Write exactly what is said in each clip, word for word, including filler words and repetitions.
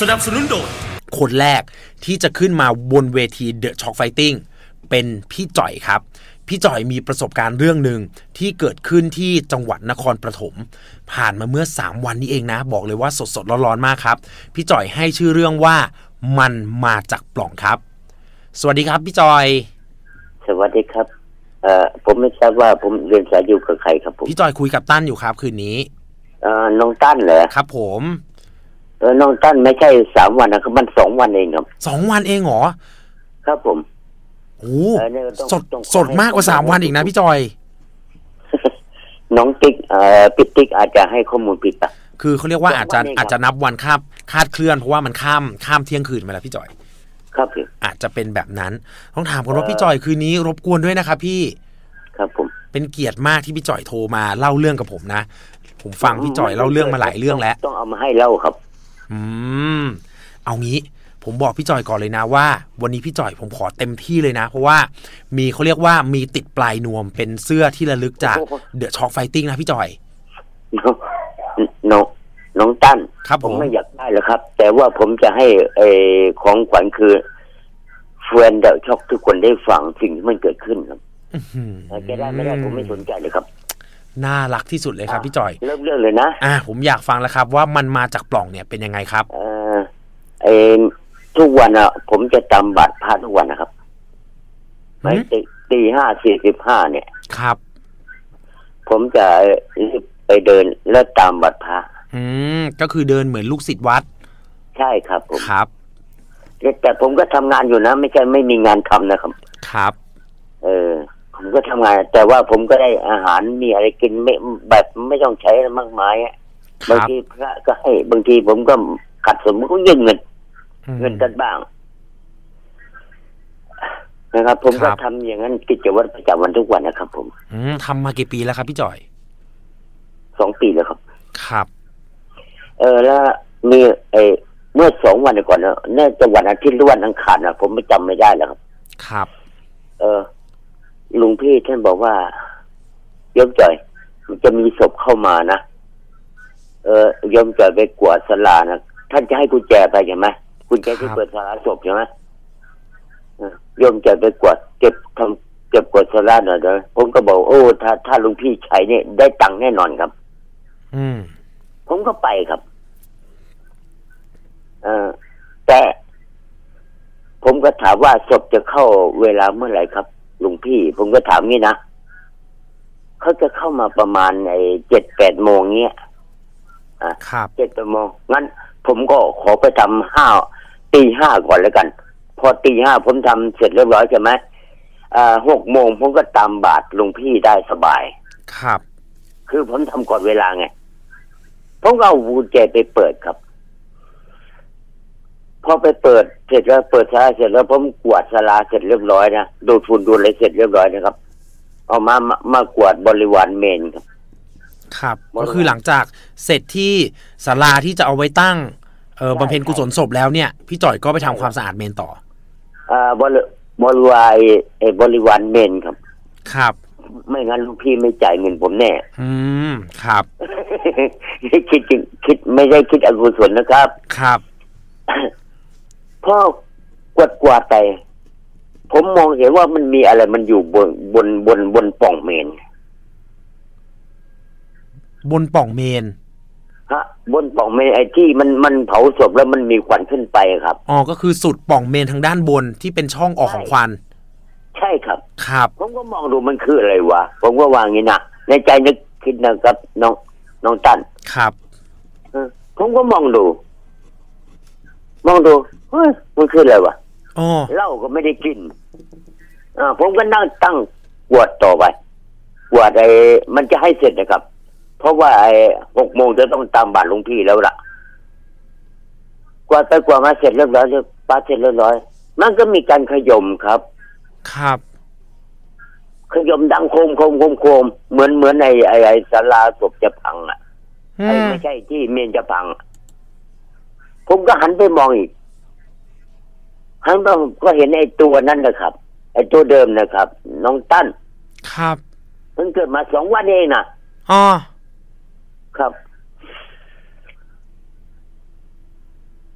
สนับสนุนโดยคนแรกที่จะขึ้นมาบนเวที The Shock Fighting เป็นพี่จ่อยครับพี่จ่อยมีประสบการณ์เรื่องหนึ่งที่เกิดขึ้นที่จังหวัดนครปฐมผ่านมาเมื่อสามวันนี้เองนะบอกเลยว่าสดสดร้อนๆมากครับพี่จ่อยให้ชื่อเรื่องว่ามันมาจากปล่องครับสวัสดีครับพี่จ่อยสวัสดีครับเอ่อผมไม่ทราบว่าผมเรียนสายอยู่กับใครครับผมพี่จ่อยคุยกับตั้นอยู่ครับคืนนี้เอ่อน้องตั้นเหรอครับผมเออน้องตั้นไม่ใช่สามวันนะครับมันสองวันเองครับสองวันเองเหรอครับผมโอ้สดสดมากกว่าสามวันอีกนะพี่จอยน้องติ๊กเอ่อปิดติ๊กอาจจะให้ข้อมูลปิดปะคือเขาเรียกว่าอาจจะอาจจะนับวันข้ามคาดเคลื่อนเพราะว่ามันข้ามข้ามเที่ยงคืนมาแล้วพี่จอยครับผมอาจจะเป็นแบบนั้นต้องถามคนว่าพี่จอยคืนนี้รบกวนด้วยนะครับพี่ครับผมเป็นเกียรติมากที่พี่จอยโทรมาเล่าเรื่องกับผมนะผมฟังพี่จอยเล่าเรื่องมาหลายเรื่องแล้วต้องเอามาให้เล่าครับอืมเอางี้ผมบอกพี่จอยก่อนเลยนะว่าวันนี้พี่จอยผมขอเต็มที่เลยนะเพราะว่ามีเขาเรียกว่ามีติดปลายนวมเป็นเสื้อที่ระลึกจาก The Shock Fighting นะพี่จอยน้องน้องตั้นครับผมไม่อยากได้หรอกครับแต่ว่าผมจะให้ไอของขวัญคือแฟน The Shock ทุกคนได้ฟังสิ่งที่มันเกิดขึ้นครับแกได้ไม่ได้ผมไม่สนใจเลยครับน่ารักที่สุดเลยครับพี่จอยเริ่มเรื่องเลยนะอ่าผมอยากฟังแล้วครับว่ามันมาจากปล่องเนี่ยเป็นยังไงครับเออเอทุกวันอ่ะผมจะจำบาดพระทุกวันนะครับไม่ตีห้าสี่สิบห้าเนี่ยครับผมจะไปเดินแล้วตามบาดพระอืมก็คือเดินเหมือนลูกศิษย์วัดใช่ครับผมครับแต่ผมก็ทำงานอยู่นะไม่ใช่ไม่มีงานทำนะครับครับเออผมก็ทำงานแต่ว่าผมก็ได้อาหารมีอะไรกินไม่แบบไม่ต้องใช้มากมายบางทีพระก็ให้บางทีผมก็ขัดสมก็ยื่นเงินเงินกันบ้างนะครับผมก็ทำอย่างนั้นกิจวัตรประจำวันทุกวันนะครับผมอืมทำมากี่ปีแล้วครับพี่จ่อยสองปีแล้วครับครับเออแล้วมีไอ้เมื่อสองวันก่อนเน่าจะวันอาทิตย์หรือวันอังคารนะผมไม่จำไม่ได้แล้วครับครับเออลุงพี่ท่านบอกว่าโยมจ่อยมันจะมีศพเข้ามานะเออโยมจ่อยไปกวาดศาลานะท่านจะให้กุญแจไปใช่ไหมกุญแจที่เปิดศาลาศพใช่ไหมโยมจ่อยไปกวาดเก็บทำเก็บกวาดศาลาหน่อยเด้อผมก็บอกโอ้ถ้าถ้าลุงพี่ใช้เนี่ยได้ตังค์แน่นอนครับอืมผมก็ไปครับเออแต่ผมก็ถามว่าศพจะเข้าเวลาเมื่อไหร่ครับลุงพี่ผมก็ถามนี่นะเขาจะเข้ามาประมาณในเจ็ดแปดโมงเนี้ยอ่ะครับเจ็ดแปดโมงงั้นผมก็ขอไปทำห้าตีห้าก่อนแล้วกันพอตีห้าผมทำเสร็จเรียบร้อยใช่ไหมอ่าหกโมงผมก็ตามบาทลุงพี่ได้สบายครับคือผมทำก่อนเวลาไงผมก็เอาวูเจไปเปิดครับพอไปเปิดเสร็จแล้วเปิดศาลาเสร็จแล้วผมกวาดศาลาเสร็จเรียบร้อยนะดูดฝุ่นดูอะไรเสร็จเรียบร้อยนะครับเอามามามากวาดบริวารเมนครับครับก็คือหลังจากเสร็จที่ศาลาที่จะเอาไว้ตั้งเออบำเพ็ญกุศลศพแล้วเนี่ยพี่จ่อยก็ไปทำความสะอาดเมนต่ออ่าบริบริวารไอ้บริวารเมนครับครับไม่งั้นลูกพี่ไม่จ่ายเงินผมแน่อืมครับคิดคิดไม่ได้คิดอกุศลนะครับครับพ่อกวาดกวาดไปผมมองเห็นว่ามันมีอะไรมันอยู่บนบนบนบนป่องเมนบนป่องเมนฮะบนป่องเมนไอ้ที่มันมันเผาศพแล้วมันมีควันขึ้นไปครับอ๋อก็คือสุดป่องเมนทางด้านบนที่เป็นช่องออกของควันใช่ครับครับผมก็มองดูมันคืออะไรวะผมก็วางงี้นะในใจนึกคิดนะครับน้องน้องตั้นครับผมก็มองดูมองดูเฮ้ยมันคืออะไรวะเหล้าก็ไม่ได้กินอ่าผมก็นั่งตั้งกวดต่อไปกวดไอ้มันจะให้เสร็จนะครับเพราะว่าไอ้หกโมงจะต้องตามบาทหลวงพี่แล้วล่ะกวดไปกวดมาเสร็จเรียบร้อยปาเสร็จเรียบร้อยมันก็มีการขยมครับครับขยมดังโคมโคมโคมโคมเหมือนเหมือนไอ้ไอ้ไอ้ศาลาศพจะพังอ่ะไม่ใช่ที่เมนจะพังผมก็หันไปมองอีกหันไปก็เห็นไอ้ตัวนั่นนะครับไอ้ตัวเดิมนะครับน้องตั้นครับเพิ่งเกิดมาสองวันเองนะอ๋อครับ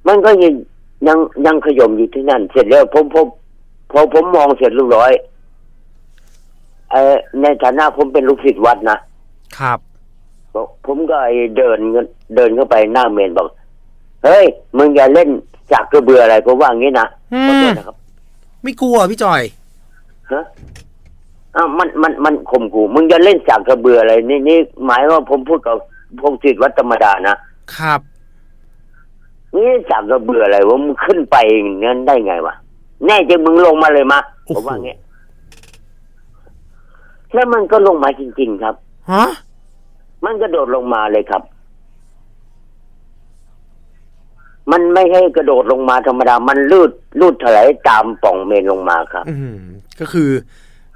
มันก็ยังยังยังขย่มอยู่ที่นั่นเสร็จแล้วผมผมพอผมมองเสร็จเรียบร้อยไอ้ในฐานะผมเป็นลูกศิษย์วัดนะครับผมก็เดินเดินเข้าไปหน้าเมนบอกเฮ้ยมึงอย่าเล่นจากกระเบืออะไรเพราะว่างี้นะขอโทษนะครับไม่กลัวพี่จอยฮะอ้าวมันมันมันข่มขู่มึงอย่าเล่นจากกระเบืออะไรนี่นี่หมายว่าผมพูดกับพงศิษย์วัดธรรมดานะครับนี่จากกระเบืออะไรว่ามึงขึ้นไปอย่างนั้นได้ไงวะแน่จริงมึงลงมาเลยมาผมว่างี้แล้วมันก็ลงมาจริงๆครับฮะมันกระโดดลงมาเลยครับมันไม่ให้กระโดดลงมาธรรมดามันลูดลูดถลายตามป่องเมนลงมาครับอืมก็คือ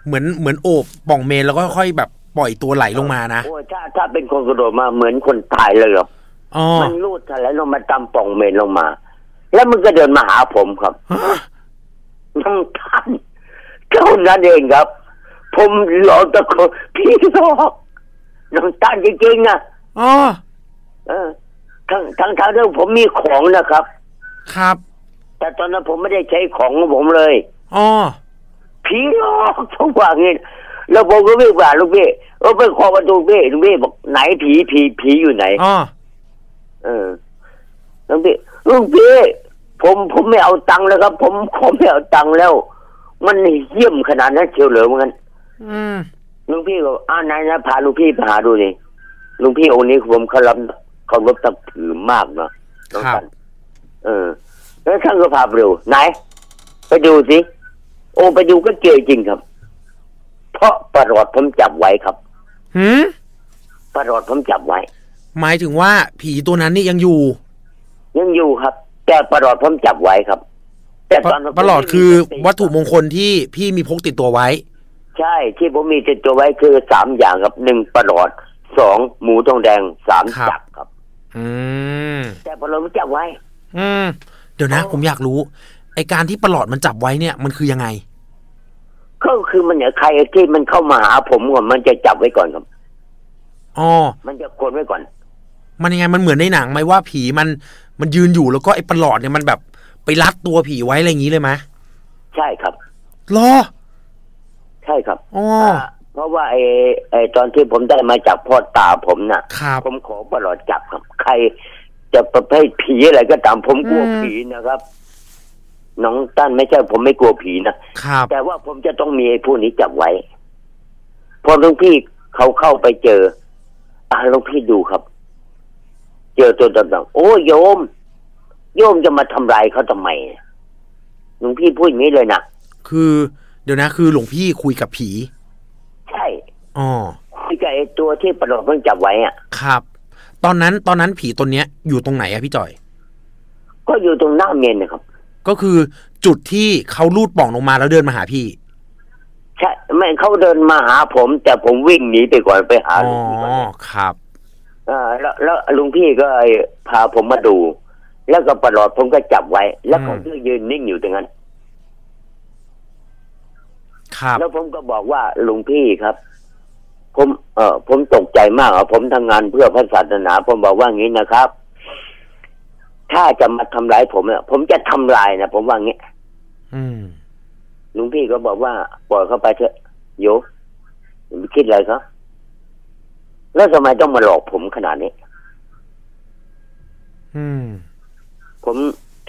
เหมือนเหมือนโอบป่องเมนแล้วก็ค่อยแบบปล่อยตัวไหลลงมานะโอ้ถ้าถ้าเป็นคนกระโดดมาเหมือนคนตายเลยหรออ๋อมันลูดถลายลงมาตามป่องเมนลงมาแล้วมันก็เดินมาหาผมครับน้ำท่านเท่านั้นเองครับผมหลอกตะโกนพี่หลอกน้ำตาลจริงๆนะอ๋อเออทั้งทั้งทั้งเรื่องผมมีของนะครับครับแต่ตอนนั้นผมไม่ได้ใช้ของของผมเลยอ๋อผีหลอกทุกอย่างนี่แล้วผมก็วิ่งไปลูกพี่เออไปขอประตูพี่ลูกพี่บอกไหนผีผีผีอยู่ไหนอ๋อเออลูกพี่ลูกพี่ผมผมไม่เอาตังค์แล้วครับผมขอไม่เอาตังค์แล้วมันเยี่ยมขนาดนั้นเชียวเหลือเหมือนกันอืมลุงพี่ก็อ้าวนายนะพาลุงพี่ไปหาดูนี่ลุงพี่องค์นี้ผมเคารพเคารพนับถือมากเนาะครับเออแล้วท่านก็พาไปดูไหนไปดูสิโอ้ไปดูก็เจอจริงครับเพราะประหลอดผมจับไว้ครับหืมประหลอดผมจับไว้หมายถึงว่าผีตัวนั้นนี่ยังอยู่ยังอยู่ครับแต่ประหลอดผมจับไว้ครับแต่ประหลอดคือวัตถุมงคลที่พี่มีพกติดตัวไว้ใช่ที่ผมมีติดตัวไว้คือสามอย่างครับหนึ่งประหลอดสองหมูทองแดงสามจักรครับอืมแต่ประหลอดมันจับไว้อืมเดี๋ยวนะผมอยากรู้ไอการที่ประหลอดมันจับไว้เนี่ยมันคือยังไงก็คือมันเนี่ยใครที่มันเข้ามาหาผมก่อนมันจะจับไว้ก่อนครับอ๋อมันจะกดไว้ก่อนมันยังไงมันเหมือนในหนังไหมว่าผีมันมันยืนอยู่แล้วก็ไอประหลอดเนี่ยมันแบบไปรัดตัวผีไว้อะไรอย่างนี้เลยไหมใช่ครับรอใช่ครับอ๋อเพราะว่าไอ้ไอ้ตอนที่ผมได้มาจากพ่อตาผมน่ะผมขอประหลอดจับครับใครจะประเภทผีอะไรก็ตามผมกลัวผีนะครับน้องตั้นไม่ใช่ผมไม่กลัวผีนะครับแต่ว่าผมจะต้องมีไอ้ผู้นี้จับไว้พอหลวงพี่เขาเข้าไปเจออ่ะหลวงพี่ดูครับเจอตัวดำๆโอ้โยมโยมจะมาทำลายเขาทำไมหลวงพี่พูดอย่างนี้เลยนะคือเดี๋ยวนะคือหลวงพี่คุยกับผีใช่อ๋อคุยกับไอ้ตัวที่ประหลอดมันจับไว้อ่ะครับตอนนั้นตอนนั้นผีตัวเนี้ยอยู่ตรงไหนอะพี่จอยก็อยู่ตรงหน้าเมนนะครับก็คือจุดที่เขาลูดป่องลงมาแล้วเดินมาหาพี่ใช่ไม่เขาเดินมาหาผมแต่ผมวิ่งหนีไปก่อนไปหาลุงพี่อ๋อครับอ่าแล้วแล้วลุงพี่ก็พาผมมาดูแล้วก็ประหลอดผมก็จับไว้แล้วเขาก็ยืนนิ่งอยู่ตรงนั้นแล้วผมก็บอกว่าลุงพี่ครับผมเออผมตกใจมากอ่ะผมทำงานเพื่อพระศาสนาผมบอกว่างี้นะครับถ้าจะมาทำร้ายผมเนี่ยผมจะทำลายนะผมว่างี้อืมลุงพี่ก็บอกว่าปล่อยเข้าไปเถอะโยมไม่คิดอะไรครับแล้วทำไมต้องมาหลอกผมขนาดนี้อืมผม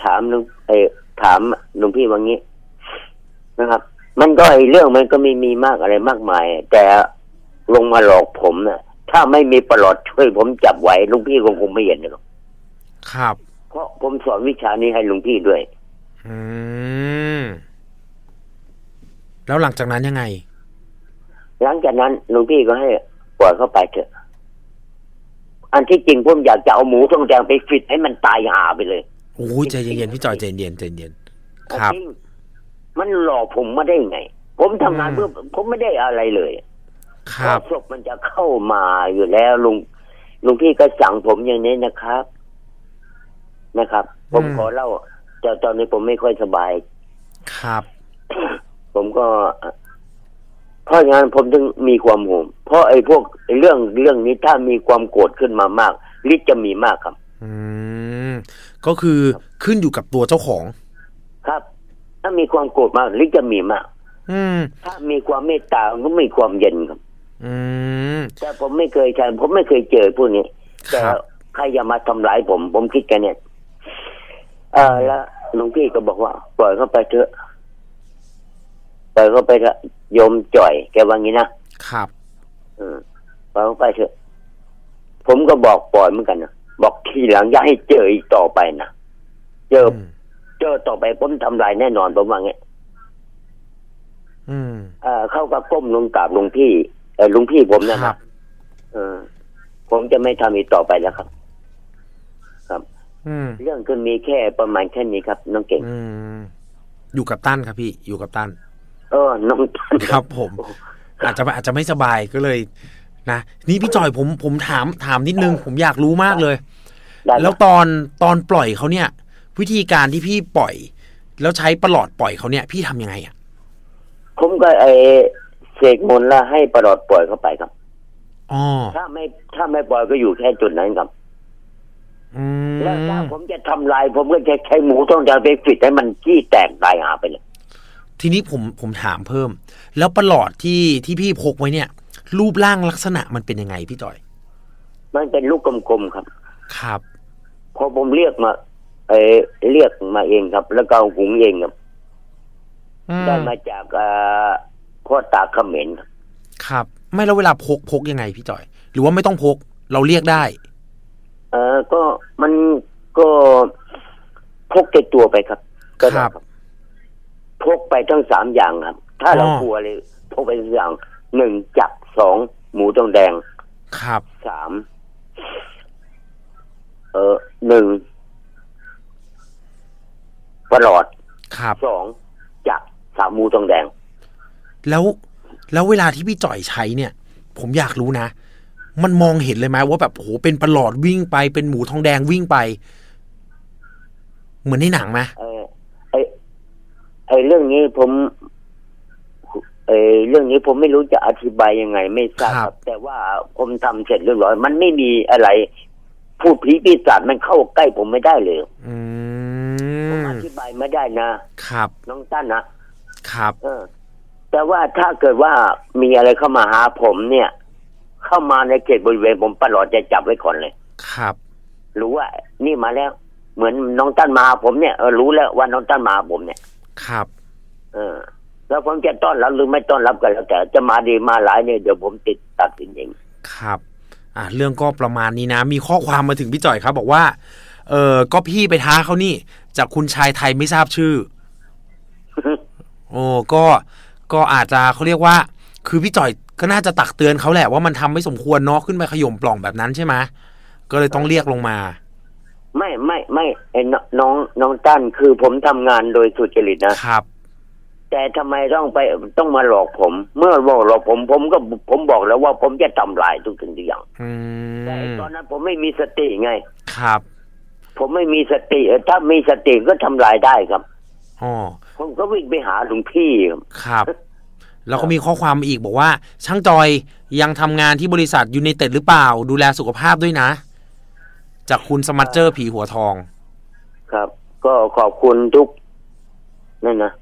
ถามลุงไอ้ถามลุงพี่ว่างี้นะครับมันก็ไอ้เรื่องมันก็ไม่มีมากอะไรมากมายแต่ลงมาหลอกผมน่ะถ้าไม่มีประหลอดช่วยผมจับไว้ลุงพี่คงคงไม่เห็นหรอกครับเพราะผมสอนวิชานี้ให้ลุงพี่ด้วยอืมแล้วหลังจากนั้นยังไงหลังจากนั้นลุงพี่ก็ให้ปล่อยเข้าไปเถอะอันที่จริงผมอยากจะเอาหมูทองแดงไปฟิตให้มันตายห่าไปเลยโอ้ยใจเย็นๆพี่จอยใจเย็นใจเย็นครับมันหลอกผมมาได้ไงผมทำงานเพื่อผมไม่ได้อะไรเลยครับศพมันจะเข้ามาอยู่แล้วลุงลุงพี่ก็สั่งผมอย่างนี้นะครับนะครับผมขอเล่าแต่ตอนนี้ผมไม่ค่อยสบายครับผมก็เพราะงานผมถึงมีความห่วงเพราะไอ้พวกเรื่องเรื่องนี้ถ้ามีความโกรธขึ้นมามากฤทธิ์จะมีมากครับอืมก็คือ ขึ้นอยู่กับตัวเจ้าของครับถ้ามีความโกรธมากหรือจะมีมากอืมถ้ามีความเมตตาก็มีความเย็นครับอืมแต่ผมไม่เคยใช่ผมไม่เคยเจอพวกนี้แต่ใครอย่ามาทำร้ายผมผมคิดแค่เนี่ยเออแล้วหลวงพี่ก็บอกว่าปล่อยเข้าไปเถอะปล่อยเข้าไปเถอะโยมจ่อยแกว่างี้นะครับอืมปล่อยเข้าไปเถอะผมก็บอกปล่อยเหมือนกันนะบอกทีหลังอย่าให้เจออีกต่อไปนะเจอเจอต่อไปผมทำลายแน่นอนผมว่าเงี้ยอืมเอ่อเข้ากับก้มลงกราบหลวงพี่เออหลวงพี่ผมนะครับเออผมจะไม่ทำอีกต่อไปแล้วครับครับอืมเรื่องก็มีแค่ประมาณแค่นี้ครับน้องเก่งอืมอยู่กับตั้นครับพี่อยู่กับตั้นเออน้องตั้นครับผมอาจจะอาจจะไม่สบายก็เลยนะนี่พี่จอยผมผมถามถามนิดนึงผมอยากรู้มากเลยแล้วตอนตอนปล่อยเขาเนี่ยวิธีการที่พี่ปล่อยแล้วใช้ประหลอดปล่อยเขาเนี่ยพี่ทำยังไงอ่ะผมก็ไอเสกมนต์แล้วให้ประหลอดปล่อยเข้าไปครับอ๋อถ้าไม่ถ้าไม่ปล่อยก็อยู่แค่จุดนั้นครับอืมแล้วถ้าผมจะทำลายผมก็จะใช้หมูต้องจะไปปิดให้มันขี้แตกตายหาไปเลยทีนี้ผมผมถามเพิ่มแล้วประหลอดที่ที่พี่พกไว้เนี่ยรูปร่างลักษณะมันเป็นยังไงพี่จอยมันเป็นลูกกลมๆครับครับพอผมเรียกมาเออเรียกมาเองครับแล้วก็หุงเองครับได้มาจากพ่อตาเขมรครับไม่แล้วเวลาพกพกยังไงพี่จอยหรือว่าไม่ต้องพกเราเรียกได้เออก็มันก็พกติดตัวไปครับครับพกไปทั้งสามอย่างครับถ้าเรากลัวเลยพกไปสามอย่างหนึ่งจับสองหมูทองแดงครับสามเออหนึ่งประหลอดครับสองจับสามหมูทองแดงแล้วแล้วเวลาที่พี่จ่อยใช้เนี่ยผมอยากรู้นะมันมองเห็นเลยไหมว่าแบบโหเป็นประหลอดวิ่งไปเป็นหมูทองแดงวิ่งไปเหมือนในหนังไหมเออไอไอเรื่องนี้ผมเออเรื่องนี้ผมไม่รู้จะอธิบายยังไงไม่ทราบแต่ว่าผมทำเสร็จเรียบร้อยมันไม่มีอะไรพูดผีปีศาจมันเข้าใกล้ผมไม่ได้เลยผมอธิบายไม่ได้นะครับน้องตั้นนะครับเออแต่ว่าถ้าเกิดว่ามีอะไรเข้ามาหาผมเนี่ยเข้ามาในเขตบริเวณผมประหลอดจะจับไว้ก่อนเลยครับรู้ว่านี่มาแล้วเหมือนน้องตั้นมาผมเนี่ยเออรู้แล้วว่าน้องตั้นมาผมเนี่ยครับเออแล้วผมจะต้อนรับหรือไม่ต้อนรับกันแล้วแต่จะมาดีมาหลายเนี่ยเดี๋ยวผมติดตัดสินเองครับอ่ะเรื่องก็ประมาณนี้นะมีข้อความมาถึงพี่จ่อยครับบอกว่าเออก็พี่ไปท้าเขานี่จากคุณชายไทยไม่ทราบชื่อ โอ้ก็ก็อาจจะเขาเรียกว่าคือพี่จ่อยก็น่าจะตักเตือนเขาแหละว่ามันทำไม่สมควรเนาะขึ้นไปขย่มปล่องแบบนั้นใช่ไหมก็เลยต้องเรียกลงมาไม่ไม่ไม่ไอ้น้องน้องตั้นคือผมทำงานโดยสุจริตนะครับแต่ทำไมต้องไปต้องมาหลอกผมเมื่อบอกหลอกผมผมก็ผมบอกแล้วว่าผมจะทำลายทุกสิ่งทุกอย่างแต่ตอนนั้นผมไม่มีสติไงครับผมไม่มีสติถ้ามีสติก็ทำลายได้ครับอ๋อผมก็วิ่งไปหาหลวงพี่ครับแล้วก็มีข้อความอีกบอกว่าช่างจอยยังทำงานที่บริษัทยูไนเต็ดหรือเปล่าดูแลสุขภาพด้วยนะจากคุณสมัตเจอร์ผีหัวทองครับก็ขอบคุณทุกนั่นนะ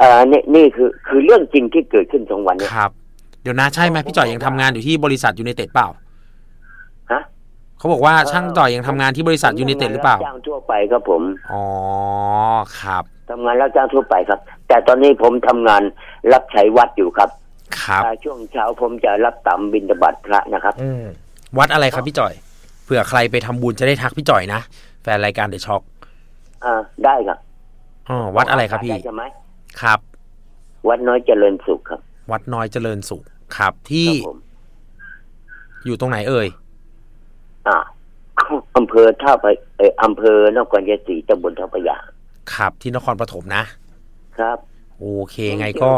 อ่านี่นี่คือคือเรื่องจริงที่เกิดขึ้นสองวันนี้ครับเดี๋ยวนะใช่ไหมพี่จอยยังทำงานอยู่ที่บริษัทยูไนเต็ดเปล่าฮะเขาบอกว่าช่างจอยยังทำงานที่บริษัทยูไนเต็ดหรือเปล่าจ้างทั่วไปครับผมอ๋อครับทำงานรับจ้างทั่วไปครับแต่ตอนนี้ผมทำงานรับใช้วัดอยู่ครับครับช่วงเช้าผมจะรับตำบิณฑบาตพระนะครับวัดอะไรครับพี่จอยเผื่อใครไปทำบุญจะได้ทักพี่จอยนะแฟนรายการเดอะช็อคอ่าได้ครับอ๋อวัดอะไรครับพี่ใช่ไหมครับวัดน้อยเจริญสุขครับวัดน้อยเจริญสุขครับที่อยู่ตรงไหนเอ่ยอ่าอำเภอท่าพระเอ่ออำเภอนครชัยศรีตำบลท่าพระยาครับที่นครปฐมนะครับโอเคไงก็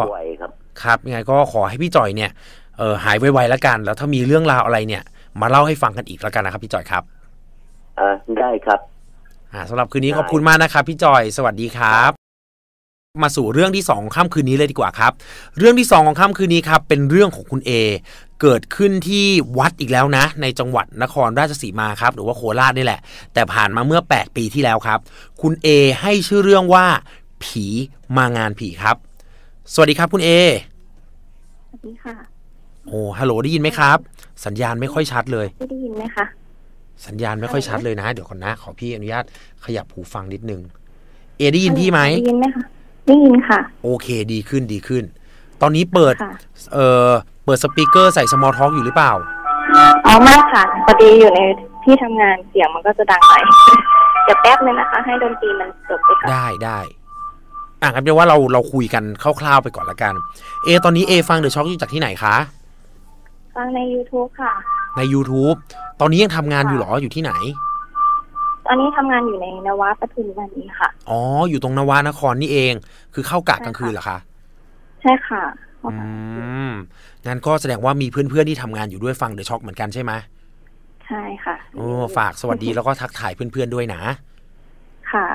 ครับไงก็ขอให้พี่จอยเนี่ยเออหายไวๆแล้วกันแล้วถ้ามีเรื่องราวอะไรเนี่ยมาเล่าให้ฟังกันอีกแล้วกันนะครับพี่จอยครับอ่าได้ครับอ่าสำหรับคืนนี้ขอบคุณมากนะครับพี่จอยสวัสดีครับ มาสู่เรื่องที่สองของค่ำคืนนี้เลยดีกว่าครับเรื่องที่สองของค่ำคืนนี้ครับเป็นเรื่องของคุณเอเกิดขึ้นที่วัดอีกแล้วนะในจังหวัดนครราชสีมาครับหรือว่าโคราชนี่แหละแต่ผ่านมาเมื่อแปดปีที่แล้วครับคุณเอให้ชื่อเรื่องว่าผีมางานผีครับสวัสดีครับคุณเอสวัสดีค่ะโอ้ฮัลโหลได้ยินไหมครับสัญญาณไม่ค่อยชัดเลยได้ยินไหมคะสัญญาณไม่ค่อยชัดเลยนะเดี๋ยวก่อนนะขอพี่อนุญาตขยับหูฟังนิดนึงเอได้ยินพี่ไหมได้ยินไหมคะได้ยินค่ะโอเคดีขึ้นดีขึ้นตอนนี้เปิดเอ่อเปิดสปีกเกอร์ใส่สมอลท็อกอยู่หรือเปล่าอ๋อไม่ค่ะพอดีอยู่ในที่ทำงานเสียงมันก็จะดังไปเดี๋ยวแป๊บนึงนะคะให้ดนตรีมันจบไปก่อนได้ได้อ่ะครับเดี๋ยวว่าเราเราคุยกันคร่าวๆไปก่อนละกันเอตอนนี้เอฟังเดอะช็อคอยู่จากที่ไหนคะฟังใน ยูทูบ ค่ะใน ยูทูบ ตอนนี้ยังทำงานอยู่หรออยู่ที่ไหนตอนนี้ทำงานอยู่ในนวปทุมธานีค่ะอ๋ออยู่ตรงนวานครนี่เองคือเข้ากะกลางคืนเหรอคะใช่ค่ะอืมงั้นก็แสดงว่ามีเพื่อนๆที่ทำงานอยู่ด้วยฟังเดอะช็อคเหมือนกันใช่ไหมใช่ค่ะโอ้ฝากสวัสดีแล้วก็ทักทายเพื่อนๆด้วยนะค่ะ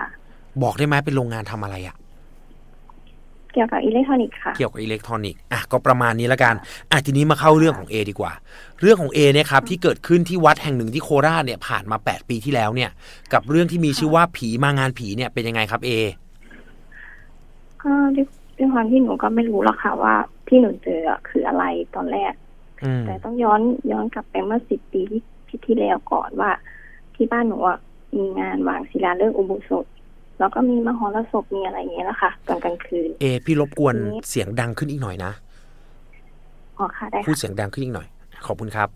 บอกได้ไหมเป็นโรงงานทำอะไรอะเกี่ยวกับอิเล็กทรอนิกส์ค่ะเกี่ยวกับอิเล็กทรอนิกส์อ่ะก็ประมาณนี้ละกันอ่ะทีนี้มาเข้าเรื่องของ เอ ดีกว่าเรื่องของ เอ เนี่ยครับที่เกิดขึ้นที่วัดแห่งหนึ่งที่โคราชเนี่ยผ่านมาแปดปีที่แล้วเนี่ยกับเรื่องที่มีชื่อว่าผีมางานผีเนี่ยเป็นยังไงครับ เอ ก็ด้วยความที่หนูก็ไม่รู้หรอกค่ะว่าที่หนูเจอคืออะไรตอนแรกแต่ต้องย้อนย้อนกลับไปเมื่อสิบปีที่ที่แล้วก่อนว่าที่บ้านหนูมีงานวางศิลาฤกษ์อุโบสถแล้วก็มีมหรสพมีอะไรอย่างเงี้ยแล้วค่ะตอนกลางคืนเอพี่รบกวนเสียงดังขึ้นอีกหน่อยนะอ๋อค่ะได้พูดเสียงดังขึ้นอีกหน่อยขอบคุณครับ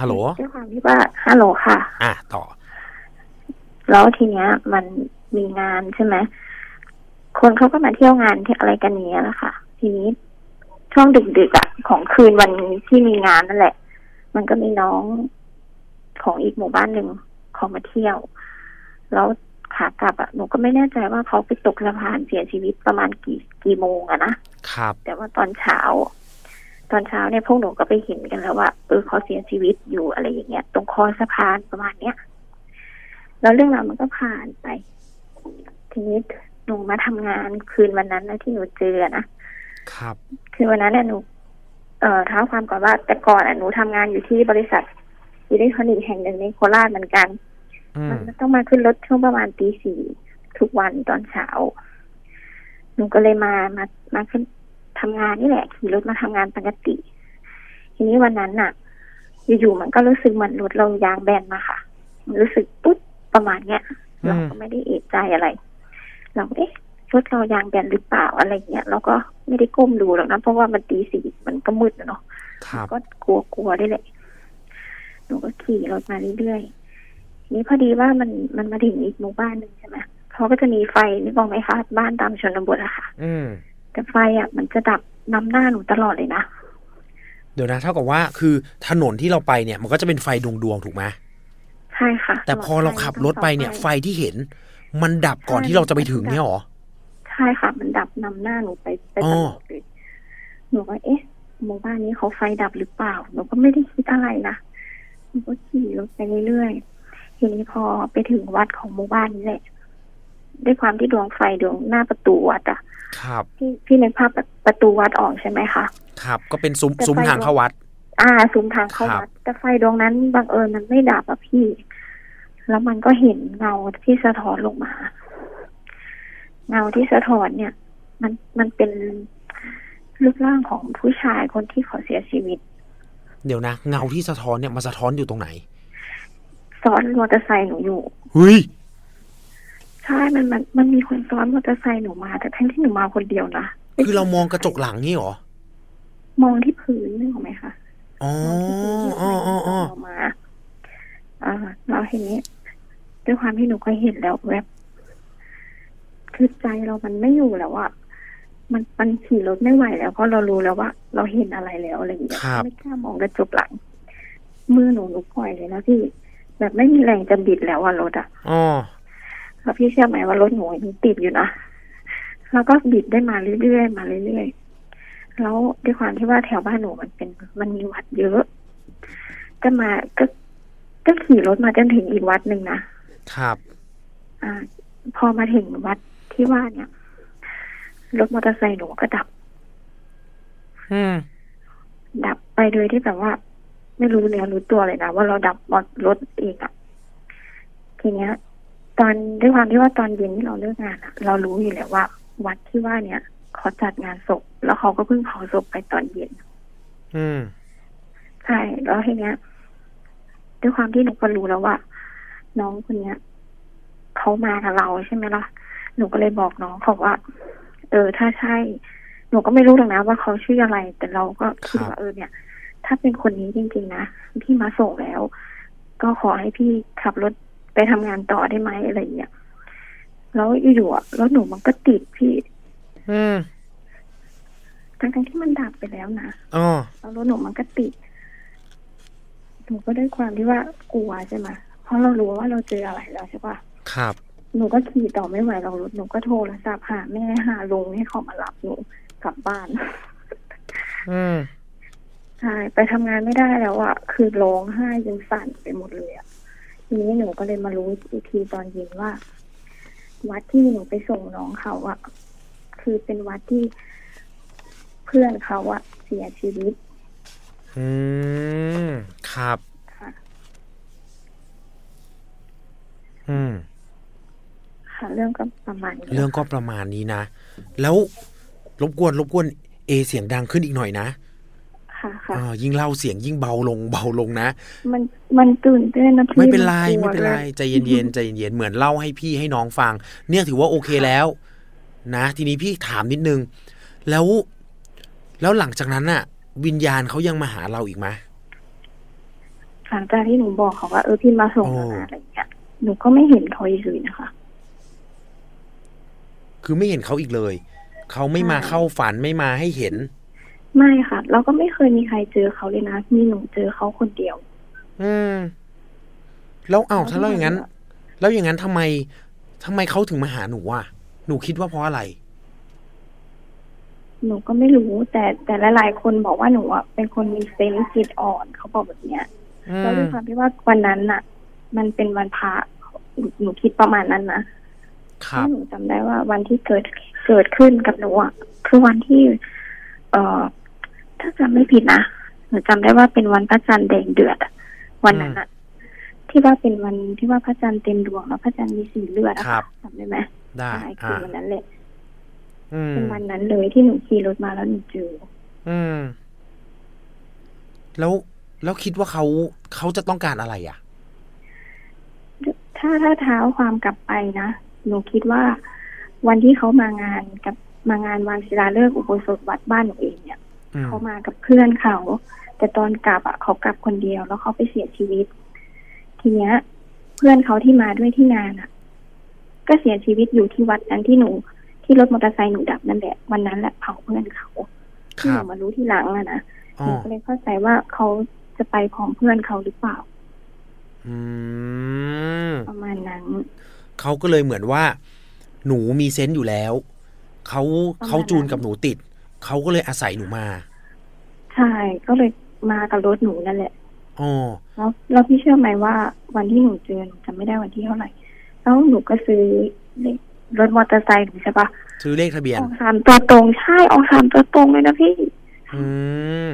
ฮัลโหลด้วยความที่ว่าฮัลโหลค่ะอ่ะต่อแล้วทีเนี้ยมันมีงานใช่ไหมคนเขาก็มาเที่ยวงานที่อะไรกันเนี้ยแล้วค่ะทีนี้ช่วงดึกๆอ่ะของคืนวันที่มีงานนั่นแหละมันก็มีน้องของอีกหมู่บ้านหนึ่งเขามาเที่ยวแล้วขากลับอ่ะหนูก็ไม่แน่ใจว่าเขาไปตกสะพานเสียชีวิตประมาณกี่กี่โมงอะนะครับแต่ว่าตอนเช้าตอนเช้าเนี่ยพวกหนูก็ไปเห็นกันแล้วว่าเออเขาเสียชีวิตอยู่อะไรอย่างเงี้ยตรงคอสะพานประมาณเนี้ยแล้วเรื่องราวมันก็ผ่านไปทีนี้หนูมาทำงานคืนวันนั้นนะที่หนูเจอนะครับคือวันนั้นเนี่ยหนูเอ่อท้าวความก่อนว่าแต่ก่อนอ่ะหนูทำงานอยู่ที่บริษัทอิเล็กทรอนิกส์แห่งหนึ่งในโคราชเหมือนกันมันต้องมาขึ้นรถช่วงประมาณตีสี่ทุกวันตอนเช้าหนูก็เลยมามามาขึ้นทำงานนี่แหละขี่รถมาทำงานปกติทีนี้วันนั้นน่ะอยู่ๆมันก็รู้สึกเหมือนรถเรายางแบนมาค่ะรู้สึกปุ๊บประมาณเนี้ยเราก็ไม่ได้เอะใจอะไรเราเอ๊ะรถเรายางแบนหรือเปล่าอะไรเงี้ยเราก็ไม่ได้ก้มดูหรอกนะเพราะว่ามันตีสี่มันก็มืดเนาะก็กลัวๆได้แหละหนูก็ขี่รถมาเรื่อยๆนี่พอดีว่ามันมันมาถึงอีกหมู่บ้านหนึ่งใช่ไหมเขาก็จะมีไฟนี่บอกไหมคะบ้านตามชนบทอะค่ะอืมแต่ไฟอ่ะมันจะดับนำหน้าหนูตลอดเลยนะเดี๋ยวนะเท่ากับว่าคือถนนที่เราไปเนี่ยมันก็จะเป็นไฟดวงดวงถูกไหมใช่ค่ะแต่พอเราขับรถไปเนี่ยไฟที่เห็นมันดับก่อนที่เราจะไปถึงเนี่ยหรอใช่ค่ะมันดับนำหน้าหนูไปไปตลอดเลยหนูก็เอ๊ะหมู่บ้านนี้เขาไฟดับหรือเปล่าหนูก็ไม่ได้คิดอะไรนะก็ขี่รถไปเรื่อยๆทีนี้พอไปถึงวัดของหมู่บ้านนี่แหละด้วยความที่ดวงไฟดวงหน้าประตูวัดอ่ะครับพี่พี่นึกภาพประตูวัดออกใช่ไหมคะครับก็เป็นซุ้มซุ้มทางเข้าวัดอ่าซุ้มทางเข้าวัดแต่ไฟดวงนั้นบังเอิญมันไม่ดับอ่ะพี่แล้วมันก็เห็นเงาที่สะท้อนลงมาเงาที่สะท้อนเนี่ยมันมันเป็นรูปร่างของผู้ชายคนที่เขาเสียชีวิตเดี๋ยวนะเงาที่สะท้อนเนี่ยมาสะท้อนอยู่ตรงไหนซ้อนมอเตอร์ไซค์หนูอยู่เฮ้ยใช่มันมันมันมีคนซ้อนมอเตอร์ไซค์หนูมาแต่ทั้งที่หนูมาคนเดียวนะคือเรามองกระจกหลังนี่หรอมองที่พื้นนึกออกไหมคะอ๋ออ๋ออ๋ออ๋อมาอ่าเราเห็นนี้ด้วยความที่หนูเคยเห็นแล้วแวบคือใจเรามันไม่อยู่แล้วอะมันมันขี่รถไม่ไหวแล้วเพราะเรารู้แล้วว่าเราเห็นอะไรแล้วอะไรอย่างเงี้ยไม่กล้ามองกระจกหลังมือหนูหนูปล่อยเลยนะพี่แบบไม่มีแรงจะบิดแล้วว่ารถอ่ะอ๋อแล้วพี่เชื่อไหมว่ารถหนูมันติดอยู่นะแล้วก็บิดได้มาเรื่อยๆมาเรื่อยๆแล้วด้วยความที่ว่าแถวบ้านหนูมันเป็นมันมีวัดเยอะก็มาก็ก็ขี่รถมาจนถึงอีกวัดหนึ่งนะครับ อพอมาถึงวัดที่ว่าเนี่ยรถมอเตอร์ไซค์หนูก็ดับดับไปโดยที่แบบว่าไม่รู้เนื้อรู้ตัวเลยนะว่าเราดับรถเองอ่ะทีเนี้ยตอนด้วยความที่ว่าตอนเย็นที่เราเลิกงานอ่ะเรารู้อยู่แล้วว่าวัดที่ว่าเนี่ยเขาจัดงานศพแล้วเขาก็เพิ่งเผาศพไปตอนเย็นอืมใช่แล้วทีเนี้ยด้วยความที่หนูก็รู้แล้วว่าน้องคนเนี้ยเขามากับเราใช่ไหมล่ะหนูก็เลยบอกน้องเขาว่าเออถ้าใช่หนูก็ไม่รู้หรอกนะว่าเขาชื่ออะไรแต่เราก็คิดว่าเออเนี่ยถ้าเป็นคนนี้จริงๆนะพี่มาส่งแล้วก็ขอให้พี่ขับรถไปทำงานต่อได้ไหมอะไรอย่างเงี้ยแล้วอยู่ๆรถหนูมันก็ติดพี่ทั้งๆที่มันดับไปแล้วนะแล้วรถหนูมันก็ติดหนูก็ด้วยความที่ว่ากลัวใช่ไหมเพราะเรารู้ว่าเราเจออะไรแล้วใช่ป่ะครับหนูก็ขี่ต่อไม่ไหวเรารถหนูก็โทรศัพท์หาแม่หาลุงให้เขามารับหนูกลับบ้านอืมใช่ไปทำงานไม่ได้แล้วอ่ะคือร้องไห้จนสั่นไปหมดเลยอ่ะทีนี้หนูก็เลยมารู้อีกทีตอนเย็นว่าวัดที่หนูไปส่งน้องเขาอ่ะคือเป็นวัดที่เพื่อนเขาอ่ะเสียชีวิตอืมครับค่ะอืมค่ะเรื่องก็ประมาณนี้เรื่องก็ประมาณนี้นะแล้วรบกวนรบกวนเอเสียงดังขึ้นอีกหน่อยนะอ่ายิ่งเล่าเสียงยิ่งเบาลงเบาลงนะมันมันตื่นเต้นนะพี่ไม่เป็นไรไม่เป็นไรใจเย็นเย็นใจเย็นเย็นเหมือนเล่าให้พี่ให้น้องฟังเนี่ยถือว่าโอเคแล้วนะทีนี้พี่ถามนิดนึงแล้วแล้วหลังจากนั้นน่ะวิญญาณเขายังมาหาเราอีกไหมหลังจากที่หนูบอกเขาว่าเออพี่มาส่งอะไรอย่างเงี้ยหนูก็ไม่เห็นเขาอีกเลยนะคะคือไม่เห็นเขาอีกเลยเขาไม่มาเข้าฝันไม่มาให้เห็นไม่ค่ะเราก็ไม่เคยมีใครเจอเขาเลยนะมีหนูเจอเขาคนเดียวอืมแล้วเอ้าถ้าเราอย่างนั้นแล้วอย่างนั้นทำไมทำไมเขาถึงมาหาหนูอ่ะหนูคิดว่าเพราะอะไรหนูก็ไม่รู้แต่แต่หลายๆคนบอกว่าหนูอ่ะเป็นคนมีเซนส์จิตอ่อนเขาบอกแบบเนี้ยแล้วด้วยความที่ว่าวันนั้นน่ะมันเป็นวันพระหนูคิดประมาณนั้นนะที่หนูจำได้ว่าวันที่เกิดเกิดขึ้นกับหนูอ่ะคือวันที่เอ่อถ้าจำไม่ผิดนะหนูจำได้ว่าเป็นวันพระจันทร์แดงเดือดวันนั้นอะที่ว่าเป็นวันที่ว่าพระจันทร์เต็มดวงแล้วพระจันทร์มีสีเลือดอะจำได้ไหมได้คือวันนั้นแหละเป็นวันนั้นเลยที่หนูขี่รถมาแล้วหนูเจออืมแล้วแล้วคิดว่าเขาเขาจะต้องการอะไรอะถ้าถ้าเท้าความกลับไปนะหนูคิดว่าวันที่เขามางานกับมางานวางศิลาฤกษ์อุโบสถวัดบ้านหนูเองเนี่ยเขามากับเพื่อนเขาแต่ตอนกลับอ่ะเขากลับคนเดียวแล้วเขาไปเสียชีวิตทีเนี้ยเพื่อนเขาที่มาด้วยที่งานอ่ะก็เสียชีวิตอยู่ที่วัดนั้นที่หนูที่รถมอเตอร์ไซค์หนูดับนั่นแหละวันนั้นแหละเผาเพื่อนเขาที่หนูมารู้ทีหลังอ่ะนะหนูก็เลยเข้าใจว่าเขาจะไปพร้อมเพื่อนเขาหรือเปล่าประมาณนั้นเขาก็เลยเหมือนว่าหนูมีเซนส์อยู่แล้วเขาเขาจูนกับหนูติดเขาก็เลยอาศัยหนูมาใช่ก็เลยมากับรถหนูนั่นแหละอ๋อแล้วแล้วพี่เชื่อไหมว่าวันที่หนูเจอหนูจำไม่ได้วันที่เท่าไหร่แล้วหนูก็ซื้อรถมอเตอร์ไซค์หนูใช่ปะซื้อเลขทะเบียนออกสามตัวตรงใช่ออกสามตัวตรงเลยนะพี่อืม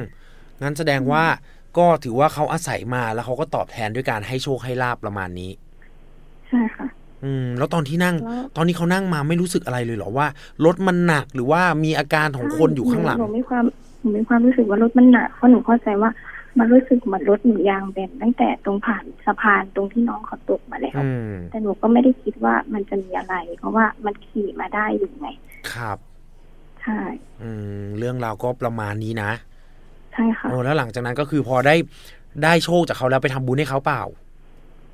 งั้นแสดงว่าก็ถือว่าเขาอาศัยมาแล้วเขาก็ตอบแทนด้วยการให้โชคให้ลาภประมาณนี้ใช่ค่ะอืมแล้วตอนที่นั่งตอนนี้เขานั่งมาไม่รู้สึกอะไรเลยเหรอว่ารถมันหนักหรือว่ามีอาการของคนอยู่ข้างหลังหนูมีความหนูมีความรู้สึกว่ารถมันหนักเพราะหนูเข้าใจว่ามันรู้สึกเหมือนรถหนูยางแบนตั้งแต่ตรงผ่านสะพานตรงที่น้องเขาตกมาแล้วแต่หนูก็ไม่ได้คิดว่ามันจะมีอะไรเพราะว่ามันขี่มาได้อยู่ไงครับใช่อืมเรื่องราวก็ประมาณนี้นะใช่ค่ะโอ้แล้วหลังจากนั้นก็คือพอได้ได้โชคจากเขาแล้วไปทำบุญให้เขาเปล่า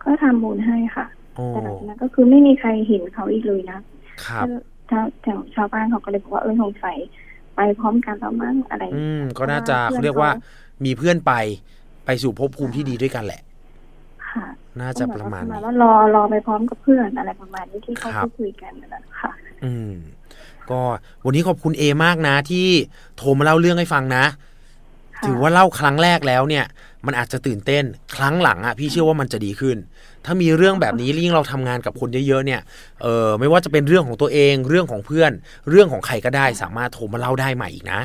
ก็ทำบุญให้ค่ะแต่หลังจากนั้นก็คือไม่มีใครเห็นเขาอีกเลยนะครับชาวชาวบ้านเขาก็เลยบอกว่าเออสงสัยไปพร้อมกันแล้วมั้งอะไรอืมก็น่าจะเรียกว่ามีเพื่อนไปไปสู่ภพภูมิที่ดีด้วยกันแหละค่ะน่าจะประมาณนี้แล้วรอรอไปพร้อมกับเพื่อนอะไรประมาณนี้ที่เขาคุยกันนั่นค่ะอืมก็วันนี้ขอบคุณเอมากนะที่โทรมาเล่าเรื่องให้ฟังนะถือว่าเล่าครั้งแรกแล้วเนี่ยมันอาจจะตื่นเต้นครั้งหลังอ่ะพี่เชื่อว่ามันจะดีขึ้น ถ้ามีเรื่องแบบนี้ยิ่งเราทำงานกับคนเยอะๆเนี่ยเออไม่ว่าจะเป็นเรื่องของตัวเองเรื่องของเพื่อนเรื่องของใครก็ได้สามารถโทรมาเล่าได้ใหม่อีกนะ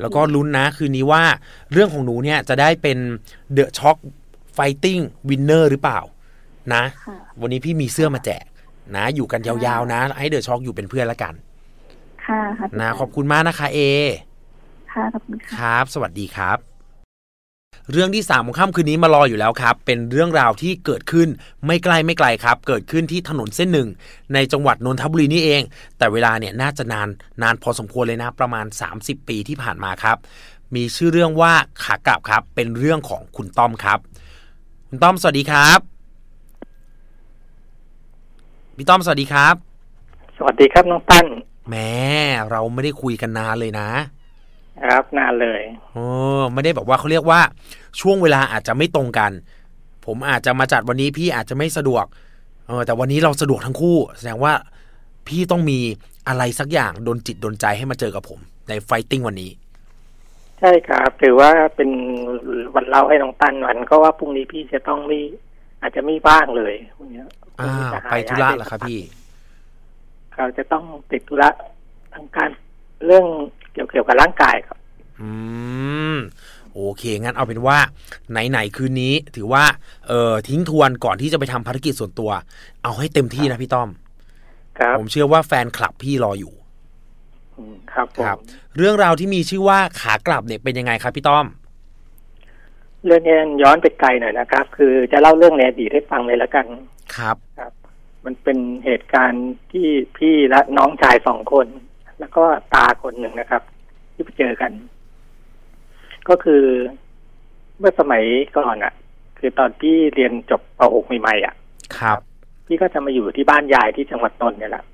แล้วก็ลุ้นนะคืนนี้ว่าเรื่องของหนูเนี่ยจะได้เป็น The Shock Fighting Winner หรือเปล่านะวันนี้พี่มีเสื้อมาแจกนะอยู่กันยาวๆนะให้เดอะช็อคอยู่เป็นเพื่อนละกันค่ะนะขอบคุณมากนะคะเอค่ะขอบคุณครับสวัสดีครับเรื่องที่สามของค่ำคืนนี้มารออยู่แล้วครับเป็นเรื่องราวที่เกิดขึ้นไม่ไกลไม่ไกลครับเกิดขึ้นที่ถนนเส้นหนึ่งในจังหวัดนนทบุรีนี่เองแต่เวลาเนี่ยน่าจะนานนานพอสมควรเลยนะประมาณสามสิบปีที่ผ่านมาครับมีชื่อเรื่องว่าขากลับครับเป็นเรื่องของคุณต้อมครับคุณต้อมสวัสดีครับพี่ต้อมสวัสดีครับสวัสดีครับน้องตั้นแม่เราไม่ได้คุยกันนานเลยนะครับนานเลยโอ้ไม่ได้แบบว่าเขาเรียกว่าช่วงเวลาอาจจะไม่ตรงกันผมอาจจะมาจัดวันนี้พี่อาจจะไม่สะดวกเออแต่วันนี้เราสะดวกทั้งคู่แสดงว่าพี่ต้องมีอะไรสักอย่างดนจิตดนใจให้มาเจอกับผมในไฟติ้งวันนี้ใช่ครับถือว่าเป็นวันเล่าให้น้องตั้นวันก็ว่าพรุ่งนี้พี่จะต้องรีอาจจะไม่บ้างเลยพวกนี้อ่าไปธุระเหรอครับพี่เขาจะต้องติดธุระทางการเรื่องเกี่ยวเกี่ยวกับร่างกายครับอืมโอเคงั้นเอาเป็นว่าไหนๆคืนนี้ถือว่าเออทิ้งทวนก่อนที่จะไปทำภารกิจส่วนตัวเอาให้เต็มที่นะพี่ต้อมครับผมเชื่อว่าแฟนคลับพี่รออยู่ครับครับเรื่องราวที่มีชื่อว่าขากลับเนี่ยเป็นยังไงครับพี่ต้อมเรื่องนี้ย้อนไปไกลหน่อยนะครับคือจะเล่าเรื่องในอดีตให้ฟังเลยละกันครับครับมันเป็นเหตุการณ์ที่พี่และน้องชายสองคนแล้วก็ตาคนหนึ่งนะครับที่ไปเจอกันก็คือเมื่อสมัยก่อนอ่ะคือตอนพี่เรียนจบป.หกใหม่ๆอ่ะครับพี่ก็จะมาอยู่ที่บ้านยายที่จังหวัดนนท์เนี่ยแหละ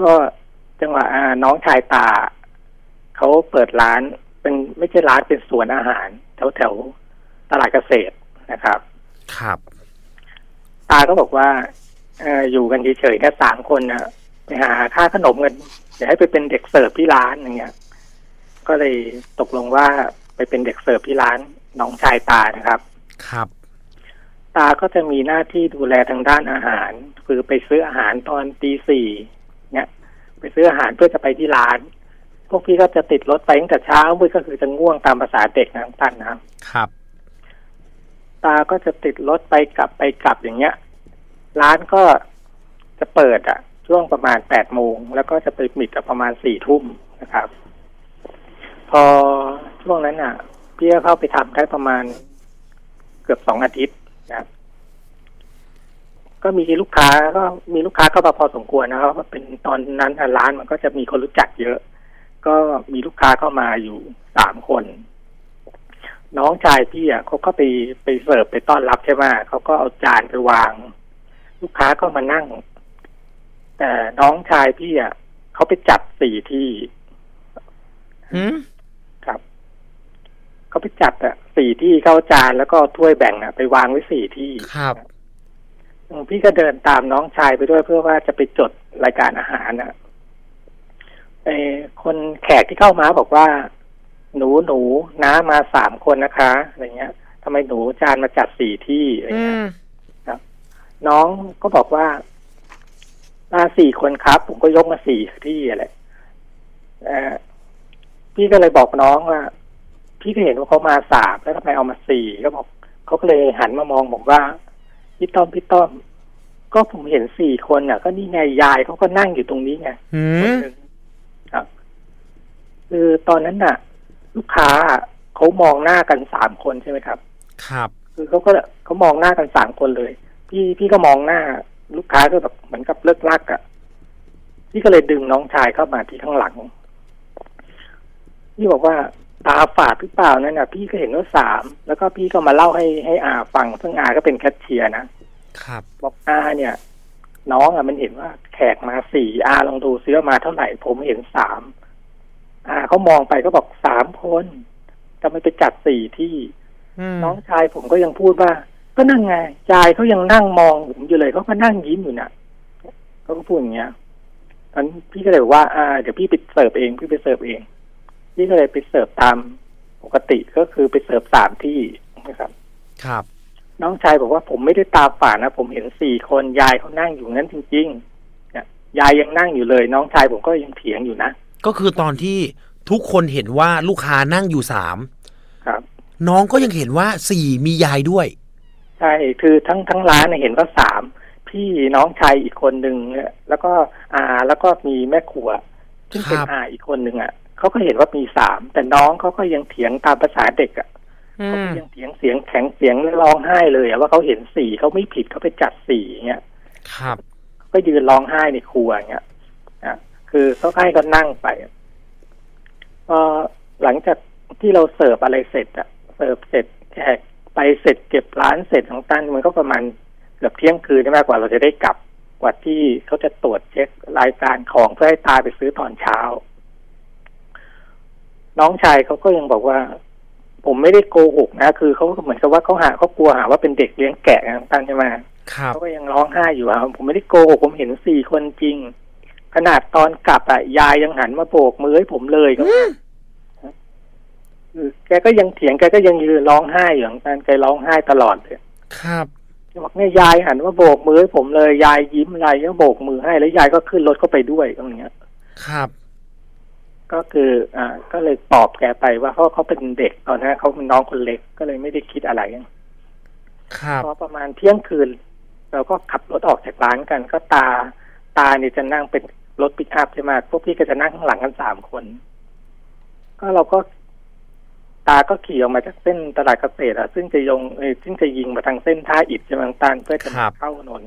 ก็จังหวะน้องชายตาเขาเปิดร้านเป็นไม่ใช่ร้านเป็นสวนอาหารแถวแถวตลาดเกษตรนะครับครับตาก็บอกว่า อ, อยู่กันเฉยๆแค่สามคนนะไปหาค่าขนมกันจะให้ไปเป็นเด็กเสิร์ฟที่ร้านอย่างเงี้ยก็เลยตกลงว่าไปเป็นเด็กเสิร์ฟที่ร้านน้องชายตานะครับครับตาก็จะมีหน้าที่ดูแลทางด้านอาหารคือไปซื้ออาหารตอนตีสี่เนี่ยไปซื้ออาหารเพื่อจะไปที่ร้านพวกพี่ก็จะติดรถไปตั้งแต่เช้ามืดก็คือจะง่วงตามภาษาเด็กนะตั้นนะครับตาก็จะติดรถไปกลับไปกลับอย่างเงี้ยร้านก็จะเปิดอ่ะช่วงประมาณแปดโมงแล้วก็จะไปมิดประมาณสี่ทุ่มนะครับพอช่วงนั้นอ่ะพี่ก็เข้าไปทำได้ประมาณเกือบสองอาทิตย์นะก็มีลูกค้าก็มีลูกค้าเข้ามาพอสมควรนะครับเป็นตอนนั้นร้านมันก็จะมีคนรู้จักเยอะก็มีลูกค้าเข้ามาอยู่สามคนน้องชายพี่อ่ะเขาก็ไปไปเสิร์ฟไปต้อนรับใช่ไหมเขาก็เอาจานไปวางลูกค้าก็มานั่งแต่น้องชายพี่อ่ะเขาไปจับสี่ที่ครับเขาไปจับอ่ะสี่ที่เข้าจานแล้วก็ถ้วยแบ่งอ่ะไปวางไว้สี่ที่ครับพี่ก็เดินตามน้องชายไปด้วยเพื่อว่าจะไปจดรายการอาหารอ่ะไอ้คนแขกที่เข้ามาบอกว่าหนูหนูน้ามาสามคนนะคะอะไรเงี้ยทำไมหนูจานมาจัดสี่ที่อะไรเงี้ยครับน้องก็บอกว่ามาสี่คนครับผมก็ยกมาสี่ที่อะไรพี่ก็เลยบอกน้องว่าพี่ก็เห็นว่าเขามาสามแล้วทำไมเอามาสี่ก็บอกเขาก็เลยหันมามองบอกว่าพี่ต้อมพี่ต้อมก็ผมเห็นสี่คนอ่ะก็นี่ไงยายเขาก็นั่งอยู่ตรงนี้ไงคนหนึ่งครับคือตอนนั้นน่ะลูกค้าเขามองหน้ากันสามคนใช่ไหมครับครับคือเขาก็เขามองหน้ากันสามคนเลยพี่พี่ก็มองหน้าลูกค้าก็แบบเหมือนกับเลิกลักอ่ะพี่ก็เลยดึงน้องชายเข้ามาที่ข้างหลังพี่บอกว่าตาฝาดหรือเปล่านั่นน่ะพี่ก็เห็นว่าสามแล้วก็พี่ก็มาเล่าให้ให้อาฟังซึ่งอาก็เป็นแคชเชียร์นะครับบอกอาเนี่ยน้องอ่ะมันเห็นว่าแขกมาสี่อาลองดูซื้อมาเท่าไหร่ผมเห็นสามอาเขามองไปก็บอกสามคนจะไม่ไปจัดสี่ที่น้องชายผมก็ยังพูดว่าก็นั่งไงยายเขายังนั่งมองผมอยู่เลยเขาก็นั่งยิ้มอยู่น่ะเขาก็พูดอย่างเงี้ยตอนพี่ก็เลยบอกว่าอ่าเดี๋ยวพี่ไปเสิร์ฟเองพี่ไปเสิร์ฟเองพี่ก็เลยไปเสิร์ฟตามปกติก็คือไปเสิร์ฟสามที่นะครับครับ น้องชายบอกว่าผมไม่ได้ตาฝาดนะผมเห็นสี่คนยายเขานั่งอยู่นั้นจริงๆยายยังนั่งอยู่เลยน้องชายผมก็ยังเถียงอยู่นะก็คือตอนที่ทุกคนเห็นว่าลูกค้านั่งอยู่สามครับน้องก็ยังเห็นว่าสี่มียายด้วยใช่คือทั้งทั้งร้านเห็นว่าสามพี่น้องชายอีกคนหนึ่งแล้วก็อาแล้วก็มีแม่ครัวซึ่งเป็นอาอีกคนหนึ่งอ่ะเขาก็เห็นว่ามีสามแต่น้องเขาก็ยังเถียงตามภาษาเด็กอ่ะเขายังเถียงเสียงแข็งเสียงร้องไห้เลยว่าเขาเห็นสี่เขาไม่ผิดเขาไปจัดสี่เงี้ยครับก็ยืนร้องไห้ในครัวเงี้ยนะคือเขาให้ก็นั่งไปพอหลังจากที่เราเสิร์ฟอะไรเสร็จอะเสิร์ฟเสร็จแขกไปเสร็จเก็บร้านเสร็จของตั้นมันก็ประมาณเกือบเที่ยงคืนใช่ไหมกว่าเราจะได้กลับกว่าที่เขาจะตรวจเช็ครายการของเพื่อให้ตาไปซื้อตอนเช้าน้องชายเขาก็ยังบอกว่าผมไม่ได้โกหกนะคือเขาเหมือนกับว่าเขาหาเขากลัวหาว่าเป็นเด็กเลี้ยงแกะตั้นใช่ไหมเขาก็ยังร้องไห้อยู่ครับผมไม่ได้โกหกผมเห็นสี่คนจริงขนาดตอนกลับอะยายยังหันมาโบกมือให้ผมเลยครับแกก็ยังเถียงแกก็ยังยืนร้องไห้อยู่นั่นแกร้องไห้ตลอดเลยครับบอกเนี่ยยายหันว่าโบกมือให้ผมเลยยายยิ้มอะไรก็โบกมือให้แล้วยายก็ขึ้นรถเข้าไปด้วยตรงเนี้ยครับก็คืออ่าก็เลยตอบแกไปว่าเพราะเขาเป็นเด็กตอนนั้นเขาเป็นน้องคนเล็กก็เลยไม่ได้คิดอะไรครับพอประมาณเที่ยงคืนเราก็ขับรถออกจากร้านกันก็ตาตาเนี่ยจะนั่งเป็นรถปิกอัพใช่ไหมพวกพี่ก็จะนั่งข้างหลังกันสามคนก็เราก็ตาก็ขี่ออกมาจากเส้นตลาดเกษตรอ่ะซึ่งจะยงซึ่งจะยิงมาทางเส้นท่าอิฐใช่ไหมตันเพื่อจะเข้าถนน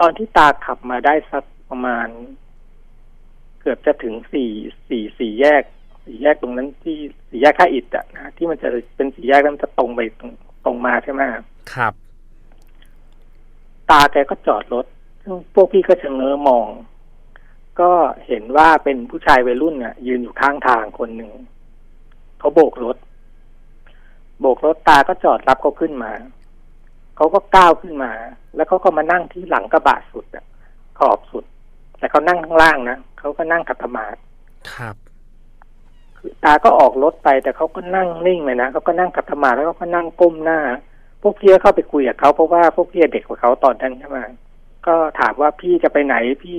ตอนที่ตาขับมาได้สักประมาณเกือบจะถึงสี่สี่สี่แยกสี่แยกตรงนั้นที่สี่แยกท่าอิฐอ่ะนะที่มันจะเป็นสี่แยกแล้วมันจะตรงไปตรงตรงมาใช่ไหมครับตาแกก็จอดรถพวกพี่ก็ชะเง้อมองก็เห็นว่าเป็นผู้ชายวัยรุ่นอ่ะยืนอยู่ข้างทางคนหนึ่งเขาโบกรถโบกรถตาก็จอดรับเขาขึ้นมาเขาก็ก้าวขึ้นมาแล้วเขาก็มานั่งที่หลังกระบะสุดอ่ะขอบสุดแต่เขานั่งข้างล่างนะเขาก็นั่งขัดสมาธิครับตาก็ออกรถไปแต่เขาก็นั่งนิ่งเลยนะเขาก็นั่งขัดสมาธิแล้วก็นั่งก้มหน้าพวกพี่เข้าไปคุยกับเขาเพราะว่าพวกพี่เด็กกว่าเขาตอนนั้นใช่ไหมก็ถามว่าพี่จะไปไหนพี่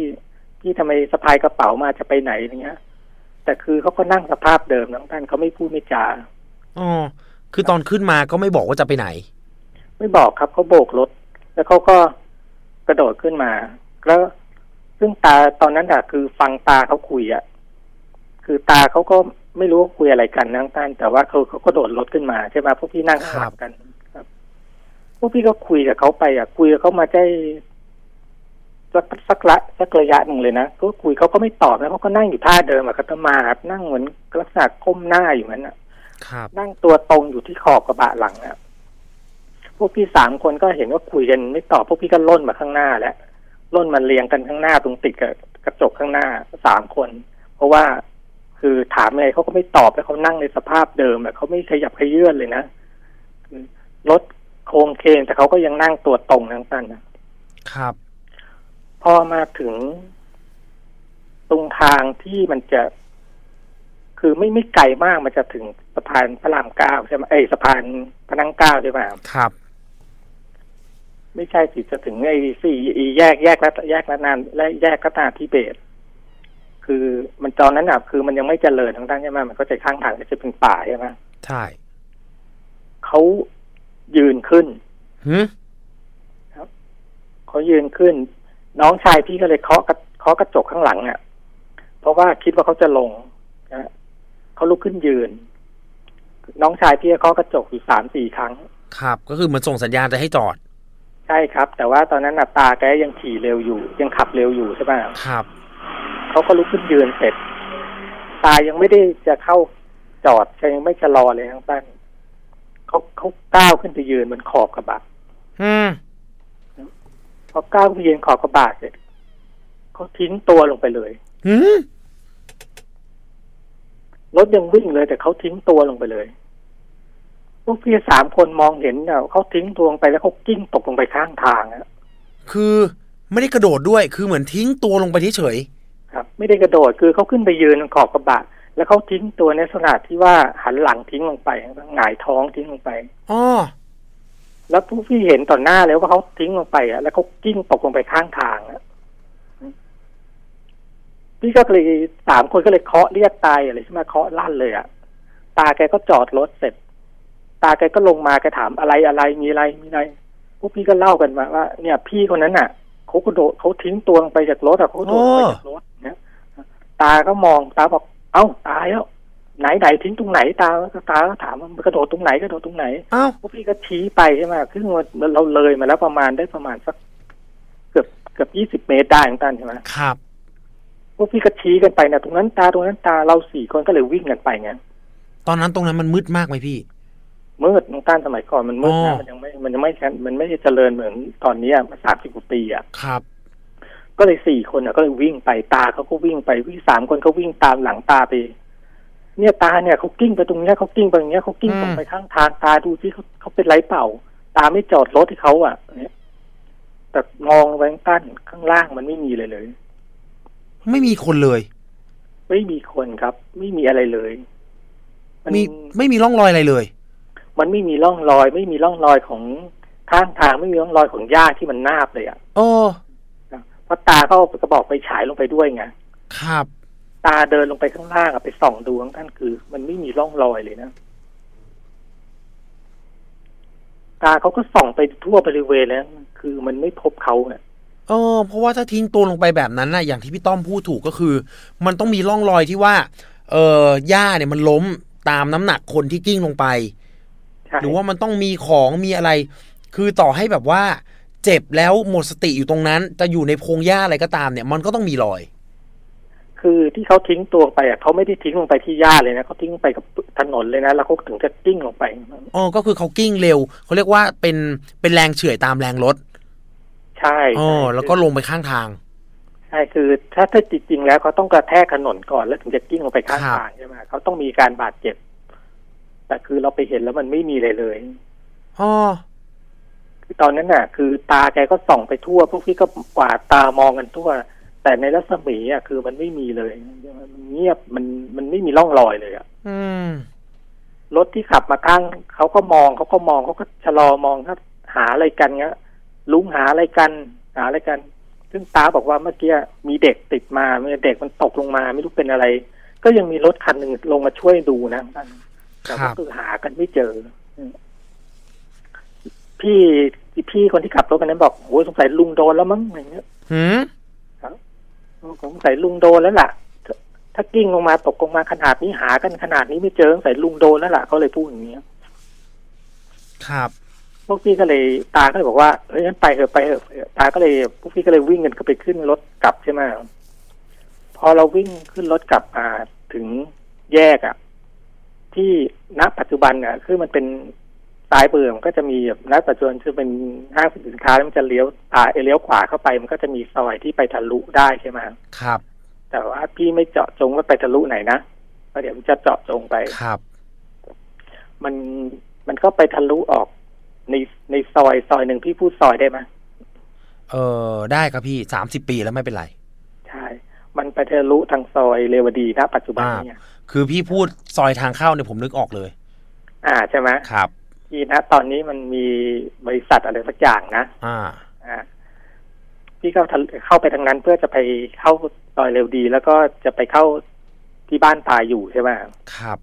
พี่ทำไมสะพายกระเป๋ามาจะไปไหนอย่างเงี้ยแต่คือเขาก็นั่งสภาพเดิมน้องท่านเขาไม่พูดไม่จาอ๋อคือตอนขึ้นมาก็ไม่บอกว่าจะไปไหนไม่บอกครับเขาโบกรถแล้วเขาก็กระโดดขึ้นมาแล้วซึ่งตาตอนนั้นอะคือฟังตาเขาคุยอะคือตาเขาก็ไม่รู้ว่าคุยอะไรกันน้องท่านแต่ว่าเขาเขาก็โดดรถขึ้นมาใช่ไหมพวกพี่นั่งขับกันครับพวกพี่ก็คุยกับเขาไปอะคุยกับเขามาได้สักสักละสักระยะหนึ่งเลยนะก็คุยเขาก็ไม่ตอบนะเขาก็นั่งอยู่ท่าเดิมอะคัตมาดนั่งเหมือนลักษณะก้มหน้าอยู่นั้นอะนั่งตัวตรงอยู่ที่ขอบกระบะหลังอะพวกพี่สามคนก็เห็นว่าคุยกันไม่ตอบพวกพี่ก็ล่นมาข้างหน้าแล้วล่นมาเรียงกันข้างหน้าตรงติดกับกระจกข้างหน้าสามคนเพราะว่าคือถามอะไรเขาก็ไม่ตอบแล้วเขานั่งในสภาพเดิมอะเขาไม่ขยับขยื่นเลยนะรถโค้งเคงแต่เขาก็ยังนั่งตัวตรงทั้งสั้นนะครับพอมาถึงตรงทางที่มันจะคือไม่ไม่ไกลมากมันจะถึงสะพานพระรามเก้าใช่ไหมเอ้ยสะพานพระนั่งเก้าใช่ไหมครับไม่ใช่สิจะถึงไอ้สี่แยกแยกและแยกละนานและแยกกตาธิเบศคือมันตอนนั้นอ่ะคือมันยังไม่เจริญทางด้านใช่ไหมมันก็จะข้างทางก็จะเป็นป่าใช่ไหมใช่เขายืนขึ้นฮึครับเขายืนขึ้นน้องชายพี่ก็เลยเคาะเคาะกระจกข้างหลังอ่ะเพราะว่าคิดว่าเขาจะลงนะเขาลุกขึ้นยืนน้องชายพี่เคาะกระจกอยู่สามสี่ครั้งครับก็คือมันส่งสัญญาณจะให้จอดใช่ครับแต่ว่าตอนนั้นตาแกยังขี่เร็วอยู่ยังขับเร็วอยู่ใช่ไหมครับเขาก็ลุกขึ้นยืนเสร็จตายังไม่ได้จะเข้าจอดยังไม่ชะลอเลยทั้งตั้นเขาเขาก้าวขึ้นไปยืนบนขอบกระบะอืมพอก้าวไปยืนขอบกระบะเสร็จเขาทิ้งตัวลงไปเลยรถยังวิ่งเลยแต่เขาทิ้งตัวลงไปเลยพวกพี่สามคนมองเห็นเนี่ยเขาทิ้งตัวลงไปแล้วเขากิ้งตกลงไปข้างทางนะคือไม่ได้กระโดดด้วยคือเหมือนทิ้งตัวลงไปเฉยๆครับไม่ได้กระโดดคือเขาขึ้นไปยืนขอบกระบะแล้วเขาทิ้งตัวในลักษณะที่ว่าหันหลังทิ้งลงไปหงายท้องทิ้งลงไปอ๋อ แล้วผู้พี่เห็นต่อหน้าแล้วว่าเขาทิ้งลงไปอ่ะแล้วเขากิ้งตกลงไปข้างทางอ่ะพี่ก็เลยสามคนก็เลยเคาะเรียกตายอะไรใช่ไหมเคาะลั่นเลยอ่ะตาแกก็จอดรถเสร็จตาแกก็ลงมาแกถามอะไรอะไรมีอะไรมีอะไรพวกพี่ก็เล่ากันมาว่าเนี่ยพี่คนนั้นอ่ะเขากระโดดเขาทิ้งตัวลงไปจากรถอ่ะเขาโดดลงไปจากรถเนี่ยตาก็มองตาบอกเอ้าตายแล้วไหนไหนทิ้งตรงไหนตาตาก็ถามว่ากระโดดตรงไหนกระโดดตรงไหนพวกพี่ก็ชี้ไปใช่ไหมคือเราเลยมาแล้วประมาณได้ประมาณสักเกือบเกือบยี่สิบเมตรได้ของตันใช่ไหมครับพวกพี่ก็ชี้กันไปนะตรงนั้นตาตรงนั้นตาเราสี่คนก็เลยวิ่งกันไปไงตอนนั้นตรงนั้นมันมืดมากไหมพี่มืดน้องต้านสมัยก่อนมันมืดนะมันยังไม่มันยังไม่มันไม่เจริญเหมือนตอนนี้มาสามสิบกว่าปีอ่ะครับก็เลยสี่คนอ่ะก็เลยวิ่งไปตาเขาก็วิ่งไปวิ่งสามคนเขาวิ่งตามหลังตาไปเนี่ยตาเนี่ยเขากิ้งไปตรงนี้เขากิ้งไปอย่างเงี้ยเขากิ้งตรงไปข้างทางตาดูที่เขาเขาเป็นไรเปล่าตาไม่จอดรถที่เขาอ่ะเนี่ยแต่มองไปข้างต้านข้างล่างมันไม่มีเลยเลยไม่มีคนเลยไม่มีคนครับไม่มีอะไรเลยมันมีไม่มีร่องรอยอะไรเลยมันไม่มีร่องรอยไม่มีร่องรอยของข้างทางไม่มีร่องรอยของหญ้าที่มันนาบเลยอ่ะโอ้เพราะตาเขากระบอกไปฉายลงไปด้วยไงครับตาเดินลงไปข้างล่างอ่ะไปส่องดูข้างท่านคือมันไม่มีร่องรอยเลยนะตาเขาก็ส่องไปทั่วบริเวณแล้วคือมันไม่พบเขาเนี่ยเออเพราะว่าถ้าทิ้งตัวลงไปแบบนั้นนะอย่างที่พี่ต้อมพูดถูกก็คือมันต้องมีร่องรอยที่ว่าเออหญ้าเนี่ยมันล้มตามน้ำหนักคนที่กิ้งลงไปหรือว่ามันต้องมีของมีอะไรคือต่อให้แบบว่าเจ็บแล้วหมดสติอยู่ตรงนั้นจะอยู่ในพงหญ้าอะไรก็ตามเนี่ยมันก็ต้องมีรอยคือที่เขาทิ้งตัวไปอ่ะเขาไม่ได้ทิ้งลงไปที่หญ้าเลยนะเขาทิ้งไปกับถนนเลยนะแล้วเขาถึงจะกิ้งลงไปอ๋อก็คือเขากิ้งเร็วเขาเรียกว่าเป็นเป็นแรงเฉื่อยตามแรงรถใช่อ๋อแล้วก็ลงไปข้างทางใช่คือถ้าถ้าจริงๆแล้วเขาต้องกระแทกถนนก่อนแล้วถึงจะกิ้งลงไปข้างทางใช่ไหมเขาต้องมีการบาดเจ็บแต่คือเราไปเห็นแล้วมันไม่มีเลยเลยอ๋อคือตอนนั้นน่ะคือตาแกก็ส่องไปทั่วพวกพี่ก็กวาดตามองกันทั่วแต่ในรัศมีอ่ะคือมันไม่มีเลยมันเงียบมันมันไม่มีร่องรอยเลยอ่ะอืมรถที่ขับมาข้างเขาก็มองเขาก็มองเขาก็ชะลอมองครับหาอะไรกันเงี้ยลุงหาอะไรกันหาอะไรกันซึ่งตาบอกว่าเมื่อกี้มีเด็กติดมาเมื่อเด็กมันตกลงมาไม่รู้เป็นอะไรก็ยังมีรถคันหนึ่งลงมาช่วยดูนะแต่ก็คือหากันไม่เจอพี่พี่คนที่ขับรถคันนั้นบอกโอ้สงสัยลุงโดนแล้วมั้งอะไรเงี้ยหืมสงสัยลุงโดนแล้วล่ะถ้ากิ้งลงมาตกลงมาขนาดนี้หากันขนาดนี้ไม่เจอสงสัยลุงโดนแล้วล่ะเขาเลยพูดอย่างนี้ครับพวกพี่ก็เลยตาก็เลยบอกว่าเฮ้ยงั้นไปเถอะไปเถอะตาก็เลยพวกพี่ก็เลยวิ่งกันก็ไปขึ้นรถกลับใช่ไหมพอเราวิ่งขึ้นรถกลับมาถึงแยกอ่ะที่ณปัจจุบันอ่ะคือมันเป็นสายเบื่อมันก็จะมีณปัจจุบันคือเป็นห้างสินค้าแล้วมันจะเลี้ยวตาเลี้ยวขวาเข้าไปมันก็จะมีซอยที่ไปทะลุได้ใช่ไหมครับแต่ว่าพี่ไม่เจาะจงว่าไปทะลุไหนนะเดี๋ยวจะเจาะจงไปครับมันมันก็ไปทะลุออกในในซอยซอยหนึ่งพี่พูดซอยได้ไหมเออได้ครับพี่สามสิบปีแล้วไม่เป็นไรใช่มันไปทะลุทางซอยเรวดีนะปัจจุบันเนี่ยคือพี่พูดซอยทางเข้าเนี่ยผมนึกออกเลยอ่าใช่ไหมครับพี่นะตอนนี้มันมีบริษัทอะไรสักอย่างนะอ่าอ่าพี่เข้าเข้าไปทางนั้นเพื่อจะไปเข้าซอยเรวดีแล้วก็จะไปเข้าที่บ้านตายอยู่ใช่ไหมครับ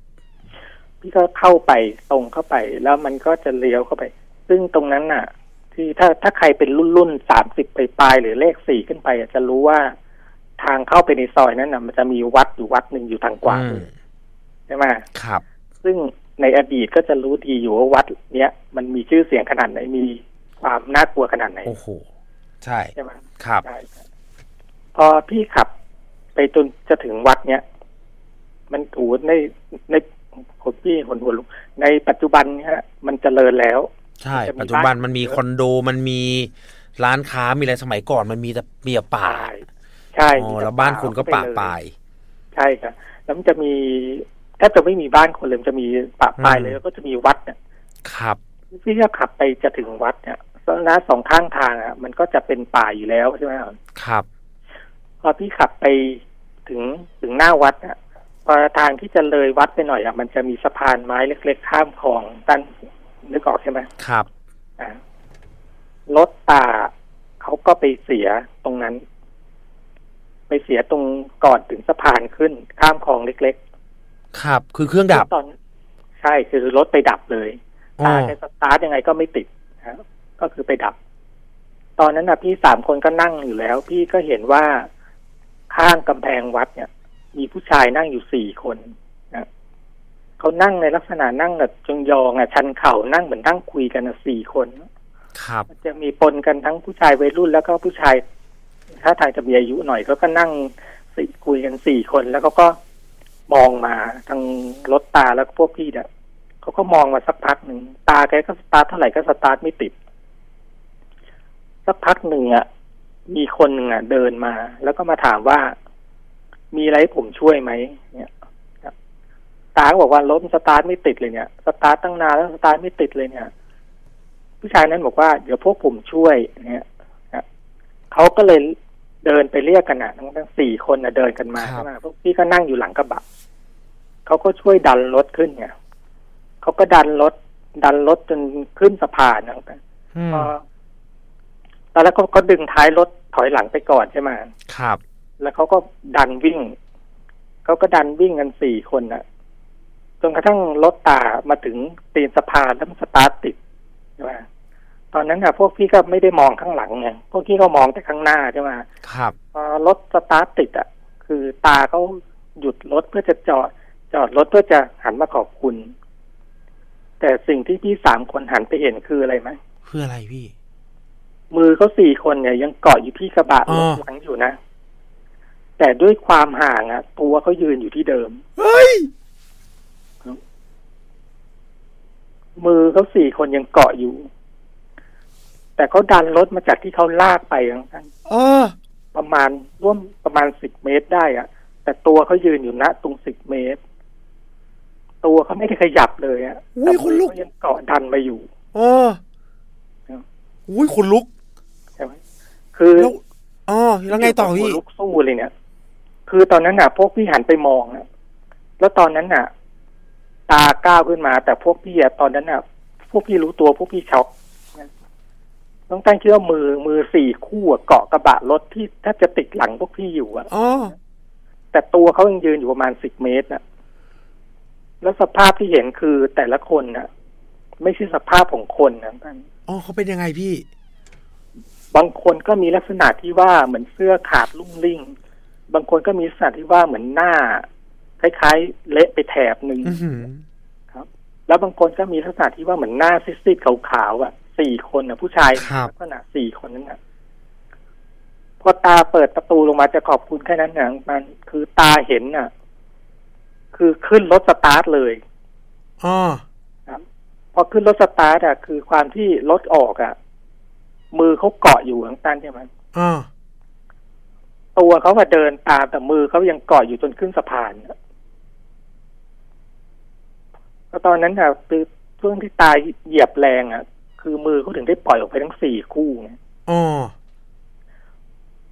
พี่ก็เข้าไปตรงเข้าไปแล้วมันก็จะเลี้ยวเข้าไปซึ่งตรงนั้นน่ะที่ถ้าถ้าใครเป็นรุ่นรุ่นสามสิบไปปลายหรือเลขสี่ขึ้นไปจะรู้ว่าทางเข้าไปในซอยนั้นน่ะมันจะมีวัดอยู่วัดหนึ่งอยู่ทางขวาใช่ไหมครับซึ่งในอดีตก็จะรู้ดีอยู่ว่าวัดเนี้ยมันมีชื่อเสียงขนาดไหนมีความน่ากลัวขนาดไหนโอ้โหใช่ใช่ไหมครับพอพี่ขับไปจนจะถึงวัดเนี้ยมันถูในในคนพี่หนหัวลุกในปัจจุบันเนี้ยมันเจริญแล้วใช่ปัจจุบันมันมีคอนโดมันมีร้านค้ามีอะไรสมัยก่อนมันมีแต่เปียป่าใช่แล้วบ้านคนก็ป่าปลายใช่ครับแล้วมันจะมีถ้าจะไม่มีบ้านคนเลยมันจะมีป่าปลายเลยแล้วก็จะมีวัดเนี่ยครับที่จะขับไปจะถึงวัดเนี่ยนะสองข้างทางอ่ะมันก็จะเป็นป่าอยู่แล้วใช่ไหมครับพอพี่ขับไปถึงถึงหน้าวัดเนี่ยพอทางที่จะเลยวัดไปหน่อยอ่ะมันจะมีสะพานไม้เล็กๆข้ามคลองตั้นนึกออกใช่ไหมครับ รถตาเขาก็ไปเสียตรงนั้นไปเสียตรงก่อนถึงสะพานขึ้นข้ามคลองเล็กๆครับคือเครื่องดับตอนใช่คือรถไปดับเลยตาจะสตาร์ทยังไงก็ไม่ติดนะก็คือไปดับตอนนั้นนะพี่สามคนก็นั่งอยู่แล้วพี่ก็เห็นว่าข้างกำแพงวัดเนี่ยมีผู้ชายนั่งอยู่สี่คนนะเขานั่งในลักษณะนั่งแบบจงยองอ่ะชันเข่านั่งเหมือนนั่งคุยกันนะสี่คนครับจะมีปนกันทั้งผู้ชายวัยรุ่นแล้วก็ผู้ชายถ้าทางจะมีอายุหน่อยก็ก็นั่งคุยกันสี่คนแล้วเขาก็มองมาทางรถตาแล้วพวกพี่เนี่ยเขาก็มองมาสักพักหนึ่งตาแกก็สตาร์ทเท่าไหร่ก็สตาร์ทไม่ติดสักพักหนึ่งอ่ะมีคนหนึ่งอ่ะเดินมาแล้วก็มาถามว่ามีอะไรผมช่วยไหมเนี่ยตาก็บอกว่ารถสตาร์ทไม่ติดเลยเนี่ยสตาร์ทตั้งนานแล้วสตาร์ทไม่ติดเลยเนี่ยผู้ชายนั้นบอกว่าเดี๋ยวพวกผมช่วยเนี่ยเขาก็เลยเดินไปเรียกกันอ่ะทั้งสี่คนอ่ะเดินกันมาพวกพี่ก็นั่งอยู่หลังกระบะเขาก็ช่วยดันรถขึ้นเนี่ยเขาก็ดันรถดันรถจนขึ้นสะพานนั่นกันพอตอนแรกเขาก็ดึงท้ายรถถอยหลังไปก่อนใช่ไหมครับแล้วเขาก็ดันวิ่งเขาก็ดันวิ่งกันสี่คนน่ะจนกระทั่งรถตามาถึงตีนสะพานแล้วมันสตาร์ทติดใช่ไหมตอนนั้นอะพวกพี่ก็ไม่ได้มองข้างหลังไงพวกพี่ก็มองแต่ข้างหน้าใช่ไหมครับรถสตาร์ทติดอะคือตาเขาหยุดรถเพื่อจะจอดจอดรถเพื่อจะหันมาขอบคุณแต่สิ่งที่พี่สามคนหันไปเห็นคืออะไรไหมคืออะไรพี่มือเขาสี่คนเนี่ยยังเกาะอยู่ที่กระบะรถหลังอยู่นะแต่ด้วยความห่างอะตัวเขายืนอยู่ที่เดิมเฮ้ยมือเขาสี่คนยังเกาะอยู่แต่เขาดันรถมาจากที่เขาลากไปทั้งนั้นประมาณร่วมประมาณสิบเมตรได้อะแต่ตัวเขายืนอยู่นะตรงสิบเมตรตัวเขาไม่ได้ขยับเลยอะแต่คนลุกยังเกาะดันมาอยู่เอออุ้ยคนลุกใช่ไหมคืออ๋อแล้วไงต่อพี่ลุกสู้เลยเนี่ยคือตอนนั้นน่ะพวกพี่หันไปมองนะแล้วตอนนั้นน่ะตาก้าวขึ้นมาแต่พวกพี่อะตอนนั้นน่ะพวกพี่รู้ตัวพวกพี่ช็อกต้องตั้งเชื่อมือมือสี่คู่เกาะกระบะรถที่ถ้าจะติดหลังพวกพี่อยู่อ่ะแต่ตัวเขายังยืนอยู่ประมาณสิบเมตรน่ะแล้วสภาพที่เห็นคือแต่ละคนน่ะไม่ใช่สภาพของคนนะท่านอ๋อเขาเป็นยังไงพี่บางคนก็มีลักษณะที่ว่าเหมือนเสื้อขาดลุ่มลิ่งบางคนก็มีลักษณะที่ว่าเหมือนหน้าคล้ายๆเละไปแถบหนึ่งครับแล้วบางคนก็มีลักษณะที่ว่าเหมือนหน้าซีดๆขาวๆอ่ะสี่คนนะผู้ชายลักษณะสี่คนนั้นนะพอตาเปิดประตูลงมาจะขอบคุณแค่นั้นนะมันคือตาเห็นน่ะคือขึ้นรถสตาร์ทเลยอ๋อพอขึ้นรถสตาร์ทอ่ะคือความที่รถออกอ่ะมือเขาเกาะอยู่ข้างใต้ใช่ไหมอ๋อตัวเขามาเดินตามแต่มือเขายังเกาะอยู่จนขึ้นสะพานก็ตอนนั้นอ่ะคือช่วงที่ตาเหยียบแรงอ่ะคือมือเขาถึงได้ปล่อยออกไปทั้งสี่คู่ไงอ๋อ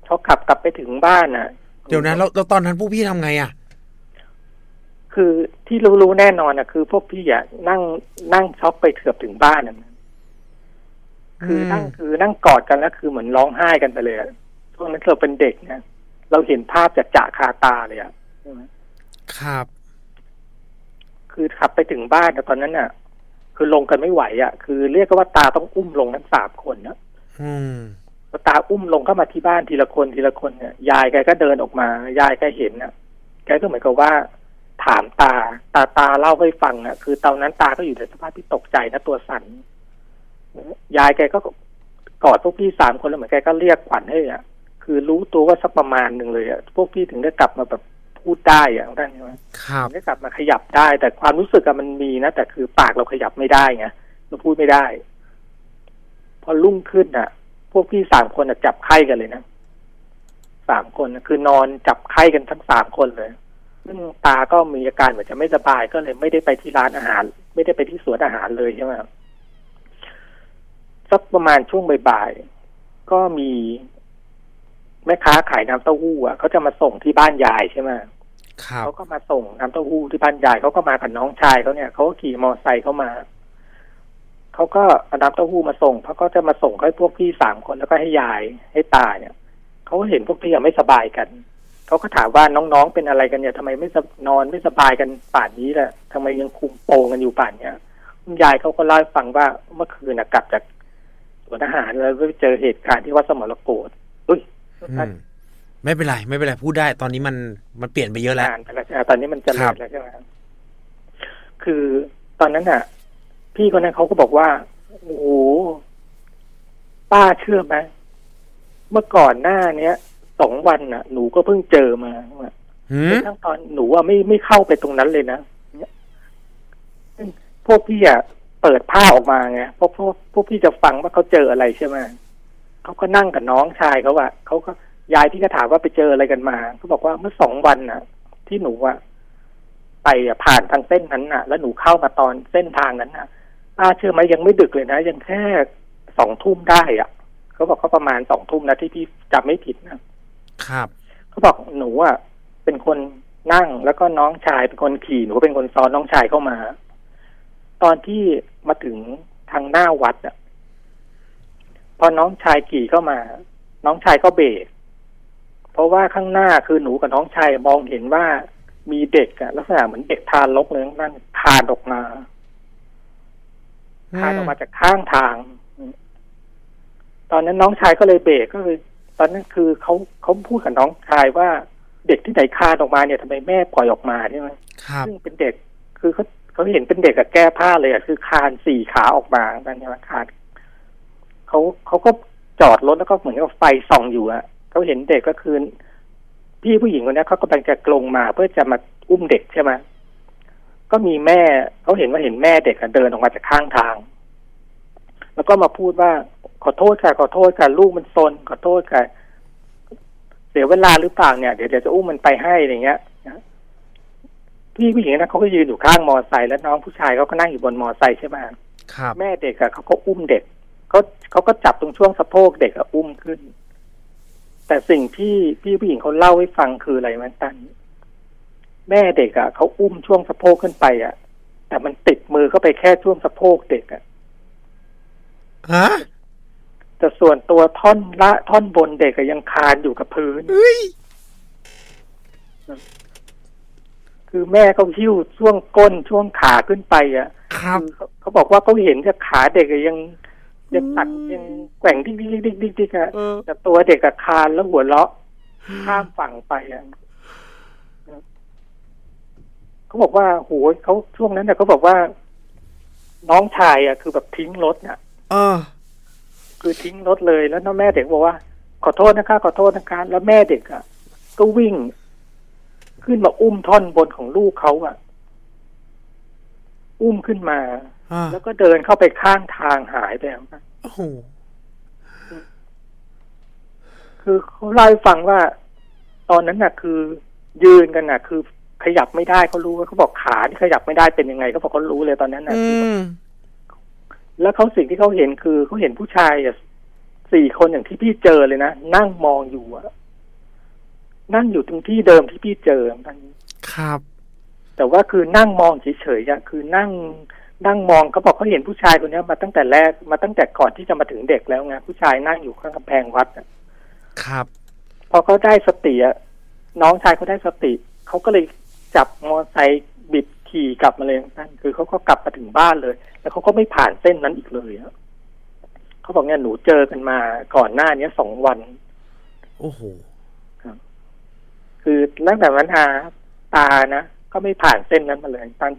เขาขับกลับไปถึงบ้านอ่ะเดี๋ยวนั้นแล้วตอนนั้นพวกพี่ทำไงอ่ะคือที่รู้ๆแน่นอนอ่ะคือพวกพี่อ่ะนั่งนั่งช็อกไปเกือบถึงบ้านอ่ะคือนั่งคือนั่งกอดกันแล้วคือเหมือนร้องไห้กันไปเลยช่วงนั้นเราเป็นเด็กนะเราเห็นภาพจัดจ่าคาตาเลยอ่ะใช่ไหมครับคือขับไปถึงบ้านแต่ตอนนั้นอ่ะคือลงกันไม่ไหวอ่ะคือเรียกว่าตาต้องอุ้มลงทั้งสามคนนะอืมตาอุ้มลงเข้ามาที่บ้านทีละคนทีละคนเนี่ยยายแกก็เดินออกมายายแกเห็นอ่ะแกก็เหมือนกับว่าถามตาตาตาเล่าให้ฟังอ่ะคือตอนนั้นตาก็อยู่ในสภาพที่ตกใจนะตัวสั่นยายแกก็กอดพวกพี่สามคนแล้วเหมือนแกก็เรียกขวัญให้อ่ะคือรู้ตัวว่าสักประมาณหนึ่งเลยอ่ะพวกพี่ถึงได้กลับมาแบบพูดได้อ่ะท่านใช่ไหมครับได้กลับมาขยับได้แต่ความรู้สึกอะมันมีนะแต่คือปากเราขยับไม่ได้ไงเราพูดไม่ได้พอรุ่งขึ้นอ่ะพวกพี่สามคนจับไข้กันเลยนะสามคนคือนอนจับไข้กันทั้งสามคนเลยซึ่งตาก็มีอาการเหมือนจะไม่สบายก็เลยไม่ได้ไปที่ร้านอาหารไม่ได้ไปที่สวนอาหารเลยใช่ไหมสักประมาณช่วงบ่ายๆก็มีแม่ค้าขายน้ำเต้าหู้อ่ะเขาจะมาส่งที่บ้านยายใช่ไหมเขาก็มาส่งน้ำเต้าหู้ที่บ้านยายเขาก็มากับน้องชายเขาเนี่ยเขาขี่มอเตอร์ไซค์เข้ามาเขา เขาก็นับเต้าหู้มาส่งเขาก็จะมาส่งให้พวกพี่สามคนแล้วก็ให้ยายให้ตาเนี่ยเขาเห็นพวกพี่ไม่สบายกันเขาก็ถามว่าน้องๆเป็นอะไรกันเนี่ยทำไมไม่นอนไม่สบายกันป่านนี้แหละทำไมยังคุมโปงกันอยู่ป่านเนี้ยคุณยายเขาก็เล่าให้ฟังว่าเมื่อคืนน่ะกลับจากสวนอาหารแล้วไปเจอเหตุการณ์ที่วัดสมรโกฏอุ้ยไม่เป็นไรไม่เป็นไรพูดได้ตอนนี้มันมันเปลี่ยนไปเยอะแล้วตอนนี้มันจะเลิกแล้วใช่ไหมคือตอนนั้นน่ะพี่คนนั้นเขาก็บอกว่าโอ้โหป้าเชื่อไหมเมื่อก่อนหน้าเนี้ยสองวันน่ะหนูก็เพิ่งเจอมาทั้งตอนหนูอ่ะไม่ไม่เข้าไปตรงนั้นเลยนะพวกพี่อ่ะเปิดผ้าออกมาไงพวกพวกพวกพี่จะฟังว่าเขาเจออะไรใช่ไหมเขาก็นั่งกับน้องชายเขาอ่ะเขาก็ยายที่ก็ถามว่าไปเจออะไรกันมาเขาบอกว่าเมื่อสองวันน่ะที่หนูอ่ะไปผ่านทางเส้นนั้นน่ะแล้วหนูเข้ามาตอนเส้นทางนั้นน่ะป้าเชื่อไหมยังไม่ดึกเลยนะยังแค่สองทุ่มได้อ่ะเขาบอกเขาประมาณสองทุ่มนะที่พี่จำไม่ผิดนะครับเขาบอกหนูอ่ะเป็นคนนั่งแล้วก็น้องชายเป็นคนขี่หนูก็เป็นคนซ้อนน้องชายเข้ามาตอนที่มาถึงทางหน้าวัดอ่ะพอน้องชายขี่เข้ามาน้องชายก็เบรกเพราะว่าข้างหน้าคือหนูกับน้องชายมองเห็นว่ามีเด็กอ่ะลักษณะเหมือนเด็กทารกเลยนั่นคานออกมาคานออกมาจากข้างทางตอนนั้นน้องชายก็เลยเบรกก็คือตอนนั้นคือเขาเขาพูดกับน้องชายว่าเด็กที่ไหนคานออกมาเนี่ยทำไมแม่ปล่อยออกมาใช่ไหมซึ่งเป็นเด็กคือเขาเขาเห็นเป็นเด็กกับแก้ผ้าเลยอ่ะคือคานสี่ขาออกมานั่นใช่ไหมคานเขาเขาก็จอดรถแล้วก็เหมือนกับไฟส่องอยู่อ่ะเขาเห็นเด็กก็คือพี่ผู้หญิงคนนี้เขาก็กำลังจะลงมาเพื่อจะมาอุ้มเด็กใช่ไหมก็มีแม่เขาเห็นว่าเห็นแม่เด็กเดินออกมาจากข้างทางแล้วก็มาพูดว่าขอโทษค่ะขอโทษค่ะลูกมันซนขอโทษค่ะเสียเวลาหรือเปล่าเนี่ยเดี๋ยวเดี๋ยวจะอุ้มมันไปให้อะไรเงี้ยพี่ผู้หญิงนะเขาก็ยืนอยู่ข้างมอไซค์แล้วน้องผู้ชายเขาก็นั่งอยู่บนมอไซค์ใช่ไหมครับแม่เด็กอะเขาก็อุ้มเด็กเขาเขาก็จับตรงช่วงสะโพกเด็กอะอุ้มขึ้นแต่สิ่งที่พี่ผู้หญิงเขาเล่าให้ฟังคืออะไรมันตันแม่เด็กอ่ะเขาอุ้มช่วงสะโพกขึ้นไปอ่ะแต่มันติดมือเข้าไปแค่ช่วงสะโพกเด็กอ่ะฮะแต่ส่วนตัวท่อนละท่อนบนเด็กก็ยังคานอยู่กับพื้นคือแม่เขาหิ้วช่วงก้นช่วงขาขึ้นไปอ่ะครับเขาบอกว่าเขาเห็นกับขาเด็กยังยังตัดยังแกว่งดิ้งดิ้งดิ้งดิ้งดิ้งอะแต่ตัวเด็กกับคานแล้วหัวเลาะข้ามฝั่งไปอะเขาบอกว่าโหยเขาช่วงนั้นเนี่ยเขาบอกว่าน้องชายอะคือแบบทิ้งรถเนี่ยคือทิ้งรถเลยแล้วน้องแม่เด็กบอกว่าขอโทษนะคะขอโทษนะคะแล้วแม่เด็กอะก็วิ่งขึ้นมาอุ้มท่อนบนของลูกเขาอะอุ้มขึ้นมาแล้วก็เดินเข้าไปข้างทางหายไปครับโอ้โหคือเขาเล่าให้ฟังว่าตอนนั้นน่ะคือยืนกันน่ะคือขยับไม่ได้เขารู้ว่าเขาบอกขาที่ขยับไม่ได้เป็นยังไงเขาบอกเขารู้เลยตอนนั้นน่ะแล้วเขาสิ่งที่เขาเห็นคือเขาเห็นผู้ชายสี่คนอย่างที่พี่เจอเลยนะนั่งมองอยู่อะนั่งอยู่ตรงที่เดิมที่พี่เจอครับแต่ว่าคือนั่งมองเฉยๆคือนั่งนั่งมองเขาบอกเขาเห็นผู้ชายคนนี้มาตั้งแต่แรกมาตั้งแต่ก่อนที่จะมาถึงเด็กแล้วไงผู้ชายนั่งอยู่ข้างกำแพงวัดครับพอเขาได้สติน้องชายเขาได้สติเขาก็เลยจับมอไซค์บิดขี่กลับมาเลยนั่นคือเขาก็กลับมาถึงบ้านเลยแล้วเขาก็ไม่ผ่านเส้นนั้นอีกเลยเขาบอกเนี่ยหนูเจอกันมาก่อนหน้านี้สองวันโอ้โหครับคือตั้งแต่วันอาตานะก็ไม่ผ่านเส้นนั้นมาเลยตั้ง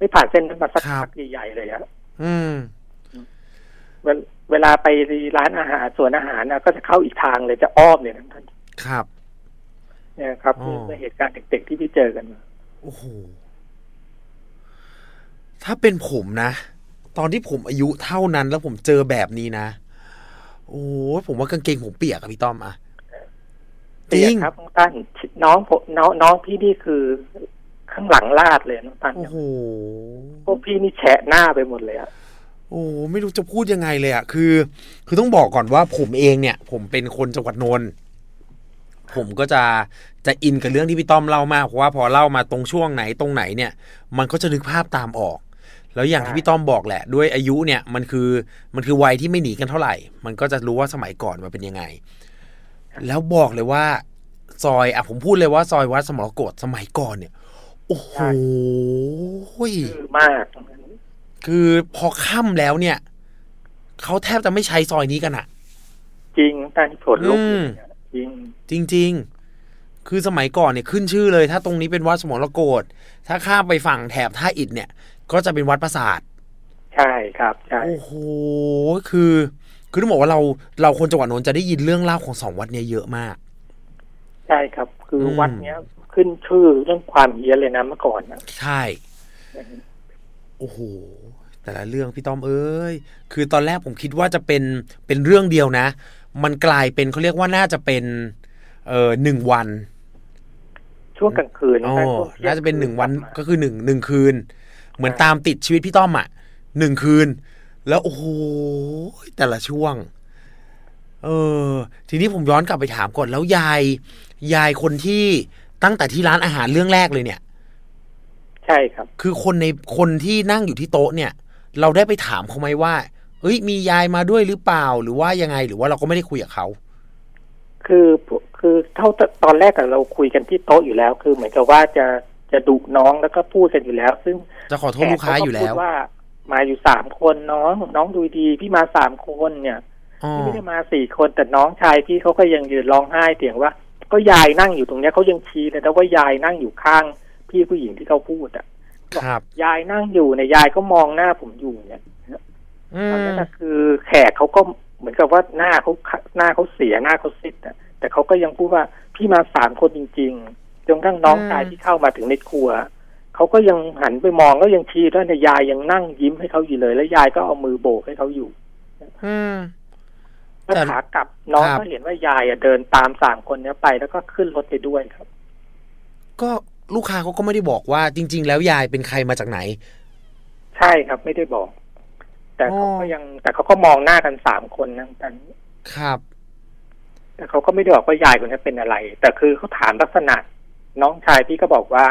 ไม่ผ่านเส้นนั้นมาสักพักใหญ่ๆเลยอะอืมเวลเวลาไปร้านอาหารส่วนอาหารนะก็จะเข้าอีกทางเลยจะอ้อมเนี่ยท่านครับเนี่ยครับนี่เป็นเหตุการณ์เด็กๆที่พี่เจอกันมาโอ้โหถ้าเป็นผมนะตอนที่ผมอายุเท่านั้นแล้วผมเจอแบบนี้นะโอ้ผมว่ากางเกงผมเปียกอะพี่ต้อมอะจริงครับท่านน้องผมน้องน้องพี่นี่คือข้างหลังลาดเลยน้องตันโอ้โหพวกพี่นี่แฉะหน้าไปหมดเลยอะโอ้ไม่รู้จะพูดยังไงเลยอะคือคือต้องบอกก่อนว่าผมเองเนี่ยผมเป็นคนจังหวัดนนท์ผมก็จะจะอินกับเรื่องที่พี่ต้อมเล่ามากเพราะว่าพอเล่ามาตรงช่วงไหนตรงไหนเนี่ยมันก็จะนึกภาพตามออก แล้วอย่างที่พี่ต้อมบอกแหละด้วยอายุเนี่ยมันคือมันคือวัยที่ไม่หนีกันเท่าไหร่มันก็จะรู้ว่าสมัยก่อนมันเป็นยังไงแล้วบอกเลยว่าซอยอ่ะผมพูดเลยว่าซอยวัดสมรกตสมัยก่อนเนี่ยโอ้โหมากคือพอค่ำแล้วเนี่ยเขาแทบจะไม่ใช้ซอยนี้กันอะจริงตาที่ผลลุกจริงจริงจริงคือสมัยก่อนเนี่ยขึ้นชื่อเลยถ้าตรงนี้เป็นวัดสมรโกศถ้าข้ามไปฝั่งแถบท่าอิฐเนี่ยก็จะเป็นวัดปราสาทใช่ครับใช่โอ้โหคือคือต้องบอกว่าเราเราคนจังหวัดนนท์จะได้ยินเรื่องเล่าของสองวัดเนี้ยเยอะมากใช่ครับคือวัดเนี้ยขึ้นชื่อเรื่องความเฮี้ยนเลยนะเมื่อก่อนนะใช่โอ้โหแต่ละเรื่องพี่ต้อมเอ้ยคือตอนแรกผมคิดว่าจะเป็นเป็นเรื่องเดียวนะมันกลายเป็นเขาเรียกว่าน่าจะเป็นเอ่อหนึ่งวันช่วงกลางคืนน่าจะเป็นหนึ่งวันก็คือหนึ่งหนึ่งคืนเหมือนตามติดชีวิตพี่ต้อมอ่ะหนึ่งคืนแล้วโอ้โหแต่ละช่วงเออทีนี้ผมย้อนกลับไปถามก่อนแล้วยายยายคนที่ตั้งแต่ที่ร้านอาหารเรื่องแรกเลยเนี่ยใช่ครับคือคนในคนที่นั่งอยู่ที่โต๊ะเนี่ยเราได้ไปถามเขาไหมว่าเอ้ยมียายมาด้วยหรือเปล่าหรือว่ายังไงหรือว่าเราก็ไม่ได้คุยกับเขาคือคือเท่าตอนแรกอะเราคุยกันที่โต๊ะอยู่แล้วคือเหมือนกับว่าจะจะดุน้องแล้วก็พูดกันอยู่แล้วซึ่งจะขอโทษลูกค้าอยู่แล้วว่ามาอยู่สามคนน้องน้องดูดีพี่มาสามคนเนี่ยไม่ได้มาสี่คนแต่น้องชายพี่เขาก็ยังยืนร้องไห้เถียงว่าก็ยายนั่งอยู่ตรงเนี้ยเขายังชี้เลยแต่ว่ายายนั่งอยู่ข้างพี่ผู้หญิงที่เขาพูดอ่ะยายนั่งอยู่เนี่ยยายก็มองหน้าผมอยู่เนี่ยตอนนั้นคือแขกเขาก็เหมือนกับว่าหน้าเขาหน้าเขาเสียหน้าเขาซิดอ่ะแต่เขาก็ยังพูดว่าพี่มาสามคนจริงๆจนกระทั่งน้องชายที่เข้ามาถึงในครัวเขาก็ยังหันไปมองแล้วยังชี้ด้วยเนี่ยยายยังนั่งยิ้มให้เขาอยู่เลยแล้วยายก็เอามือโบกให้เขาอยู่แล้วขากลับน้องก็เห็นว่ายายเดินตามสามคนนี้ไปแล้วก็ขึ้นรถไปด้วยครับก็ลูกค้าเขาก็ไม่ได้บอกว่าจริงๆแล้วยายเป็นใครมาจากไหนใช่ครับไม่ได้บอกแต่เขาก็ยังแต่เขาก็มองหน้ากันสามคนนั่งกันครับแต่เขาก็ไม่ได้บอกว่ายายคนนี้เป็นอะไรแต่คือเขาถามลักษณะน้องชายพี่ก็บอกว่า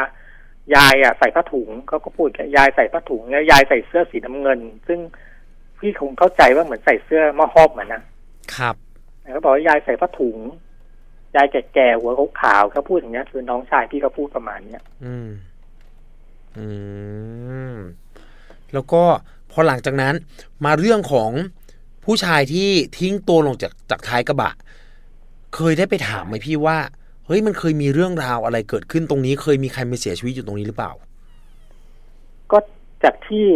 ยายอ่ะใส่ผ้าถุงเขาก็พูดยายใส่ผ้าถุงแล้วยายใส่เสื้อสีน้ำเงินซึ่งพี่คงเข้าใจว่าเหมือนใส่เสื้อมอฮอบเหมือนนะครับเขาบอกว่ายายใส่ผ้าถุงยายแก่ๆหัวขาวๆเขาพูดอย่างนี้คือน้องชายพี่เขาพูดประมาณเนี้ยอืมอืมแล้วก็พอหลังจากนั้นมาเรื่องของผู้ชายที่ทิ้งตัวลงจากจากท้ายกระบะเคยได้ไปถามไหมพี่ว่าเฮ้ยมันเคยมีเรื่องราวอะไรเกิดขึ้นตรงนี้เคยมีใครมาเสียชีวิตอยู่ตรงนี้หรือเปล่าก็จากที่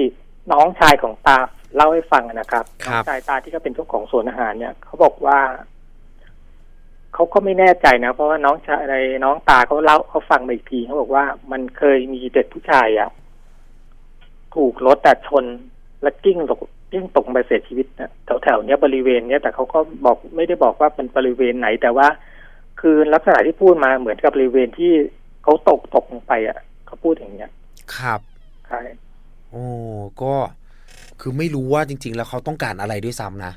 น้องชายของตาเล่าให้ฟังนะครับน้องชายตาที่ก็เป็นเจ้าของสวนอาหารเนี่ยเขาบอกว่าเขาก็ไม่แน่ใจนะเพราะว่าน้องชายในน้องตาเขาเล่าเขาฟังมาอีกทีเขาบอกว่ามันเคยมีเด็กผู้ชายอ่ะถูกรถแต่ชนและกิ้งตกกิ้งตกไปเสียชีวิตนะแถวแถวเนี้ยบริเวณเนี้ยแต่เขาก็บอกไม่ได้บอกว่าเป็นบริเวณไหนแต่ว่าคือลักษณะที่พูดมาเหมือนกับบริเวณที่เขาตกตกลงไปอ่ะเขาพูดอย่างเนี้ยครับใช่โอ้ก็คือไม่รู้ว่าจริงๆแล้วเขาต้องการอะไรด้วยซ้ำนะ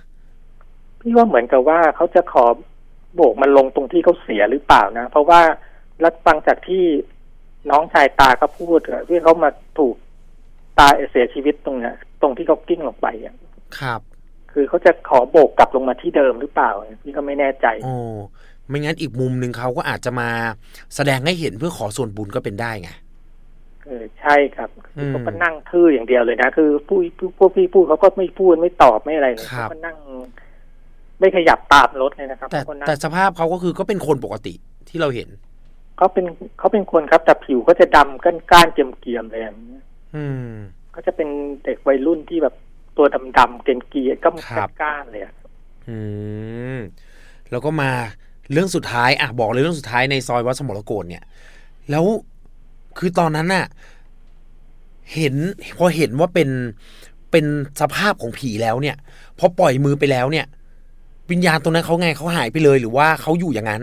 พี่ว่าเหมือนกับว่าเขาจะขอโบกมันลงตรงที่เขาเสียหรือเปล่านะเพราะว่ารับฟังจากที่น้องชายตาเขาพูดเรื่องเขามาถูกตาเสียชีวิตตรงเนี้ยตรงที่เขากิ้งลงไปอ่ะครับคือเขาจะขอโบกกลับลงมาที่เดิมหรือเปล่าพี่ก็ไม่แน่ใจโอ้ไม่งั้นอีกมุมหนึ่งเขาก็อาจจะมาแสดงให้เห็นเพื่อขอส่วนบุญก็เป็นได้ไงเออใช่ครับเขาก็นั่งทื่ออย่างเดียวเลยนะคือผู้พวกพี่พูดเขาก็ไม่พูดไม่ตอบไม่อะไรเลยเขาก็นั่งไม่ขยับตามรถเลยนะครับแต่แต่สภาพเขาก็คือก็เป็นคนปกติที่เราเห็นเขาเป็นเขาเป็นคนครับแต่ผิวก็จะดำก้านก้านเกรียมๆเลยอืมก็จะเป็นเด็กวัยรุ่นที่แบบตัวดำๆเกรียมๆก้านก้านเลยอืมแล้วก็มาเรื่องสุดท้ายอ่ะบอกเลยเรื่องสุดท้ายในซอยวัดสมรโกศเนี่ยแล้วคือตอนนั้นน่ะเห็นพอเห็นว่าเป็นเป็นสภาพของผีแล้วเนี่ยพอปล่อยมือไปแล้วเนี่ยวิญญาณตรงนั้นเขาไงเขาหายไปเลยหรือว่าเขาอยู่อย่างนั้น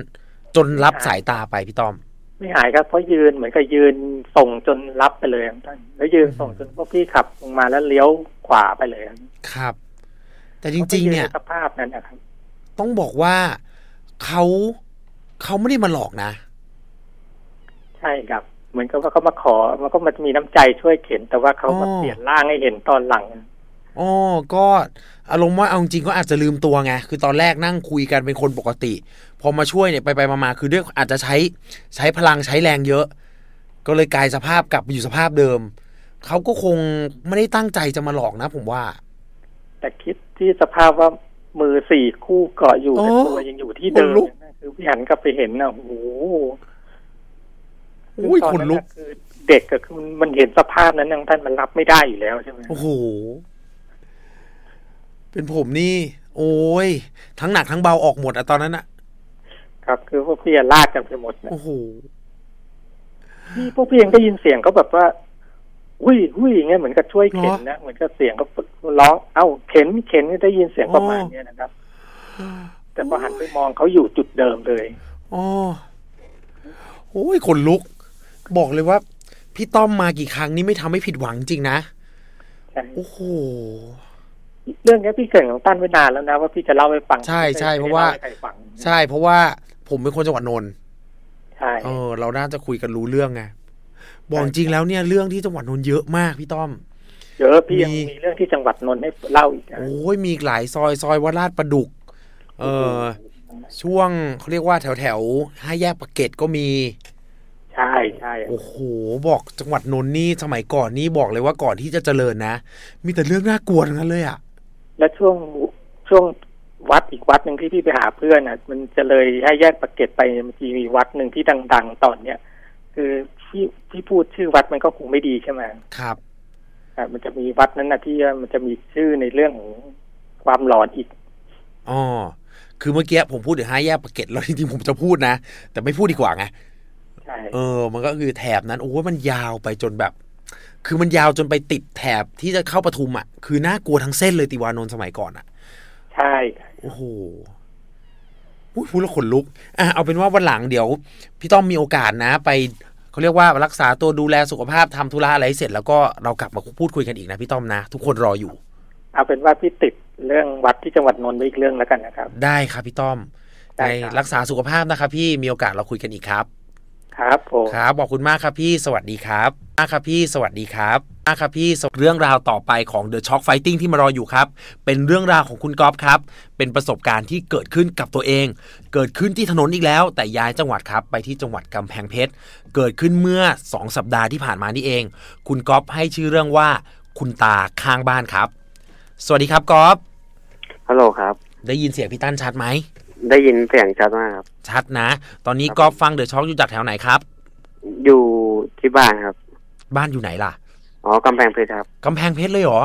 จนรับสายตาไปพี่ต้อมไม่หายครับเพราะยืนเหมือนกับยืนส่งจนรับไปเลยท่านแล้วยืนส่งจนพวกพี่ขับลงมาแล้วเลี้ยวขวาไปเลยครับแต่จริงๆเนี่ยสภาพนั้นนะครับต้องบอกว่าเขาเขาไม่ได้มาหลอกนะใช่ครับ เหมือนกับว่าเขามาขอมันก็มันมีน้ำใจช่วยเข็นแต่ว่าเขามาเปลี่ยนร่างให้เห็นตอนหลังอ๋อก็อารมณ์ว่าเอาจริงก็อาจจะลืมตัวไงคือตอนแรกนั่งคุยกันเป็นคนปกติพอมาช่วยเนี่ยไปไปมาๆคือด้วยอาจจะใช้ใช้พลังใช้แรงเยอะก็เลยกลายสภาพกลับอยู่สภาพเดิมเขาก็คงไม่ได้ตั้งใจจะมาหลอกนะผมว่าแต่คิดที่สภาพว่ามือสี่คู่เกาะอยู่แต่ตัวยังอยู่ที่เดิมคือพี่หันกลับไปเห็นนะโอ้โหคนลุกคือเด็กก็คือมันเห็นสภาพนั้นท่านมันรับไม่ได้อยู่แล้วใช่ไหมโอ้โหเป็นผมนี่โอ้ยทั้งหนักทั้งเบาออกหมดอะตอนนั้นอะครับคือพวกพี่ลากกันไปหมดโอ้โหนี่พวกพี่ยังได้ยินเสียงเขาแบบว่าอุ้ยอุ้ยอย่างเงี้ยเหมือนกับช่วยเข็นนะเหมือนกับเสียงเขาฝึกร้องเอ้าเข็นเข็นได้ยินเสียงประมาณนี้นะครับแต่พอหันไปมองเขาอยู่จุดเดิมเลยอ๋อโอ้ยขนลุกบอกเลยว่าพี่ต้อมมากี่ครั้งนี่ไม่ทำให้ผิดหวังจริงนะโอ้โหเรื่องนี้พี่เก่งของตั้นไว้นานแล้วนะว่าพี่จะเล่าให้ฟังใช่ใช่เพราะว่าใช่เพราะว่าผมเป็นคนจังหวัดนนท์ใช่เออเราน่าจะคุยกันรู้เรื่องไงบอกจริงแล้วเนี่ยเรื่องที่จังหวัดนนท์เยอะมากพี่ต้อมเยอะพี่ยังมีเรื่องที่จังหวัดนนท์ให้เล่าอีกโอ้ยมีหลายซอยซอยวัดลาดประดุกเออช่วงเขาเรียกว่าแถวแถวห้าแยกปากเกร็ดก็มีใช่ใช่โอ้โหบอกจังหวัดนนท์นี่สมัยก่อนนี่บอกเลยว่าก่อนที่จะเจริญนะมีแต่เรื่องน่ากลัวทั้งนั้นเลยอ่ะและช่วงช่วงวัดอีกวัดหนึ่งที่พี่ไปหาเพื่อนอ่ะมันจะเลยให้แยกปากเกร็ดไปมันจะมีวัดหนึ่งที่ดังๆตอนเนี้ยคือที่ที่พูดชื่อวัดมันก็คงไม่ดีใช่ไหมครับอ่ามันจะมีวัดนั้นนะที่มันจะมีชื่อในเรื่องของความหลอนอีกอ๋อคือเมื่อกี้ผมพูดถึงห้าแยกปากเกร็ดแล้วจริงๆผมจะพูดนะแต่ไม่พูดดีกว่าไงใช่เออมันก็คือแถบนั้นโอ้มันยาวไปจนแบบคือมันยาวจนไปติดแถบที่จะเข้าปทุมอ่ะคือน่ากลัวทั้งเส้นเลยติวานนท์สมัยก่อนอ่ะใช่โอ้โหพูดแล้วขนลุกอ่ะเอาเป็นว่าวันหลังเดี๋ยวพี่ต้อมมีโอกาสนะไปเขาเรียกว่ารักษาตัวดูแลสุขภาพทำธุระอะไรเสร็จแล้วก็เรากลับมาพูดคุยกันอีกนะพี่ต้อมนะทุกคนรออยู่เอาเป็นว่าพี่ติดเรื่องวัดที่จังหวัดนนท์ไปอีกเรื่องแล้วกันนะครับได้ครับพี่ต้อมในรักษาสุขภาพนะครับพี่มีโอกาสเราคุยกันอีกครับครับผมครับขอบคุณมากครับพี่สวัสดีครับมากครับพี่สวัสดีครับมากครับพี่เรื่องราวต่อไปของ The Shock Fighting ที่มารออยู่ครับเป็นเรื่องราวของคุณก๊อฟครับเป็นประสบการณ์ที่เกิดขึ้นกับตัวเองเกิดขึ้นที่ถนนอีกแล้วแต่ย้ายจังหวัดครับไปที่จังหวัดกำแพงเพชรเกิดขึ้นเมื่อสองสัปดาห์ที่ผ่านมานี่เองคุณก๊อฟให้ชื่อเรื่องว่าคุณตาข้างบ้านครับสวัสดีครับก๊อฟฮัลโหลครับได้ยินเสียงพี่ตั้นชัดไหมได้ยินเสียงชัดมากครับชัดนะตอนนี้ก็ฟังเดอะช็อคอยู่จากแถวไหนครับอยู่ที่บ้านครับบ้านอยู่ไหนล่ะอ๋อกำแพงเพชรครับกำแพงเพชรเลยเหรอ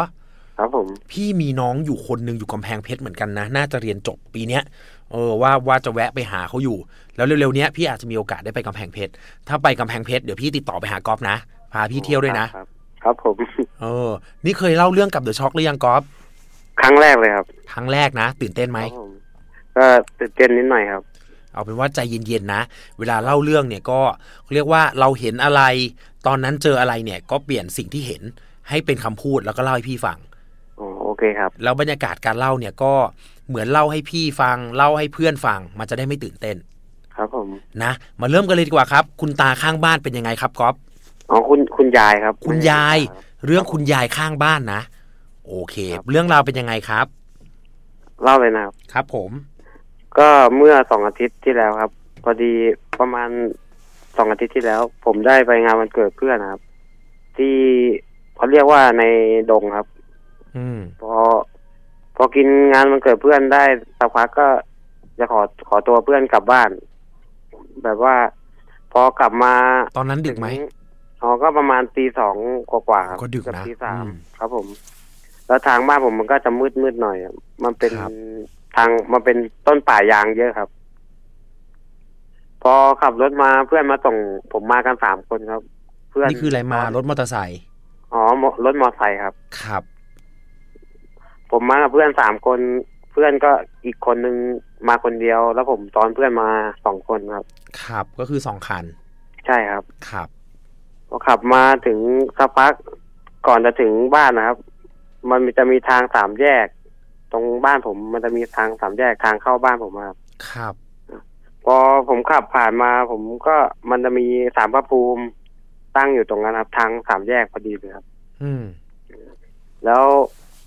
ครับผมพี่มีน้องอยู่คนนึงอยู่กำแพงเพชรเหมือนกันนะน่าจะเรียนจบปีเนี้ยเออว่าว่าจะแวะไปหาเขาอยู่แล้วเร็วๆเนี้ยพี่อาจจะมีโอกาสได้ไปกำแพงเพชรถ้าไปกำแพงเพชรเดี๋ยวพี่ติดต่อไปหากอฟนะพาพี่เที่ยวด้วยนะครับครับผมเออนี่เคยเล่าเรื่องกับเดอะช็อคหรือยังกอฟครั้งแรกเลยครับครั้งแรกนะตื่นเต้นไหมก็ตื่นเต้นนิดหน่อยครับเอาเป็นว่าใจเย็นๆนะเวลาเล่าเรื่องเนี่ยก็เรียกว่าเราเห็นอะไรตอนนั้นเจออะไรเนี่ยก็เปลี่ยนสิ่งที่เห็นให้เป็นคำพูดแล้วก็เล่าให้พี่ฟังอ๋อโอเคครับแล้วบรรยากาศการเล่าเนี่ยก็เหมือนเล่าให้พี่ฟังเล่าให้เพื่อนฟังมันจะได้ไม่ตื่นเต้นครับผมนะมาเริ่มกันเลยดีกว่าครับคุณตาข้างบ้านเป็นยังไงครับก๊อฟอ๋อคุณคุณยายครับคุณยายเรื่องคุณยายข้างบ้านนะโอเคเรื่องราวเป็นยังไงครับเล่าเลยนะครับครับผมก็เมื่อสองอาทิตย์ที่แล้วครับพอดีประมาณสองอาทิตย์ที่แล้วผมได้ไปงานวันเกิดเพื่อนครับที่เขาเรียกว่าในดงครับอืมพอพอกินงานวันเกิดเพื่อนได้สักพักก็จะขอขอตัวเพื่อนกลับบ้านแบบว่าพอกลับมาตอนนั้นดึกไหมอ๋อก็ประมาณตีสองกว่าๆครับก็ดึกนะตีสามครับผมแล้วทางบ้านผมมันก็จะมืดมืดหน่อยมันเป็นทางมาเป็นต้นป่ายางเยอะครับพอขับรถมาเพื่อนมาส่งผมมากันสามคนครับเพื่อนนี่คืออะไรมารถมอเตอร์ไซค์อ๋อรถมอเตอร์ไซค์ครับครับผมมากับเพื่อนสามคนเพื่อนก็อีกคนนึงมาคนเดียวแล้วผมซ้อนเพื่อนมาสองคนครับครับก็คือสองคันใช่ครับครับพอขับมาถึงสักพักก่อนจะถึงบ้านนะครับมันจะมีทางสามแยกตรงบ้านผมมันจะมีทางสามแยกทางเข้าบ้านผมครับครับพอผมขับผ่านมาผมก็มันจะมีศาลพระภูมิ ตั้งอยู่ตรงนั้นครับทางสามแยกพอดีเลยครับอืมแล้ว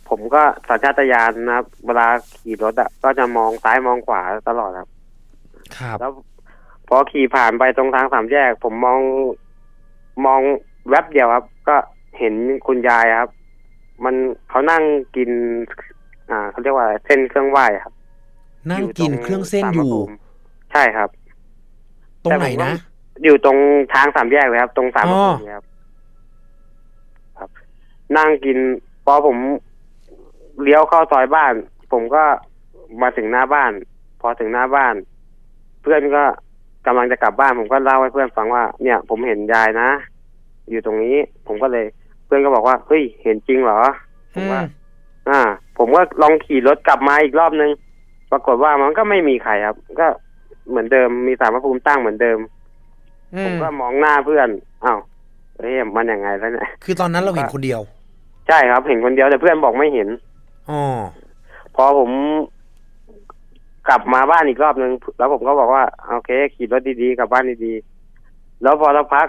ผมก็สัญชาตญาณนะครับเวลาขี่รถอ่ะก็จะมองซ้ายมองขวาตลอดครับครับแล้วพอขี่ผ่านไปตรงทางสามแยกผมมองมองแวบเดียวครับก็เห็นคุณยายครับมันเขานั่งกินอ่าเขาเรียกว่าเส้นเครื่องไหว้ครับนั่งกินเครื่องเส้นอยู่ใช่ครับตรงไหนนะอยู่ตรงทางสามแยกเลยครับตรงสามแยกครับครับนั่งกินพอผมเลี้ยวเข้าซอยบ้านผมก็มาถึงหน้าบ้านพอถึงหน้าบ้านเพื่อนก็กำลังจะกลับบ้านผมก็เล่าให้เพื่อนฟังว่าเนี่ยผมเห็นยายนะอยู่ตรงนี้ผมก็เลยเพื่อนก็บอกว่าเฮ้ยเห็นจริงเหรอผมว่าอ่าผมก็ลองขี่รถกลับมาอีกรอบนึงปรากฏว่ามันก็ไม่มีใครครับก็เหมือนเดิมมีศาลพระภูมิตั้งเหมือนเดิมผมก็มองหน้าเพื่อนอ้าวเฮ้ยมันยังไงแล้วเนี่ยคือตอนนั้นเราเห็นคนเดียวใช่ครับเห็นคนเดียวแต่เพื่อนบอกไม่เห็นอ๋อพอผมกลับมาบ้านอีกรอบนึงแล้วผมก็บอกว่าโอเคขี่รถดีๆกลับบ้านดีๆแล้วพอสักพัก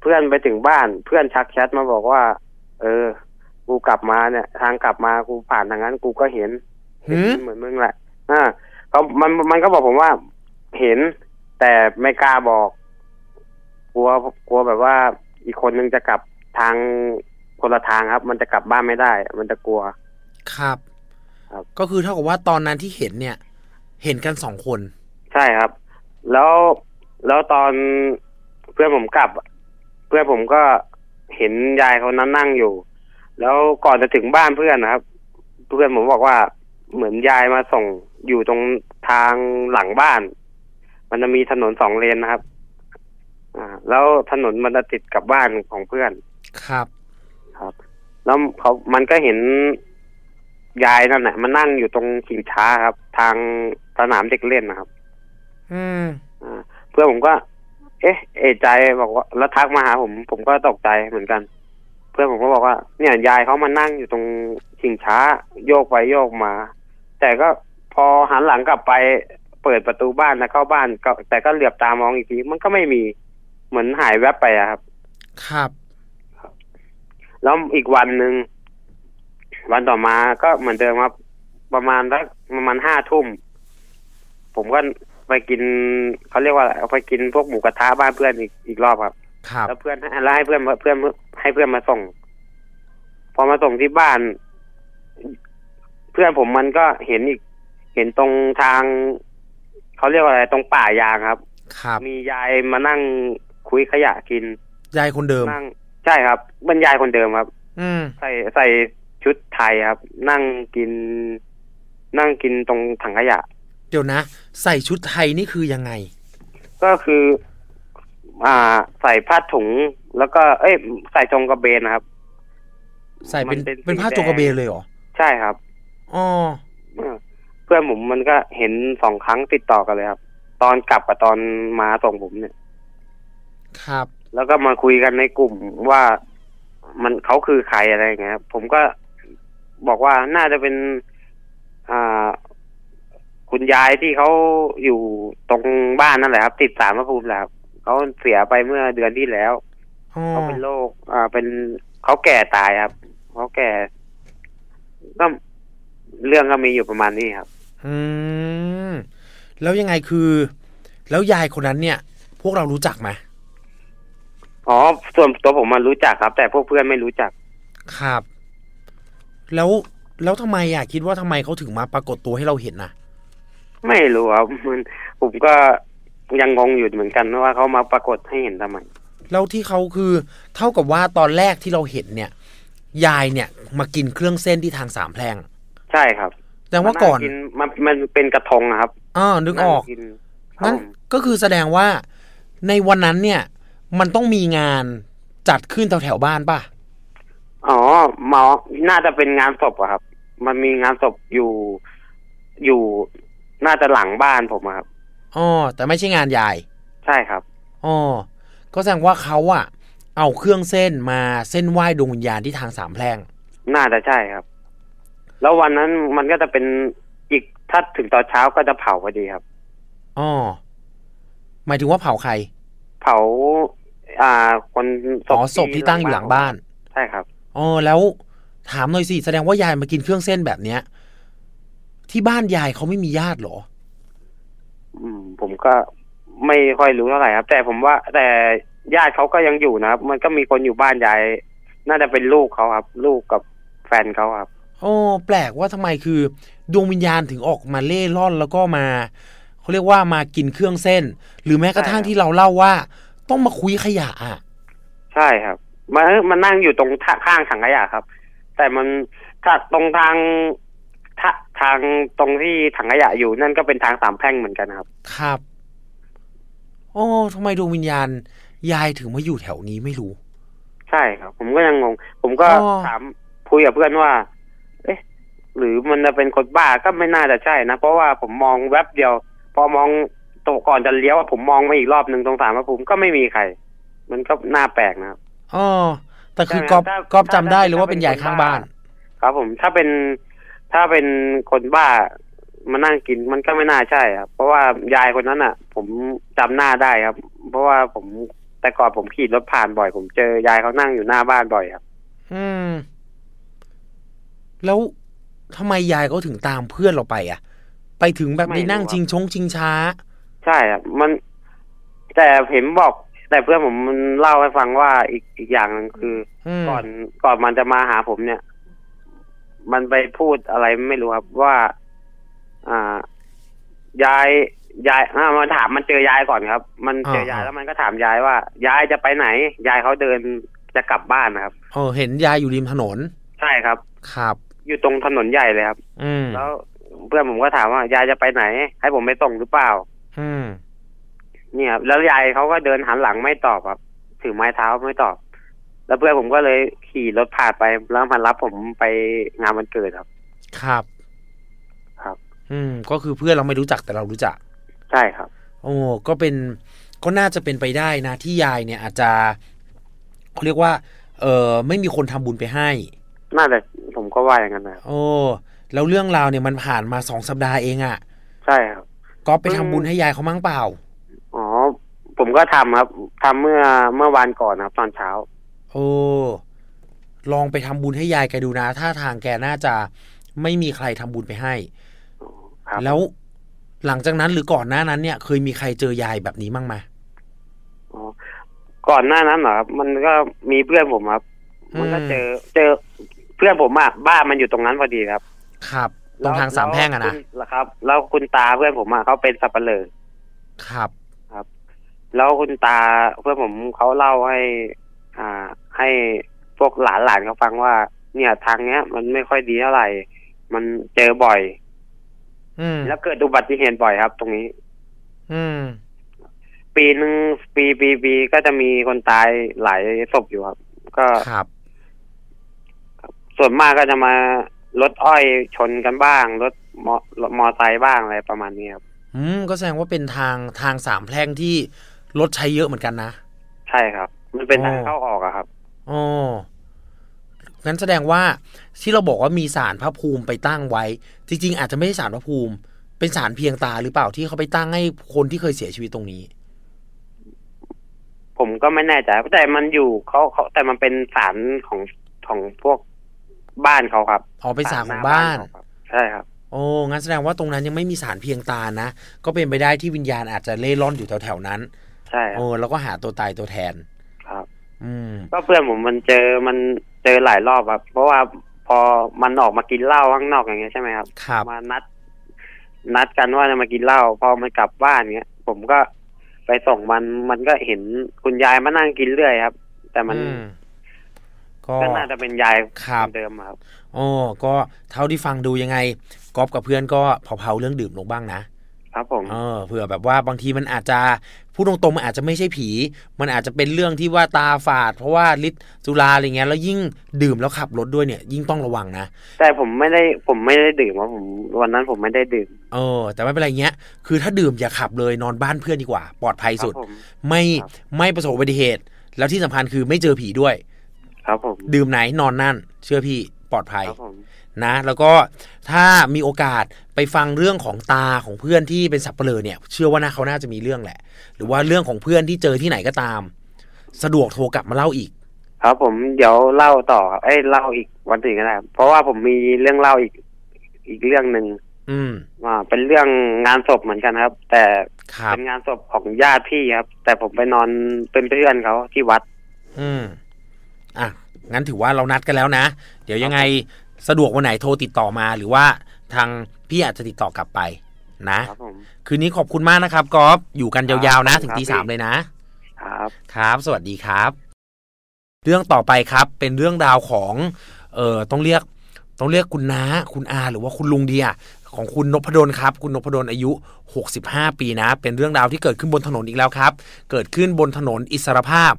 เพื่อนไปถึงบ้านเพื่อนชักแชทมาบอกว่าเออกูกลับมาเนี่ยทางกลับมากูผ่านทางนั้นกูก็เห็นเห็นเหมือนมึงแหละอ่าเขามันมันก็บอกผมว่าเห็นแต่ไม่กล้าบอกกลัวกลัวแบบว่าอีกคนนึงจะกลับทางคนละทางครับมันจะกลับบ้านไม่ได้มันจะกลัวครับครับก็คือเท่ากับว่าตอนนั้นที่เห็นเนี่ยเห็นกันสองคนใช่ครับแล้วแล้วตอนเพื่อนผมกลับเพื่อนผมก็เห็นยายเขานั่งนั่งอยู่แล้วก่อนจะถึงบ้านเพื่อนนะครับเพื่อนผมบอกว่าเหมือนยายมาส่งอยู่ตรงทางหลังบ้านมันจะมีถนนสองเลนนะครับอ่าแล้วถนนมันจะติดกับบ้านของเพื่อนครับครับแล้วเขามันก็เห็นยายนั่นแหละมันนั่งอยู่ตรงชิงช้าครับทางสนามเด็กเล่นนะครับอืมอ่าเพื่อนผมก็เอ๊ะเอะใจบอกว่าแล้วทักมาหาผมผมก็ตกใจเหมือนกันเพื่อนผมก็บอกว่าเนี่ยยายเขามานั่งอยู่ตรงชิงช้าโยกไปโยกมาแต่ก็พอหันหลังกลับไปเปิดประตูบ้านแล้วเข้าบ้านก็แต่ก็เหลือบตามองอีกทีมันก็ไม่มีเหมือนหายแวบไปอะครับครับแล้วอีกวันหนึ่งวันต่อมาก็เหมือนเดิมครับประมาณสักประมาณห้าทุ่มผมก็ไปกินเขาเรียกว่าอะไรไปกินพวกหมูกระทะบ้านเพื่อนอีกอีกรอบครับครับแล้วเพื่อนแล้วให้เพื่อนเพื่อนให้เพื่อนมาส่งพอมาส่งที่บ้านเพื่อนผมมันก็เห็นอีกเห็นตรงทางเขาเรียกว่าอะไรตรงป่ายางครับครับมียายมานั่งคุยขยะกินยายคนเดิมนั่งใช่ครับเป็นยายคนเดิมครับอืมใส่ใส่ชุดไทยครับนั่งกินนั่งกินตรงถังขยะเดี๋ยวนะใส่ชุดไทยนี่คือยังไงก็คืออ่าใส่ผ้าถุงแล้วก็เอ้ยใส่จงกระเบนนะครับใส่เป็นเป็นผ้าจงกระเบนเลยเหรอใช่ครับอ๋อเพื่อนผมมันก็เห็นสองครั้งติดต่อกันเลยครับตอนกลับกับตอนมาส่งผมเนี่ยครับแล้วก็มาคุยกันในกลุ่มว่ามันเขาคือใครอะไรอย่างเงี้ยผมก็บอกว่าน่าจะเป็นอ่าคุณยายที่เขาอยู่ตรงบ้านนั่นแหละครับติดสารพระภูมิแล้วเขาเสียไปเมื่อเดือนที่แล้วเขาเป็นโรคอ่าเป็นเขาแก่ตายครับเขาแก่ก็เรื่องก็มีอยู่ประมาณนี้ครับอืมแล้วยังไงคือแล้วยายคนนั้นเนี่ยพวกเรารู้จักไหมอ๋อส่วนตัวผมมันรู้จักครับแต่พวกเพื่อนไม่รู้จักครับแล้วแล้วทำไมอ่ะคิดว่าทำไมเขาถึงมาปรากฏตัวให้เราเห็นนะไม่รู้ครับมันผมก็ยังงงอยู่เหมือนกันว่าเขามาปรากฏให้เห็นทำไมแล้วที่เขาคือเท่ากับว่าตอนแรกที่เราเห็นเนี่ยยายเนี่ยมากินเครื่องเส้นที่ทางสามแพร่งใช่ครับแต่ว่าก่อนมันมันเป็นกระทงนะครับอ๋อนึกออกนั่นก็คือแสดงว่าในวันนั้นเนี่ยมันต้องมีงานจัดขึ้นแถวแถวบ้านป่ะอ๋อหมอน่าจะเป็นงานศพอะครับมันมีงานศพอยู่อยู่น่าจะหลังบ้านผมครับอ๋อแต่ไม่ใช่งานยายใช่ครับอ๋อก็แสดงว่าเขาอะเอาเครื่องเส้นมาเส้นไหว้ดวงวิญญาณที่ทางสามแพร่งน่าจะใช่ครับแล้ววันนั้นมันก็จะเป็นอีกถ้าถึงตอนเช้าก็จะเผาพอดีครับอ๋อหมายถึงว่าเผาใครเผา อ่าคนอ๋อศพที่ตั้งอยู่หลังบ้านใช่ครับอ๋อแล้วถามหน่อยสิแสดงว่ายายมากินเครื่องเส้นแบบเนี้ยที่บ้านยายเขาไม่มีญาติหรออืมผมก็ไม่ค่อยรู้เท่าไหร่ครับแต่ผมว่าแต่ญาติเขาก็ยังอยู่นะครับมันก็มีคนอยู่บ้านยายน่าจะเป็นลูกเขาครับลูกกับแฟนเขาครับโอ้แปลกว่าทำไมคือดวงวิญญาณถึงออกมาเล่ร่อนแล้วก็มาเขาเรียกว่ามากินเครื่องเส้นหรือแม้กระทั่งที่เราเล่าว่าต้องมาคุยขยะอ่ะใช่ครับมันมันนั่งอยู่ตรงข้างถังขยะครับแต่มันตรงทางทางตรงที่ถังขยะอยู่นั่นก็เป็นทางสามแพร่งเหมือนกันครับครับโอ้ทำไมดวงวิญญาณยายถึงมาอยู่แถวนี้ไม่รู้ใช่ครับผมก็ยังงงผมก็ถามคุยกับเพื่อนว่าเอ๊ะหรือมันจะเป็นคนบ้าก็ไม่น่าจะใช่นะเพราะว่าผมมองแวบเดียวพอมองโตก่อนจะเลี้ยวผมมองมาอีกรอบหนึ่งตรงสามพระภูมิก็ไม่มีใครมันก็น่าแปลกนะครับอ๋อแต่คือก๊อปก๊อปจำได้หรือว่าเป็นยายข้างบ้านครับผมถ้าเป็นถ้าเป็นคนบ้ามานั่งกินมันก็ไม่น่าใช่ครับเพราะว่ายายคนนั้นอ่ะผมจำหน้าได้ครับเพราะว่าผมแต่ก่อนผมขี่รถผ่านบ่อยผมเจอยายเขานั่งอยู่หน้าบ้านบ่อยครับอืมแล้วทำไมยายเขาถึงตามเพื่อนเราไปอ่ะไปถึงแบบไปนั่งชิงชงชิงช้าใช่ครับมันแต่เห็นบอกแต่เพื่อนผมมันเล่าให้ฟังว่าอีกอีกอย่างนึงคือก่อนก่อนมันจะมาหาผมเนี่ยมันไปพูดอะไรไม่รู้ครับว่าอ่ายายยายอ่ามาถามมันเจอยายก่อนครับมันเจอยายแล้วมันก็ถามยายว่ายายจะไปไหนยายเขาเดินจะกลับบ้านนะครับเออเห็นยายอยู่ริมถนนใช่ครับครับอยู่ตรงถนนใหญ่เลยครับอืมแล้วเพื่อนผมก็ถามว่ายายจะไปไหนให้ผมไปส่งหรือเปล่าอืมเนี่ยแล้วยายเขาก็เดินหันหลังไม่ตอบครับถือไม้เท้าไม่ตอบแล้วเพื่อนผมก็เลยขี่รถผ่านไปแล้วมารับผมไปงานวันเกิดครับครับครับอืมก็คือเพื่อนเราไม่รู้จักแต่เรารู้จักใช่ครับโอ้ก็เป็นก็น่าจะเป็นไปได้นะที่ยายเนี่ยอาจจะเขาเรียกว่าเออไม่มีคนทำบุญไปให้น่าจะผมก็ว่าอย่างนั้นนะโอ้แล้วเรื่องราวเนี่ยมันผ่านมาสองสัปดาห์เองอ่ะใช่ครับก็ไปทำบุญให้ยายเขามั้งเปล่าอ๋อผมก็ทำครับทำเมื่อเมื่อวานก่อนครับตอนเช้าโอ้ลองไปทำบุญให้ยายแกดูนะถ้าทางแกน่าจะไม่มีใครทำบุญไปให้แล้วหลังจากนั้นหรือก่อนหน้านั้นเนี่ยเคยมีใครเจอยายแบบนี้บ้างไหมอ๋อก่อนหน้านั้นเหรอครับมันก็มีเพื่อนผมครับมันก็เจอเจอเพื่อนผมอ่ะบ้านมันอยู่ตรงนั้นพอดีครับครับตรงทางสามแพร่งอะนะครับแล้วคุณตาเพื่อนผมอ่ะเขาเป็นสับปะเลอครับครับแล้วคุณตาเพื่อนผมเขาเล่าให้อ่าให้พวกหลานหลานเขาฟังว่าเนี่ยทางเนี้ยมันไม่ค่อยดีเท่าไหร่มันเจอบ่อยอืมแล้วเกิดอุบัติเหตุบ่อยครับตรงนี้อืมปีหนึ่งปีปีปีก็จะมีคนตายหลายศพอยู่ครับก็ครับส่วนมากก็จะมารถอ้อยชนกันบ้างรถมอมอไซค์บ้างอะไรประมาณนี้ครับอืมก็แสดงว่าเป็นทางทางสามแพร่งที่รถใช้เยอะเหมือนกันนะใช่ครับมันเป็นทางเข้าออกอะครับอ๋องั้นแสดงว่าที่เราบอกว่ามีศาลพระภูมิไปตั้งไว้จริงๆอาจจะไม่ใช่ศาลพระภูมิเป็นศาลเพียงตาหรือเปล่าที่เขาไปตั้งให้คนที่เคยเสียชีวิตตรงนี้ผมก็ไม่แน่ใจแต่มันอยู่เขาเขาแต่มันเป็นศาลของของพวกบ้านเขาครับอ๋อเป็นศาลของบ้านใช่ครับโอ้งั้นแสดงว่าตรงนั้นยังไม่มีศาลเพียงตานะก็เป็นไปได้ที่วิญญาณอาจจะเล่ร่อนอยู่แถวๆนั้นใช่โอ้แล้วก็หาตัวตายตัวแทนครับอืมก็เพื่อนผมมันเจอมันเจอหลายรอบครับเพราะว่าพอมันออกมากินเหล้าข้างนอกอย่างเงี้ยใช่ไหมครับครับมานัดนัดกันว่าจะมากินเหล้าพอมันกลับบ้านเงี้ยผมก็ไปส่งมันมันก็เห็นคุณยายมานั่งกินเรื่อยครับแต่มันก็น่าจะเป็นยายเดิมครับอ๋อก็เท่าที่ฟังดูยังไงก๊อฟกับเพื่อนก็เผาๆเรื่องดื่มลงบ้างนะครับผมเออเผื่อแบบว่าบางทีมันอาจจะพูดตรงๆมันอาจจะไม่ใช่ผีมันอาจจะเป็นเรื่องที่ว่าตาฝาดเพราะว่าฤทธิ์สุราอะไรเงี้ยแล้วยิ่งดื่มแล้วขับรถด้วยเนี่ยยิ่งต้องระวังนะแต่ผมไม่ได้ผมไม่ได้ดื่มว่าผมวันนั้นผมไม่ได้ดื่มเออแต่ไม่เป็นไรเงี้ยคือถ้าดื่มอย่าขับเลยนอนบ้านเพื่อนดีกว่าปลอดภัยสุดไม่ไม่ประสบอุบัติเหตุแล้วที่สำคัญคือไม่เจอผีด้วยครับผมดื่มไหนนอนนั่นเชื่อพี่ปลอดภัยนะแล้วก็ถ้ามีโอกาสไปฟังเรื่องของตาของเพื่อนที่เป็นสับเปลือเนี่ยเชื่อว่าน่าเขาน่าจะมีเรื่องแหละหรือว่าเรื่องของเพื่อนที่เจอที่ไหนก็ตาม สะดวกโทรกลับมาเล่าอีกครับผมเดี๋ยวเล่าต่อเอ้ยเล่าอีกวันอื่นก็ได้เพราะว่าผมมีเรื่องเล่าอีกอีกเรื่องหนึ่งอืมอ่าเป็นเรื่องงานศพเหมือนกันครับแต่เป็นงานศพของญาติพี่ครับแต่ผมไปนอนเป็นเพื่อนเขาที่วัดอืมอ่ะงั้นถือว่าเรานัดกันแล้วนะเดี๋ยวยังไงสะดวกวันไหนโทรติดต่อมาหรือว่าทางพี่อาจจะติดต่อกลับไปนะครับผมคืนนี้ขอบคุณมากนะครับกอล์ฟอยู่กันยาวๆนะถึงตีสามเลยนะครับครับสวัสดีครับเรื่องต่อไปครับเป็นเรื่องราวของเอ่อต้องเรียกต้องเรียกคุณน้าคุณอาหรือว่าคุณลุงเดียของคุณนพดลครับคุณนพดลอายุหกสิบห้าปีนะเป็นเรื่องราวที่เกิดขึ้นบนถนนอีกแล้วครับเกิดขึ้นบนถนนอิสรภาพ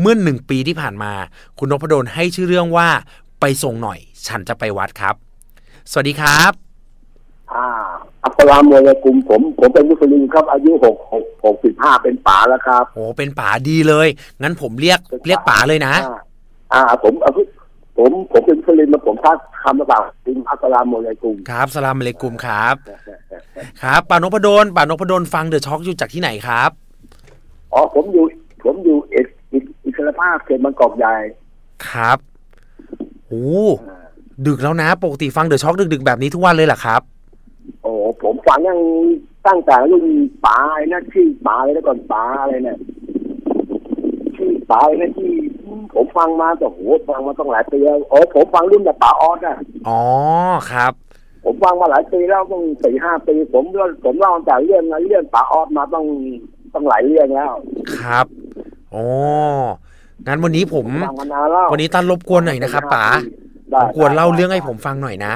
เมื่อหนึ่งปีที่ผ่านมาคุณนพดลให้ชื่อเรื่องว่าไปส่งหน่อยฉันจะไปวัดครับสวัสดีครับอ่าอัสลามุอะลัยกุมผมผมเป็นมุสลิมครับอายุหกสิบห้าเป็นป๋าแล้วครับโอ้เป็นป๋าดีเลยงั้นผมเรียกเรียกป๋าเลยนะอ่าผมผมผมเป็นมุสลิมผมทักคำว่าอัสลามุอะลัยกุมครับสลามอะลัยกุมครับครับป๋านพดลป๋านพดลฟังเดอะช็อคอยู่จากที่ไหนครับอ๋อผมอยู่ผมอยู่เอกอิสรภาพเขตบางกอกใหญ่ครับโอ้ดึกแล้วนะปกติฟังเดอะช็อคดึกๆแบบนี้ทุกวันเลยเหรอครับโอ้ผมฟังยังตั้งแต่รุ่นป๋าเลยนะที่ป๋าเลยแล้วก่อนป๋าอะไรเนี่ยที่ป๋าเลยนะที่ผมฟังมาแต่โหฟังมาต้องหลายปีแล้วโอ้ผมฟังรุ่นแบบป๋าออสนะอ๋อครับผมฟังมาหลายปีแล้วต้องสี่ห้าปีผมเรื่องผมเล่าจากเรื่องนะเรื่องป๋าออสมาต้องต้องหลายเรื่องแล้วครับโอ้งั้นวันนี้ผมวันนี้ตั้นรบกวนหน่อยนะครับป๋ารบกวนเล่าเรื่องให้ผมฟังหน่อยนะ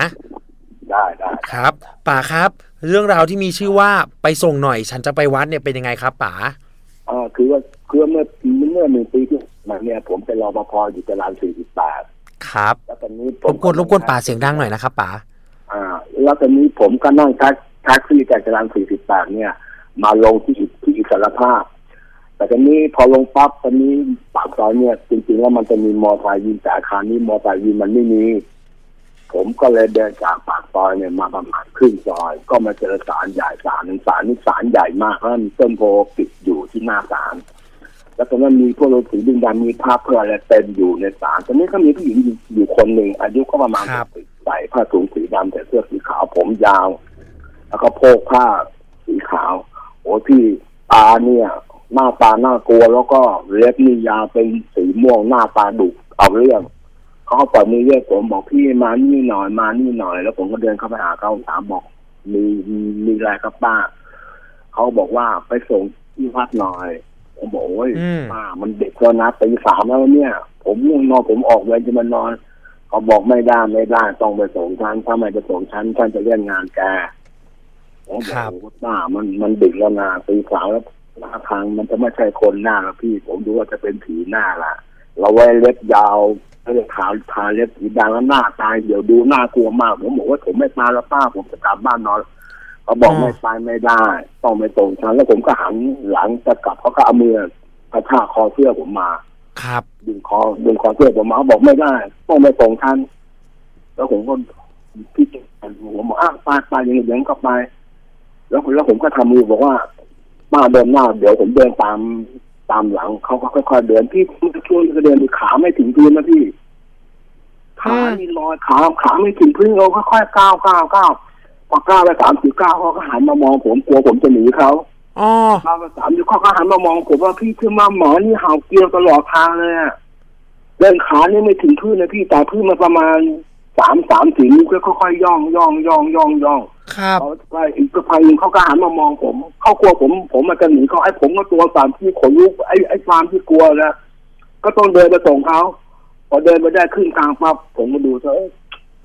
ได้ได้ครับป๋าครับเรื่องราวที่มีชื่อว่าไปส่งหน่อยฉันจะไปวัดเนี่ยเป็นยังไงครับป๋าอ่าคือว่าคือเมื่อเมื่อหนึ่งปีที่ผ่านมาเนี่ยผมเป็นรปภอยู่ตลาดสี่สิบแปดครับแล้วตอนนี้ผมรบกวนรบกวนป๋าเสียงดังหน่อยนะครับป๋าอ่าแล้วตอนนี้ผมก็นั่งแท็กแท็กซี่จากตลาดสี่สิบแปดเนี่ยมาลงที่ที่อิสรภาพแต่ตอนนี้พอลงปั๊บตอนนี้ปากซอยเนี่ยจริงๆแล้วมันจะมีมอไซค์ยืนแต่อาคารนี้มอไซค์ยืนมันไม่มีผมก็เลยเดินจากปากซอยเนี่ยมาประมาณครึ่งซอยก็มาเจอศาลใหญ่ศาลหนึ่งศาลนี่ศาลใหญ่มากแล้วมีต้นโพปิดอยู่ที่หน้าศาลแล้วตรงนั้นมีพวกฤาษีดึงดันมีภาพเพื่ออะไรเต็มอยู่ในศาลตอนนี้ก็มีผู้หญิงอยู่คนหนึ่งอายุก็ประมาณใส่ผ้าถุงสีดำแต่เสื้อสีขาวผมยาวแล้วก็โพกผ้าสีขาวโอ้ที่ตาเนี่ยหน้าตาหน้ากลัวแล้วก็เล็บนี่ยาวเป็นสีม่วงหน้าตาดุเอาเรื่องเขาก็ปล่อยมือเรียกผมบอกพี่มานี่หน่อยมานี่หน่อยแล้วผมก็เดินเข้าไปหาเขาถามบอกมีมีอะไรครับป้าเขาบอกว่าไปส่งที่วัดหน่อยผมบอกโอ้ยป้ามันเด็กแล้วนะตีสามแล้วเนี่ยผมง่วงนอนผมออกเวรจะมานอนเขาบอกไม่ได้ไม่ได้ต้องไปส่งชั้นถ้าไม่ไปส่งชั้นท่านจะเลื่อนงานแกผมบอกป้ามันมันเด็กแล้วนะตีสามแล้วท่าทางมันจะไม่ใช่คนหน้าแล้วพี่ผมดูว่าจะเป็นผีหน้าละเราไว้เล็บยาวเล็บขาวทาเล็บสีดำแล้วหน้าตายเดี๋ยวดูน่ากลัวมากผมบอกว่าผมไม่มาแล้วป้าผมจะกลับบ้านนอนเขาบอกไม่ไปไม่ได้ต้องไปส่งฉันแล้วผมก็หันหลังจะกลับเขาก็เอามือกระชากคอเสื้อผมมาครับดึงคอดึงคอเสื้อผมมาเขาบอกไม่ได้ต้องไปส่งฉันแล้วผมก็พี่เจนผมบอกอ้าวป้าป้าอย่างนี้เดี๋ยวก็ไปแล้วแล้วผมก็ทำมือบอกว่ามาเดินหน้าเดี๋ยวผมเดินตามตามหลังเขาก็ค่อยๆเดินพี่ช่วยก็เดินขาไม่ถึงพื้นนะพี่ขามีรอยขาขาไม่ถึงพื้นเราค่อยๆก้าวก้าวก้าวพอก้าวไปสามสี่ก้าวเขาก็หันมามองผมกลัวผมจะหนีเขาอ๋อก้าวไปสามสี่เขาก็หันมามองผมว่าพี่คือมาหมอนี่เห่าเกลียวตลอดทางเลยอะเดินขานี่ไม่ถึงพื้นนะพี่แต่พื้นมันประมาณสามสามสี่นิ้วก็ค่อยๆย่องย่องย่องย่องย่องครับเขาอีกพายนึงเขาก็หันมามองผมเขากลัวผมผมมาจะหนีเขาไอ้ผมก็ตัวสามที่ขนลุกไอ้ไอ้ความที่กลัวนะก็ต้องเดินไปส่งเขาพอเดินไปได้ขึ้นกลางปั๊บผมมาดูเถอะ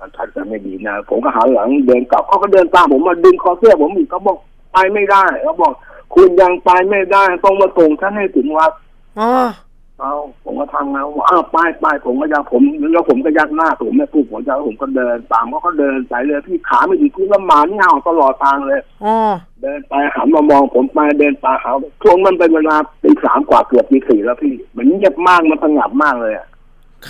มันทัดจะไม่ดีนะผมก็หันหลังเดินกลับเขาก็เดินตามผมมาดึงคอเสื้อผมอีกเขาบอกไปไม่ได้เขาบอกคุณยังไปไม่ได้ต้องมาส่งท่านให้ถึงวัดอ๋อเอาผมก็ทำแล้วอ้าวไปไปผมก็ยักผมแล้วผมก็ยักหน้าผมไม่พูดผมยักผมก็เดินตามเขาก็เดินไปเลยพี่ขาไม่ดีพี่ละหมาเงาตลอดทางเลยอเดินไปหันมามองผมไปเดินไปเขาช่วงมันเป็นเวลาตีสามกว่าเกือบตีสี่แล้วพี่มันเงียบมากมันสงบมากเลยอ่ะ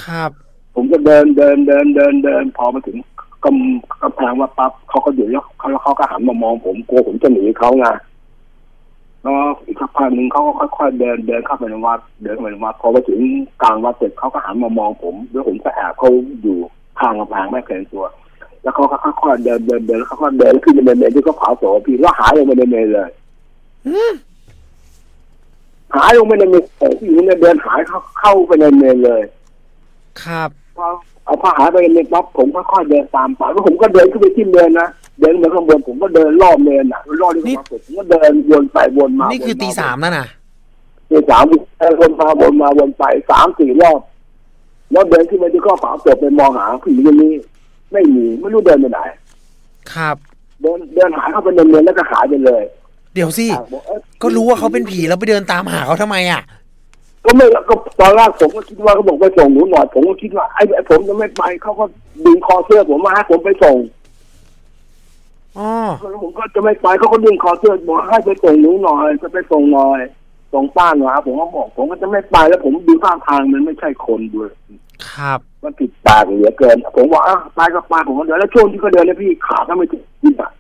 ครับผมก็เดินเดินเดินเดินเดินพอมาถึงกำกำแพงว่าปั๊บเขาก็หยุดแล้วเขาก็หันมามองผมกลัวผมจะหนีเขาไง แล้วสักพักหนึ่งเขาก็ค่อยๆเดินเดินเข้าไปในวัดเดินเข้าไปในวัดพอไปถึงกลางวัดเสร็จเขาก็หันมามองผมแล้วผมก็แอบเขาอยู่ทางกำแพงไม่เห็นตัวแล้วเขาก็ค่อยๆเดินเดินเดินแล้วเขาก็เดินขึ้นเดินเดินที่ก็เผาโสพีแล้วหายลงไปในเมลเลยหายลงไปในเมลผู้หญิงเนี่ยเดินหายเข้าเข้าไปในเมลเลยครับพอเอาผ้าหายไปในเมลปั๊บผมก็ค่อยเดินตามไปแล้วผมก็เดินขึ้นไปที่เมลนะเดินไปข้างบนผมก็เดินรอบเมลน่ะรอบที่ผมผมก็เดินวนไปวนมานี่คือตีสามนั่นน่ะตีสามวนมาวนมาวนไปสามสี่รอบแล้วเดินขึ้นไปที่ก็เผาโสไปมองหาผู้หญิงคนนี้ไม่มีไม่รู้เดินไปไหนครับเดินเดินหายเข้าไปในเมลแล้วก็หายไปเลยเดี๋ยวสิก็รู้ว่าเขาเป็นผีแล้วไปเดินตามหาเขาทำไมอ่ะก็ไม่ก็ตอนแรกผมก็คิดว่าเขาบอกไปส่งหนูหน่อยผมก็คิดว่าไอ้ผมจะไม่ไปเขาก็ดึงคอเสื้อผมมาให้ผมไปส่งอ๋อแล้วผมก็จะไม่ไปเขาก็ดึงคอเสื้อบอกให้ไปส่งหนูหน่อยจะไปส่งหน่อยส่งป้าหน่อยผมก็บอกผมก็จะไม่ไปแล้วผมดูท่าทางมันไม่ใช่คนด้วยครับมันผิดปากเหลือเกินผมว่าไปก็ไปผมก็เดินแล้วช่วงที่เขาเดินเนี่ยพี่ขาก็ไม่ถึงนี่อ่ะ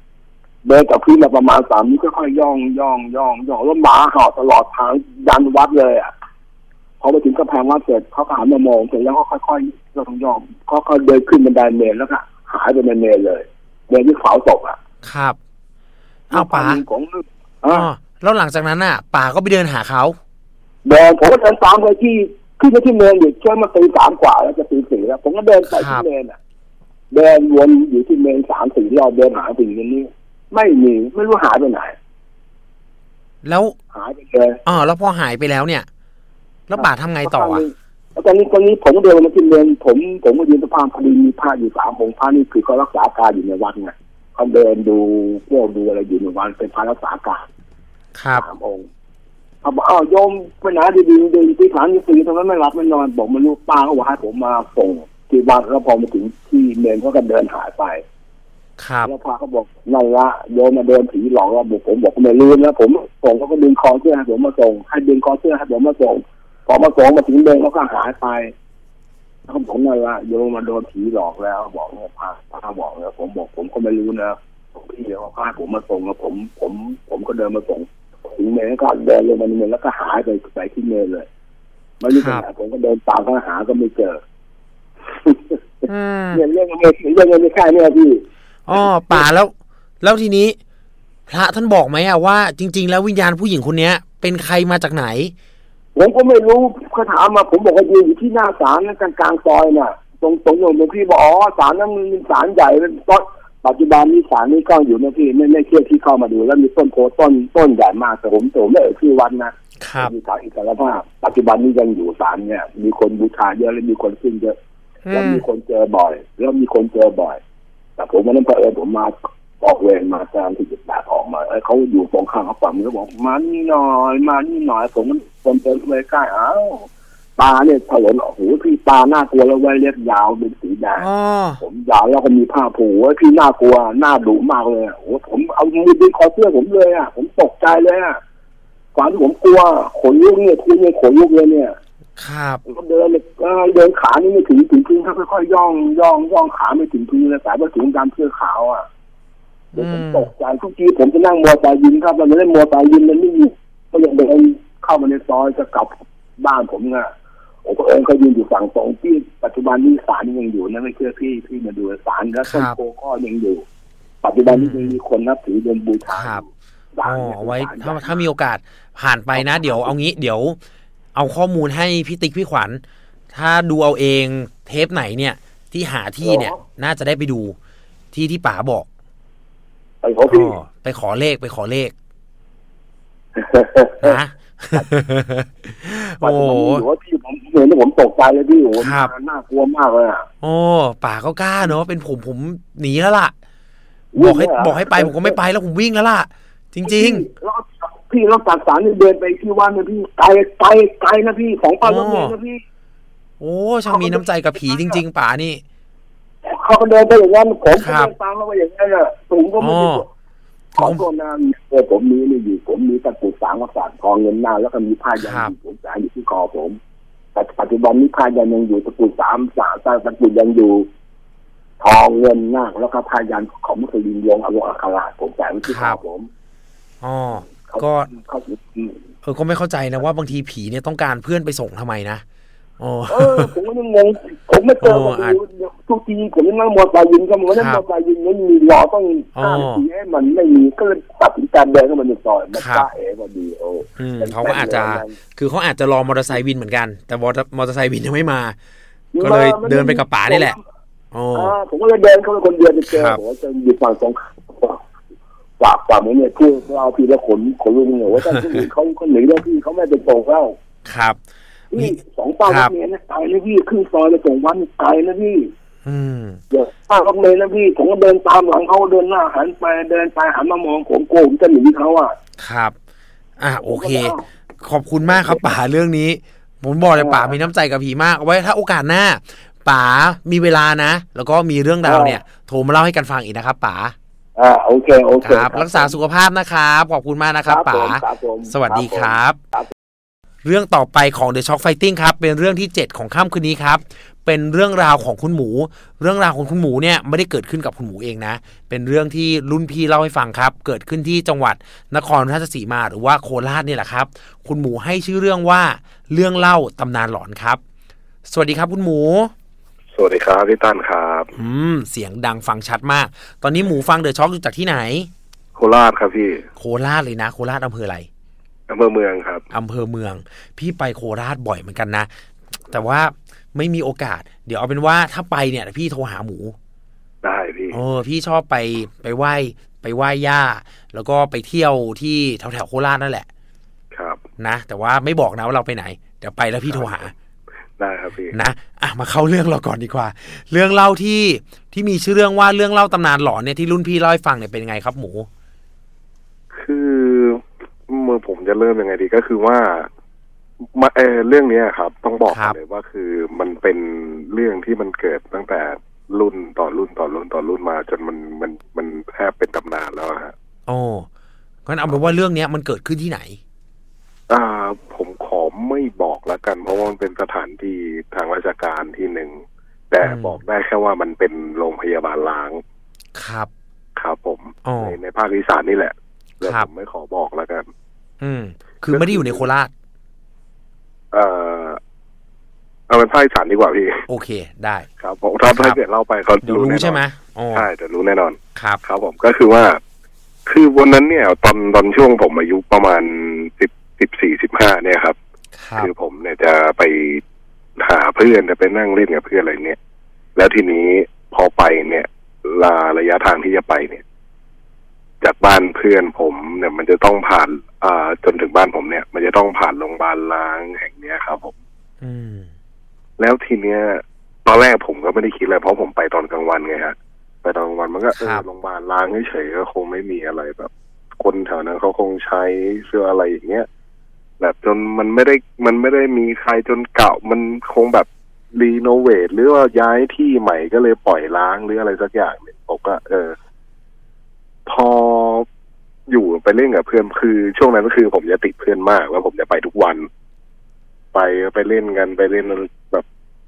เดินกับพื้นมาประมาณสามนิ้วค่อยๆย่องย่องย่องย่องแล้วหมาเห่าตลอดทางยันวัดเลยอ่ะพอไปถึงกระแพงวัดเสร็จเขาหันมามองเสร็จแล้วก็ค่อยๆย่องย่องเขาก็เดินขึ้นบันไดเมรุแล้วก็หายไปในเมรุเลยเดินที่ขวาวตกอ่ะครับเอาป่าของอ๋อแล้วหลังจากนั้นอ่ะป่าก็ไปเดินหาเขาเดินผมก็เดินตามไปที่ขึ้นไปที่เมรุช่วยมาตีสามกว่าแล้วจะตีสี่แล้วผมก็เดินไปที่เมรุอ่ะเดินวนอยู่ที่เมรุสามสี่รอบเดินหาสิ่งนี้ไม่มีไม่รู้หายไปไหนแล้วหายไปเลยอ๋อแล้วพอหายไปแล้วเนี่ยแล้วป่าทำไงต่ออ่ะตอนนี้ตอนนี้ผมก็เดินมาที่เมนผมผมก็ยืนสะพานพอดีมีพระอยู่สามองค์พระนี่คือเขารักษาการอยู่ในวัดไงเขาเดินดูพวกดูอะไรอยู่ในวัดเป็นพระรักษาการครับสามองค์เขาบอกอ้าวโยมไปไหนดีดีดีที่ฐานที่สี่ทำไมไม่รับไม่นอนบอกไม่รู้ป้าเขาบอกให้ผมมาส่งที่วัดแล้วพอมาถึงที่เมนเขาก็เดินหายไปแล้วพาเขาบอกนั่นละโยมมาเดินผีหลอกเราบุกผมบอกไม่ลืมนะผมส่งเขาก็ดึงคอเสื้อให้ผมมาส่งให้ดึงคอเสื้อให้ผมมาส่งพอมาส่งมาถึงเดินเขาก็หายไปเขาบอกนั่นละโยมมาโดนผีหลอกแล้วบอกเนี่ยพาพาบอกเนี่ยผมบอกผมก็ไม่รู้นะพี่เขาพาผมมาส่งแล้วผมผมผมก็เดินมาส่งถึงเมนก็เดินลงมาเมนแล้วก็หายไปไปที่เมนเลยไม่รู้ไปไหนผมก็เดินตามเขาหาก็ไม่เจอเรื่องเรื่องเรื่องไม่ใช่เนี่ยพี่อ๋อป่าแล้วแล้วทีนี้พระท่านบอกไหมอะว่าจริงๆแล้ววิญญาณผู้หญิงคนเนี้ยเป็นใครมาจากไหนผมก็ไม่รู้เขาถามมาผมบอกว่ายืนอยู่ที่หน้าศาลนั่นกลางซอยน่ะตรงตรงโยมพี่บอกอ๋อศาลนั้นมันศาลใหญ่เป็นต้นปัจจุบันมีศาลนี้ก็อยู่นะพี่ไม่ไม่เชื่อที่เข้ามาดูแล้วมีต้นโพต้นต้นใหญ่มากแต่ผมผมไม่เอ่ยชื่อวันนะครับมีศาลอิสระภาพปัจจุบันนี้ยังอยู่ศาลเนี่ยมีคนบูชาเยอะและมีคนขึ้นเยอะแล้วมีคนเจอบ่อยแล้วมีคนเจอบ่อยแต่ผมวันนั้นก็เออผมมาออกเวรมาตามที่จุดด่าออกมาเขาอยู่ตรงข้างเขาปั๊มเขาบอกมานี่หน่อยมานี่หน่อยผมมันคนเดินไปใกล้อ้าวตาเนี่ยถลนโอ้โหพี่ตาหน้ากลัวแล้วไว้เล็บยาวเป็นสีแดงผมยาวแล้วก็มีผ้าผูกพี่หน้ากลัวหน้าดุมากเลยโอ้ผมเอามือดึงคอเสื้อผมเลยอ่ะผมตกใจเลยอ่ะความที่ผมกลัวขนลุกเนี่ยคุณยังขนลุกเลยเนี่ยครับก็เดินเดินขานี่ไม่ถึงถึงพื้นถ้าค่อยๆย่องย่องย่องขาไม่ถึงพื้นเลยแต่ว่าถึงดำเสื้อขาวอ่ะผมตกใจทุกทีผมจะนั่งมัวตายินครับมันไม่ได้มัวตายินมันไม่อยู่ก็ยังเดินเข้ามาในซอยจะกลับบ้านผมไงผมก็เองเขายืนอยู่ฝั่งตรงที่ปัจจุบันนี้ศาลยังอยู่นะไม่เชื่อพี่พี่มาดูศาลแล้วต้นโพก็ยังอยู่ปัจจุบันนี้ยังมีคนนับถือเดินบูชาอ๋อไว้ถ้าถ้ามีโอกาสผ่านไปนะเดี๋ยวเอางี้เดี๋ยวเอาข้อมูลให้พี่ติ๊กพี่ขวัญถ้าดูเอาเองเทปไหนเนี่ยที่หาที่เนี่ยน่าจะได้ไปดูที่ที่ป๋าบอกไปขอพี่ไปขอเลขไปขอเลขนะโอ้โหพี่ผมเห็นแล้วผมตกใจเลยพี่โอ้น่ากลัวมากเลยอ่ะโอ้ป๋าก็กล้าเนาะเป็นผมผมหนีแล้วล่ะบอกให้บอกให้ไปผมก็ไม่ไปแล้วผมวิ่งแล้วล่ะจริงๆพี่เราตัดสารเดินไปที่ว่านะพี่ไกลไกลไกลนะพี่สองพันกิโลนะพี่โอ้ช่างมีน้ำใจกับผีจริงๆป๋านี่เขาก็เดินไปอย่างนั้นผมก็เดินตามแล้วไปอย่างนั้นอะสูงก็ไม่ถึงของโบราณเออผมมีนี่อยู่ผมมีตะกุดสามกษัตริย์ทองเงินหน้าแล้วก็มีผ้ายันผมสายอยู่ที่คอผมแต่ปัจจุบันนี้ผ้ายันยังอยู่ตะกุดสามสามตะกุดยังอยู่ทองเงินหน้าแล้วก็ผ้ายันของมุสลิมยงอโลอาคาราผมสายอยู่ที่คอผมอ๋อ ก็เออก็ไม่เข้าใจนะว่าบางทีผีเนี่ยต้องการเพื่อนไปส่งทำไมนะอ๋อเออผมก็ยังงงผมไม่เจอทุกทีผมนั่งมอไซค์ยิงก็เหมือนนั่งมอไซค์ยิงไม่มีล้อต้องข้ามทีให้มันไม่มีก็เลยตัดสินใจเดินเข้ามาในซอยมันจ้าเอ๋พอดีโอ้เขาก็อาจจะคือเขาอาจจะรอมอเตอร์ไซค์วินเหมือนกันแต่มอเตอร์ไซค์วินยังไม่มาก็เลยเดินไปกับป๋านี่แหละอ๋อผมก็เลยเดินเข้าไปคนเดียวไปเจอผมจะอยู่ฝั่งตรงปากฝั่งนี้เนี่ยคือเอาทีละขนขนลุงเนี่ยว่าท่านที่เขาเขาหนีแล้วพี่เขาไม่เป็นตรงแล้วครับนี่สองป้าวัดเมนตายแล้วพี่ขึ้นซอยแล้วส่งวันตายแล้วพี่เดี๋ยวป้าวัดเมนแล้วพี่ผมก็เดินตามหลังเขาเดินหน้าหันไปเดินไปหันมามองผมโกงจะหนีเขาอ่ะครับอ่ะโอเคขอบคุณมากครับป๋าเรื่องนี้ผมบอกเลยป๋ามีน้ำใจกับผีมากเอาไว้ถ้าโอกาสหน้าป๋ามีเวลานะแล้วก็มีเรื่องราวเนี่ยโทรมาเล่าให้กันฟังอีกนะครับป๋าอ่าโอเคโอเคครับรักษาสุขภาพนะครับขอบคุณมากนะครับป๋าสวัสดีครับเรื่องต่อไปของ The Shock Fighting ครับเป็นเรื่องที่เจ็ดของค่ำคืนนี้ครับเป็นเรื่องราวของคุณหมูเรื่องราวของคุณหมูเนี่ยไม่ได้เกิดขึ้นกับคุณหมูเองนะเป็นเรื่องที่รุ่นพี่เล่าให้ฟังครับเกิดขึ้นที่จังหวัดนครราชสีมาหรือว่าโคราชนี่แหละครับคุณหมูให้ชื่อเรื่องว่าเรื่องเล่าตำนานหลอนครับสวัสดีครับคุณหมูสวัสดีครับพี่ตั้นครับอืมเสียงดังฟังชัดมากตอนนี้หมูฟัง The Shock อยู่จากที่ไหนโคราชครับพี่โคราชเลยนะโคราชอำเภออะไรอำเภอเมืองครับอำเภอเมืองพี่ไปโคราชบ่อยเหมือนกันนะแต่ว่าไม่มีโอกาสเดี๋ยวเอาเป็นว่าถ้าไปเนี่ยพี่โทรหาหมูได้พี่เออพี่ชอบไปไปไหว้ไปไหว้ย่าแล้วก็ไปเที่ยวที่แถวแถวโคราชนั่นแหละครับนะแต่ว่าไม่บอกนะว่าเราไปไหนเดี๋ยวไปแล้วพี่โทรหาได้ครับพี่นะอ่ะมาเข้าเรื่องเราก่อนดีกว่าเรื่องเล่าที่ที่มีชื่อเรื่องว่าเรื่องเล่าตำนานหลอนเนี่ยที่รุ่นพี่เล่าให้ฟังเนี่ยเป็นไงครับหมูคือเมื่อผมจะเริ่มยังไงดีก็คือว่าเออเรื่องนี้ครับต้องบอกเลยว่าคือมันเป็นเรื่องที่มันเกิดตั้งแต่รุ่นต่อรุ่นต่อรุ่นต่อรุ่นมาจนมันมันมันแทบเป็นตำนานแล้วฮะโอ้ก็เอาเป็นว่าเรื่องนี้มันเกิดขึ้นที่ไหนอ่าผมขอไม่บอกละกันเพราะว่ามันเป็นสถานที่ทางราชการที่หนึ่งแต่บอกได้แค่ว่ามันเป็นโรงพยาบาลล้างครับครับผมในในภาคอีสานนี่แหละแต่ผมไม่ขอบอกแล้วกันอืมคือไม่ได้อยู่ในโคราชเอ่อเอาเป็นภาคอีสานดีกว่าพี่โอเคได้ครับผมถ้าถ้าเกิดเล่าไปเขาจะรู้ใช่ไหมใช่จะรู้แน่นอนครับครับผมก็คือว่าคือวันนั้นเนี่ยตอนตอนช่วงผมอายุประมาณสิบสิบสี่สิบห้าเนี่ยครับคือผมเนี่ยจะไปหาเพื่อนจะไปนั่งเล่นกับเพื่อนอะไรเนี่ยแล้วทีนี้พอไปเนี่ยลาระยะทางที่จะไปเนี่ยจากบ้านเพื่อนผมเนี่ยมันจะต้องผ่านอ่าจนถึงบ้านผมเนี่ยมันจะต้องผ่านโรงพยาบาลล้างแห่งเนี้ยครับผมอืมแล้วทีเนี้ยตอนแรกผมก็ไม่ได้คิดอะไรเพราะผมไปตอนกลางวันไงฮะไปตอนกลางวันมันก็เออโรงพยาบาลล้างเฉยๆก็คงไม่มีอะไรแบบคนแถวนั้นเขาคงใช้เสื้ออะไรอย่างเงี้ยแบบจนมันไม่ได้มันไม่ได้มีใครจนเก่ามันคงแบบรีโนเวทหรือว่าย้ายที่ใหม่ก็เลยปล่อยล้างหรืออะไรสักอย่างเนี่ยผมก็เออพออยู่ไปเล่นกับเพื่อนคือช่วงนั้นก็คือผมจะติดเพื่อนมากแล้วผมจะไปทุกวันไปไปเล่นกันไปเล่นแบบ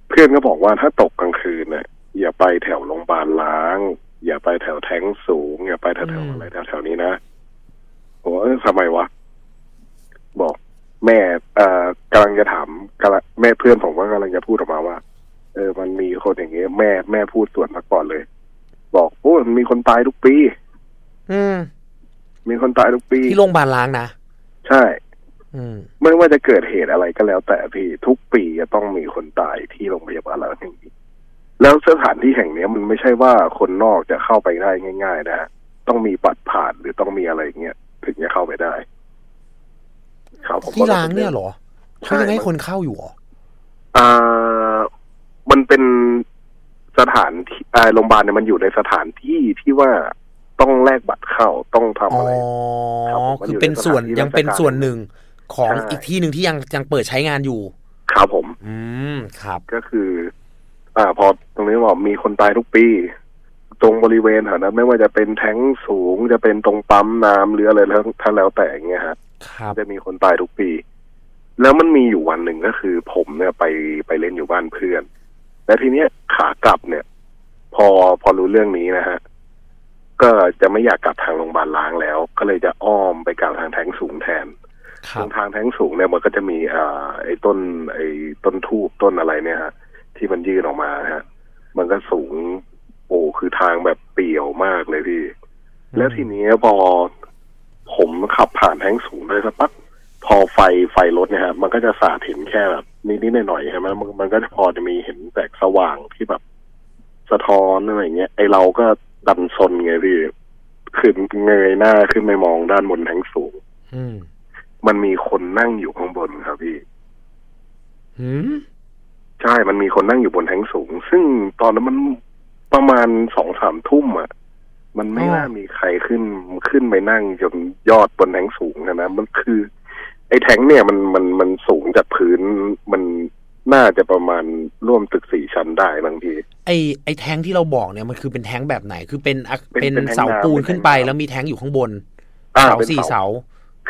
เพื่อนก็บอกว่าถ้าตกกลางคืนเนี่ยอย่าไปแถวโรงพยาบาลล้างอย่าไปแถวแท้งสูงอย่าไปแถวอะไรแถวแถวนี้นะโอ้ทำไมวะบอกแม่เอ่อกำลังจะถามแม่เพื่อนผมก็กำลังจะพูดออกมาว่าเออมันมีคนอย่างเงี้ยแม่แม่พูดส่วนมาก่อนเลยบอกโอ้มีคนตายทุกปีอืมมีคนตายทุกปีที่โรงพยาบาลล้างนะใช่อืมไม่ว่าจะเกิดเหตุอะไรก็แล้วแต่พี่ทุกปีจะต้องมีคนตายที่โรงพยาบาลล้างแห่งนี้แล้วสถานที่แห่งนี้มันไม่ใช่ว่าคนนอกจะเข้าไปได้ง่ายๆนะต้องมีบัตรผ่านหรือต้องมีอะไรอย่างเงี้ยถึงจะเข้าไปได้ครับผมที่ล้างเนี่ยเหรอเขายังให้คนเข้าอยู่เหรออ่ามันเป็นสถานที่โรงพยาบาลเนี่ยมันอยู่ในสถานที่ที่ว่าต้องแลกบัตรเข้าต้องทำอะไรอ๋อคือเป็นส่วนยังเป็นส่วนหนึ่งของอีกที่หนึ่งที่ยังยังเปิดใช้งานอยู่ครับผมอืมครับก็คืออ่าพอตรงนี้บอกมีคนตายทุกปีตรงบริเวณแถวนั้นไม่ว่าจะเป็นแท้งสูงจะเป็นตรงปั๊มน้ำหรืออะไรทั้งทั้งแล้วแต่อย่างเงี้ยฮะจะมีคนตายทุกปีแล้วมันมีอยู่วันหนึ่งก็คือผมเนี่ยไปไปเล่นอยู่บ้านเพื่อนและทีเนี้ยขากลับเนี่ยพอพอรู้เรื่องนี้นะฮะ ก็จะไม่อยากกลับทางโรงพยาบาลล้างแล้วก็เลยจะอ้อมไปกลับทางแท้งสูงแทนทางแท้งสูงเนี่ยมันก็จะมีอ่าไอ้ต้นไอ้ต้นทูบต้นอะไรเนี่ยฮะที่มันยื่นออกมาฮะมันก็สูงโอ้คือทางแบบเปี่ยวมากเลยพี่แล้วทีนี้พอผมขับผ่านแท้งสูงไปสักพักพอไฟไฟรถเนี่ยฮะมันก็จะสาดเห็นแค่แบบนิดๆหน่อยๆใช่ไหมมันมันก็จะพอจะมีเห็นแสงสว่างที่แบบสะท้อนอะไรเงี้ยไอเราก็ดันซนไงพี่ขึ้นเงยหน้าขึ้นไปมองด้านบนแท้งสูงมันมีคนนั่งอยู่ข้างบนครับพี่หืมใช่มันมีคนนั่งอยู่บนแท้งสูงซึ่งตอนนั้นมันประมาณสองสามทุ่มอ่ะมันไม่น่ามีใครขึ้นขึ้นไปนั่งจนยอดบนแท้งสูงนะนะมันคือไอ้แท้งเนี่ยมันมันมันสูงจากพื้นมันน่าจะประมาณร่วมตึกสี่ชั้นได้บางทีไอ้ไอ้แท้งที่เราบอกเนี่ยมันคือเป็นแท้งแบบไหนคือเป็นเป็นเสาปูนขึ้นไปแล้วมีแท้งอยู่ข้างบนเสาสี่เสา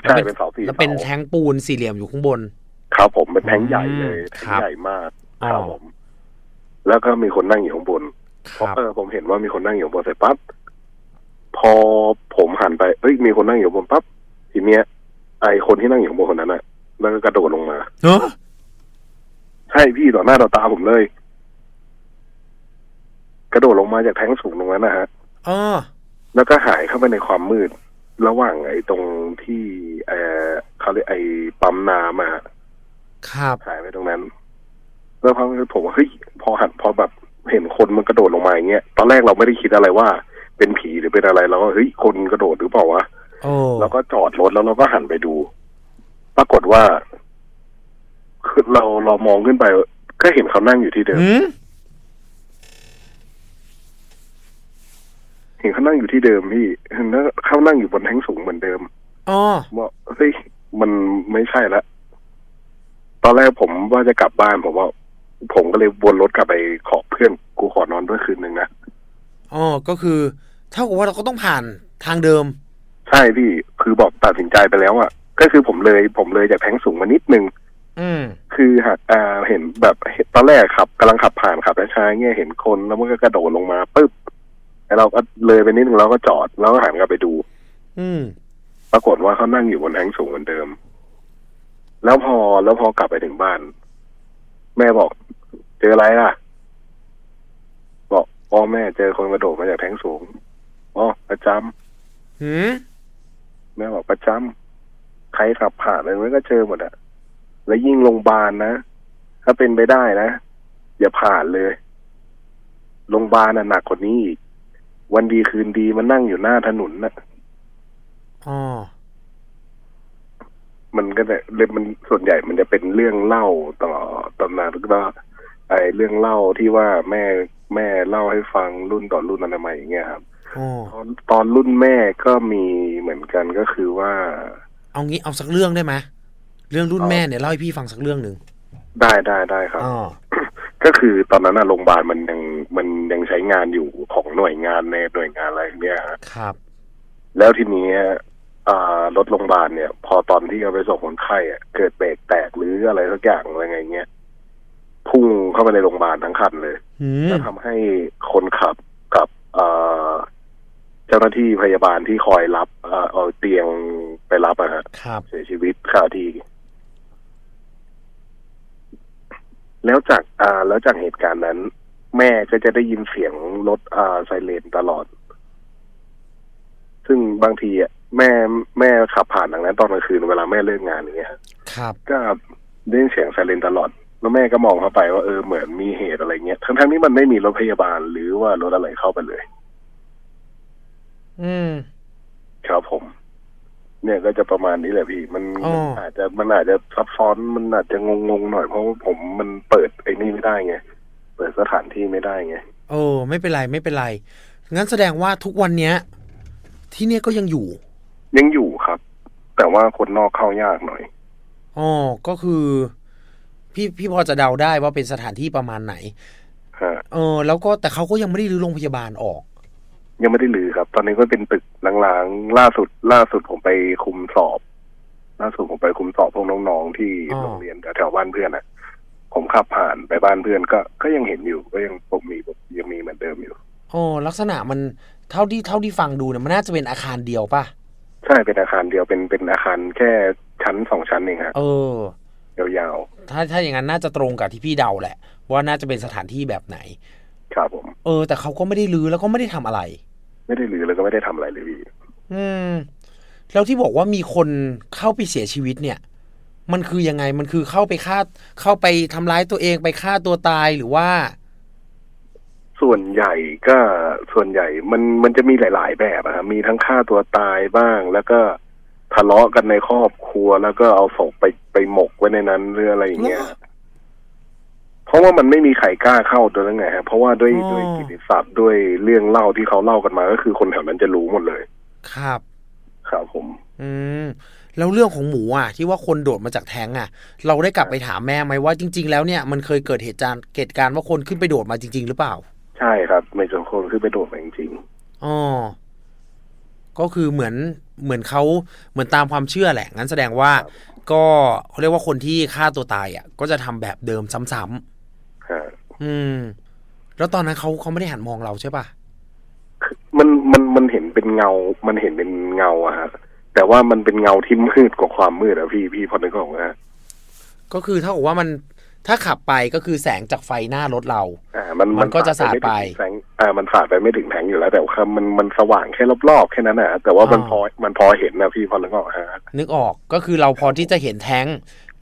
ใช่เป็นเสาสี่แล้วเป็นแท้งปูนสี่เหลี่ยมอยู่ข้างบนครับผมเป็นแท้งใหญ่เลยแท้งใหญ่มากครับผมแล้วก็มีคนนั่งอยู่ข้างบนเออผมเห็นว่ามีคนนั่งอยู่บนเสร็จปั๊บพอผมหันไปเอ้ยมีคนนั่งอยู่บนปั๊บทีเนี้ยไอคนที่นั่งอยู่บนคนนั้นน่ะแล้วก็กระโดดลงมาเออใช่พี่ต่อหน้าต่อตาผมเลยกระโดดลงมาจากแท้งสูงตรงนั้นนะฮะอ๋อแล้วก็หายเข้าไปในความมืดระหว่างไอ้ตรงที่เอ่อเขาเรียกไอ้ปั๊มน้ำอ่ะครับหายไปตรงนั้นแล้วพอผมเฮ้ยพอหันพอแบบเห็นคนมันกระโดดลงมาอย่างเงี้ยตอนแรกเราไม่ได้คิดอะไรว่าเป็นผีหรือเป็นอะไรเราก็เฮ้ยคนกระโดดหรือเปล่าวะแล้วก็จอดรถแล้วเราก็หันไปดูปรากฏว่าคือเราเรามองขึ้นไปก็เห็นเขานั่งอยู่ที่เดิมเห็นเขานั่งอยู่ที่เดิมพี่เห็นเขานั่งอยู่บนแท่งสูงเหมือนเดิมอ๋อว่าเฮ้ยมันไม่ใช่ละตอนแรกผมว่าจะกลับบ้านผมว่าผมก็เลยวนรถกลับไปขอเพื่อนกูขอนอนด้วยคืนนึงนะอ๋อก็คือเท่ากับว่าเราก็ต้องผ่านทางเดิมใช่พี่คือบอกตัดสินใจไปแล้วอ่ะก็คือผมเลยผมเลยจากแท้งสูงมานิดนึงอืมคือหากอ่าเห็นแบบตอนแรกขับกำลังขับผ่านขับช้าๆเงี้ยเห็นคนแล้วมันก็กระโดดลงมาปึ๊บแล้วเราก็เลยไปนิดนึงเราก็จอดแล้วก็หันกลับไปดูอืมปรากฏว่าเขานั่งอยู่บนแท้งสูงเหมือนเดิมแล้วพอแล้วพอกลับไปถึงบ้านแม่บอกเจออะไรล่ะบอกพ่อแม่เจอคนกระโดดมาจากแท้งสูงอ๋อประจำหืมแม่บอกประจำใครขับผ่านเลยมันก็เจอหมดอะแล้วยิ่งโรงพยาบาลนะถ้าเป็นไปได้นะอย่าผ่านเลยโรงพยาบาลน่ะหนักกว่านี้อีกวันดีคืนดีมันนั่งอยู่หน้าถนนนะอ๋อมันก็แต่เรื่องมันส่วนใหญ่มันจะเป็นเรื่องเล่าต่อตำนานก็ไอเรื่องเล่าที่ว่าแม่แม่เล่าให้ฟังรุ่นต่อรุ่นอะไรมาอย่างเงี้ยครับตอนรุ่นแม่ก็มีเหมือนกันก็คือว่าเอางี้เอาสักเรื่องได้ไหมเรื่องรุ่นแม่เนี่ยเล่าให้พี่ฟังสักเรื่องหนึ่งได้ได้ได้ครับก็คือตอนนั้นโรงพยาบาลมันยังมันยังใช้งานอยู่ของหน่วยงานในหน่วยงานอะไรเนี้ยครับแล้วทีนี้รถโรงพยาบาลเนี่ยพอตอนที่เอาไปส่งคนไข้อ่ะเกิดเบรกแตกหรืออะไรสักอย่างอะไรไงเงี้ยพุ่งเข้าไปในโรงพยาบาลทั้งคันเลยจะทำให้คนขับกับเจ้าหน้าที่พยาบาลที่คอยรับเอาเตียงไปรับอะฮะเสียชีวิตคาที่แล้วจากแล้วจากเหตุการณ์นั้นแม่ก็จะได้ยินเสียงรถไซเรนตลอดซึ่งบางทีอะแม่แม่ขับผ่านทางนั้นตอนกลางคืนเวลาแม่เลิกงานอย่างเงี้ยครับก็ได้ยินเสียงไซเรนตลอดแล้วแม่ก็มองเข้าไปว่าเออเหมือนมีเหตุอะไรเงี้ยทั้งทั้งนี้มันไม่มีรถพยาบาลหรือว่ารถอะไรเข้าไปเลยอืมครับผมเนี่ยก็จะประมาณนี้แหละพี่มันอาจจะมันอาจจะซับซ้อนมันอาจจะงงๆหน่อยเพราะผมมันเปิดไอ้นี่ไม่ได้ไงเปิดสถานที่ไม่ได้ไงโอ้ไม่เป็นไรไม่เป็นไรงั้นแสดงว่าทุกวันเนี้ยที่เนี่ยก็ยังอยู่ยังอยู่ครับแต่ว่าคนนอกเข้ายากหน่อยอ๋อก็คือพี่พี่พอจะเดาได้ว่าเป็นสถานที่ประมาณไหนฮะเออแล้วก็แต่เขาก็ยังไม่ได้รื้อโรงพยาบาลออกยังไม่ได้รื้อครับตอนนี้ก็เป็นตึกล้างๆล่าสุดล่าสุดผมไปคุมสอบล่าสุดผมไปคุมสอบพวกน้องๆที่โรงเรียนแถวบ้านเพื่อนอ่ะผมขับผ่านไปบ้านเพื่อนก็ก็ยังเห็นอยู่ก็ยังผมมียังมีเหมือนเดิมอยู่อ๋อลักษณะมัน เท่าที่เท่าที่ฟังดูเนี่ยมันน่าจะเป็นอาคารเดียวป่ะใช่เป็นอาคารเดียวเป็นเป็นอาคารแค่ชั้นสองชั้นเองฮะเออยาวๆถ้าถ้าอย่างนั้นน่าจะตรงกับที่พี่เดาแหละว่าน่าจะเป็นสถานที่แบบไหนครับผมเออแต่เขาก็ไม่ได้รื้อแล้วก็ไม่ได้ทำอะไรไม่ได้รื้อแล้วก็ไม่ได้ทำอะไรเลยพี่อืมแล้วที่บอกว่ามีคนเข้าไปเสียชีวิตเนี่ยมันคือยังไงมันคือเข้าไปฆ่าเข้าไปทำร้ายตัวเองไปฆ่าตัวตายหรือว่าส่วนใหญ่ก็ส่วนใหญ่มันมันจะมีหลายๆแบบอะมีทั้งฆ่าตัวตายบ้างแล้วก็ทะเลาะกันในครอบครัวแล้วก็เอาศพไปไปหมกไว้ในนั้นหรืออะไรอย่างเงี้ยเพราะว่ามันไม่มีใครกล้าเข้าตัวนั้นไงฮะเพราะว่าด้วยด้วยกิตติศัพท์ด้วยเรื่องเล่าที่เขาเล่ากันมาก็คือคนแถวนั้นจะรู้หมดเลยครับครับผมอืมแล้วเรื่องของหมูอ่ะที่ว่าคนโดดมาจากแท้งอ่ะเราได้กลับไปถามแม่ไหมว่าจริงๆแล้วเนี่ยมันเคยเกิดเหตุการณ์เหตุการณ์ว่าคนขึ้นไปโดดมาจริงๆหรือเปล่าใช่ครับไม่จนคนขึ้นไปโดดมาจริงๆอ๋อก็คือเหมือนเหมือนเขาเหมือนตามความเชื่อแหละงั้นแสดงว่าก็เขาเรียกว่าคนที่ฆ่าตัวตายอ่ะก็จะทำแบบเดิมซ้ำๆครับอืมแล้วตอนนั้นเขาเขาไม่ได้หันมองเราใช่ป่ะมันมันมันเห็นเป็นเงามันเห็นเป็นเงาอะฮะแต่ว่ามันเป็นเงาที่มืดกว่าความมืดอะพี่พี่พอนึกออกไหมฮะก็คือถ้าบอกว่ามันถ้าขับไปก็คือแสงจากไฟหน้ารถเราอ่ามันมันก็จะสาดไปอ่ามันสาดไปไม่ถึงแผงอยู่แล้วแต่ว่ามันมันสว่างแค่รอบๆแค่นั้นนะแต่ว่ามันพอมันพอเห็นนะพี่พอนึกออกฮะนึกออกก็คือเราพอที่จะเห็นแท้ง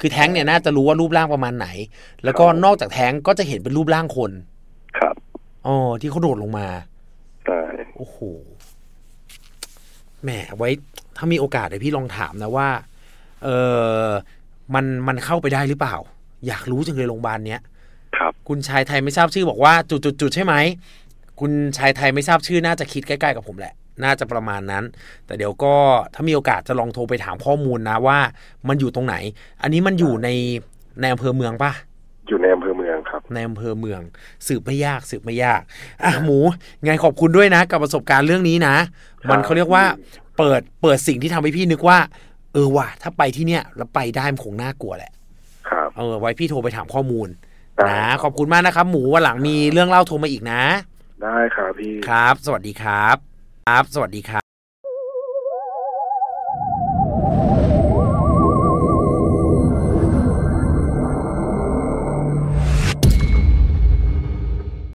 คือแท้งเนี่ยน่าจะรู้ว่ารูปร่างประมาณไหนแล้วก็นอกจากแท้งก็จะเห็นเป็นรูปร่างคนครับอ๋อที่เขาโดดลงมาโอ้โหแหมไว้ถ้ามีโอกาสเดี๋ยวพี่ลองถามนะว่าเออมันมันเข้าไปได้หรือเปล่าอยากรู้จังเลยโรงพยาบาลเนี้ยครับคุณชายไทยไม่ทราบชื่อบอกว่าจุดๆๆใช่ไหมคุณชายไทยไม่ทราบชื่อน่าจะคิดใกล้ๆกับผมแหละน่าจะประมาณนั้นแต่เดี๋ยวก็ถ้ามีโอกาสจะลองโทรไปถามข้อมูลนะว่ามันอยู่ตรงไหนอันนี้มันอยู่ในในอำเภอเมืองป่ะอยู่ในอำเภอเมืองครับในอำเภอเมืองสืบไม่ยากสืบไม่ยากอ่ะหมูไงขอบคุณด้วยนะกับประสบการณ์เรื่องนี้นะมันเขาเรียกว่าเปิดเปิดสิ่งที่ทำให้พี่นึกว่าเออว่ะถ้าไปที่เนี้ยแล้วไปได้มันคงน่ากลัวแหละครับเออไว้พี่โทรไปถามข้อมูลนะขอบคุณมากนะครับหมูวันหลังมีเรื่องเล่าโทรมาอีกนะได้ครับพี่ครับสวัสดีครับครับสวัสดีครับ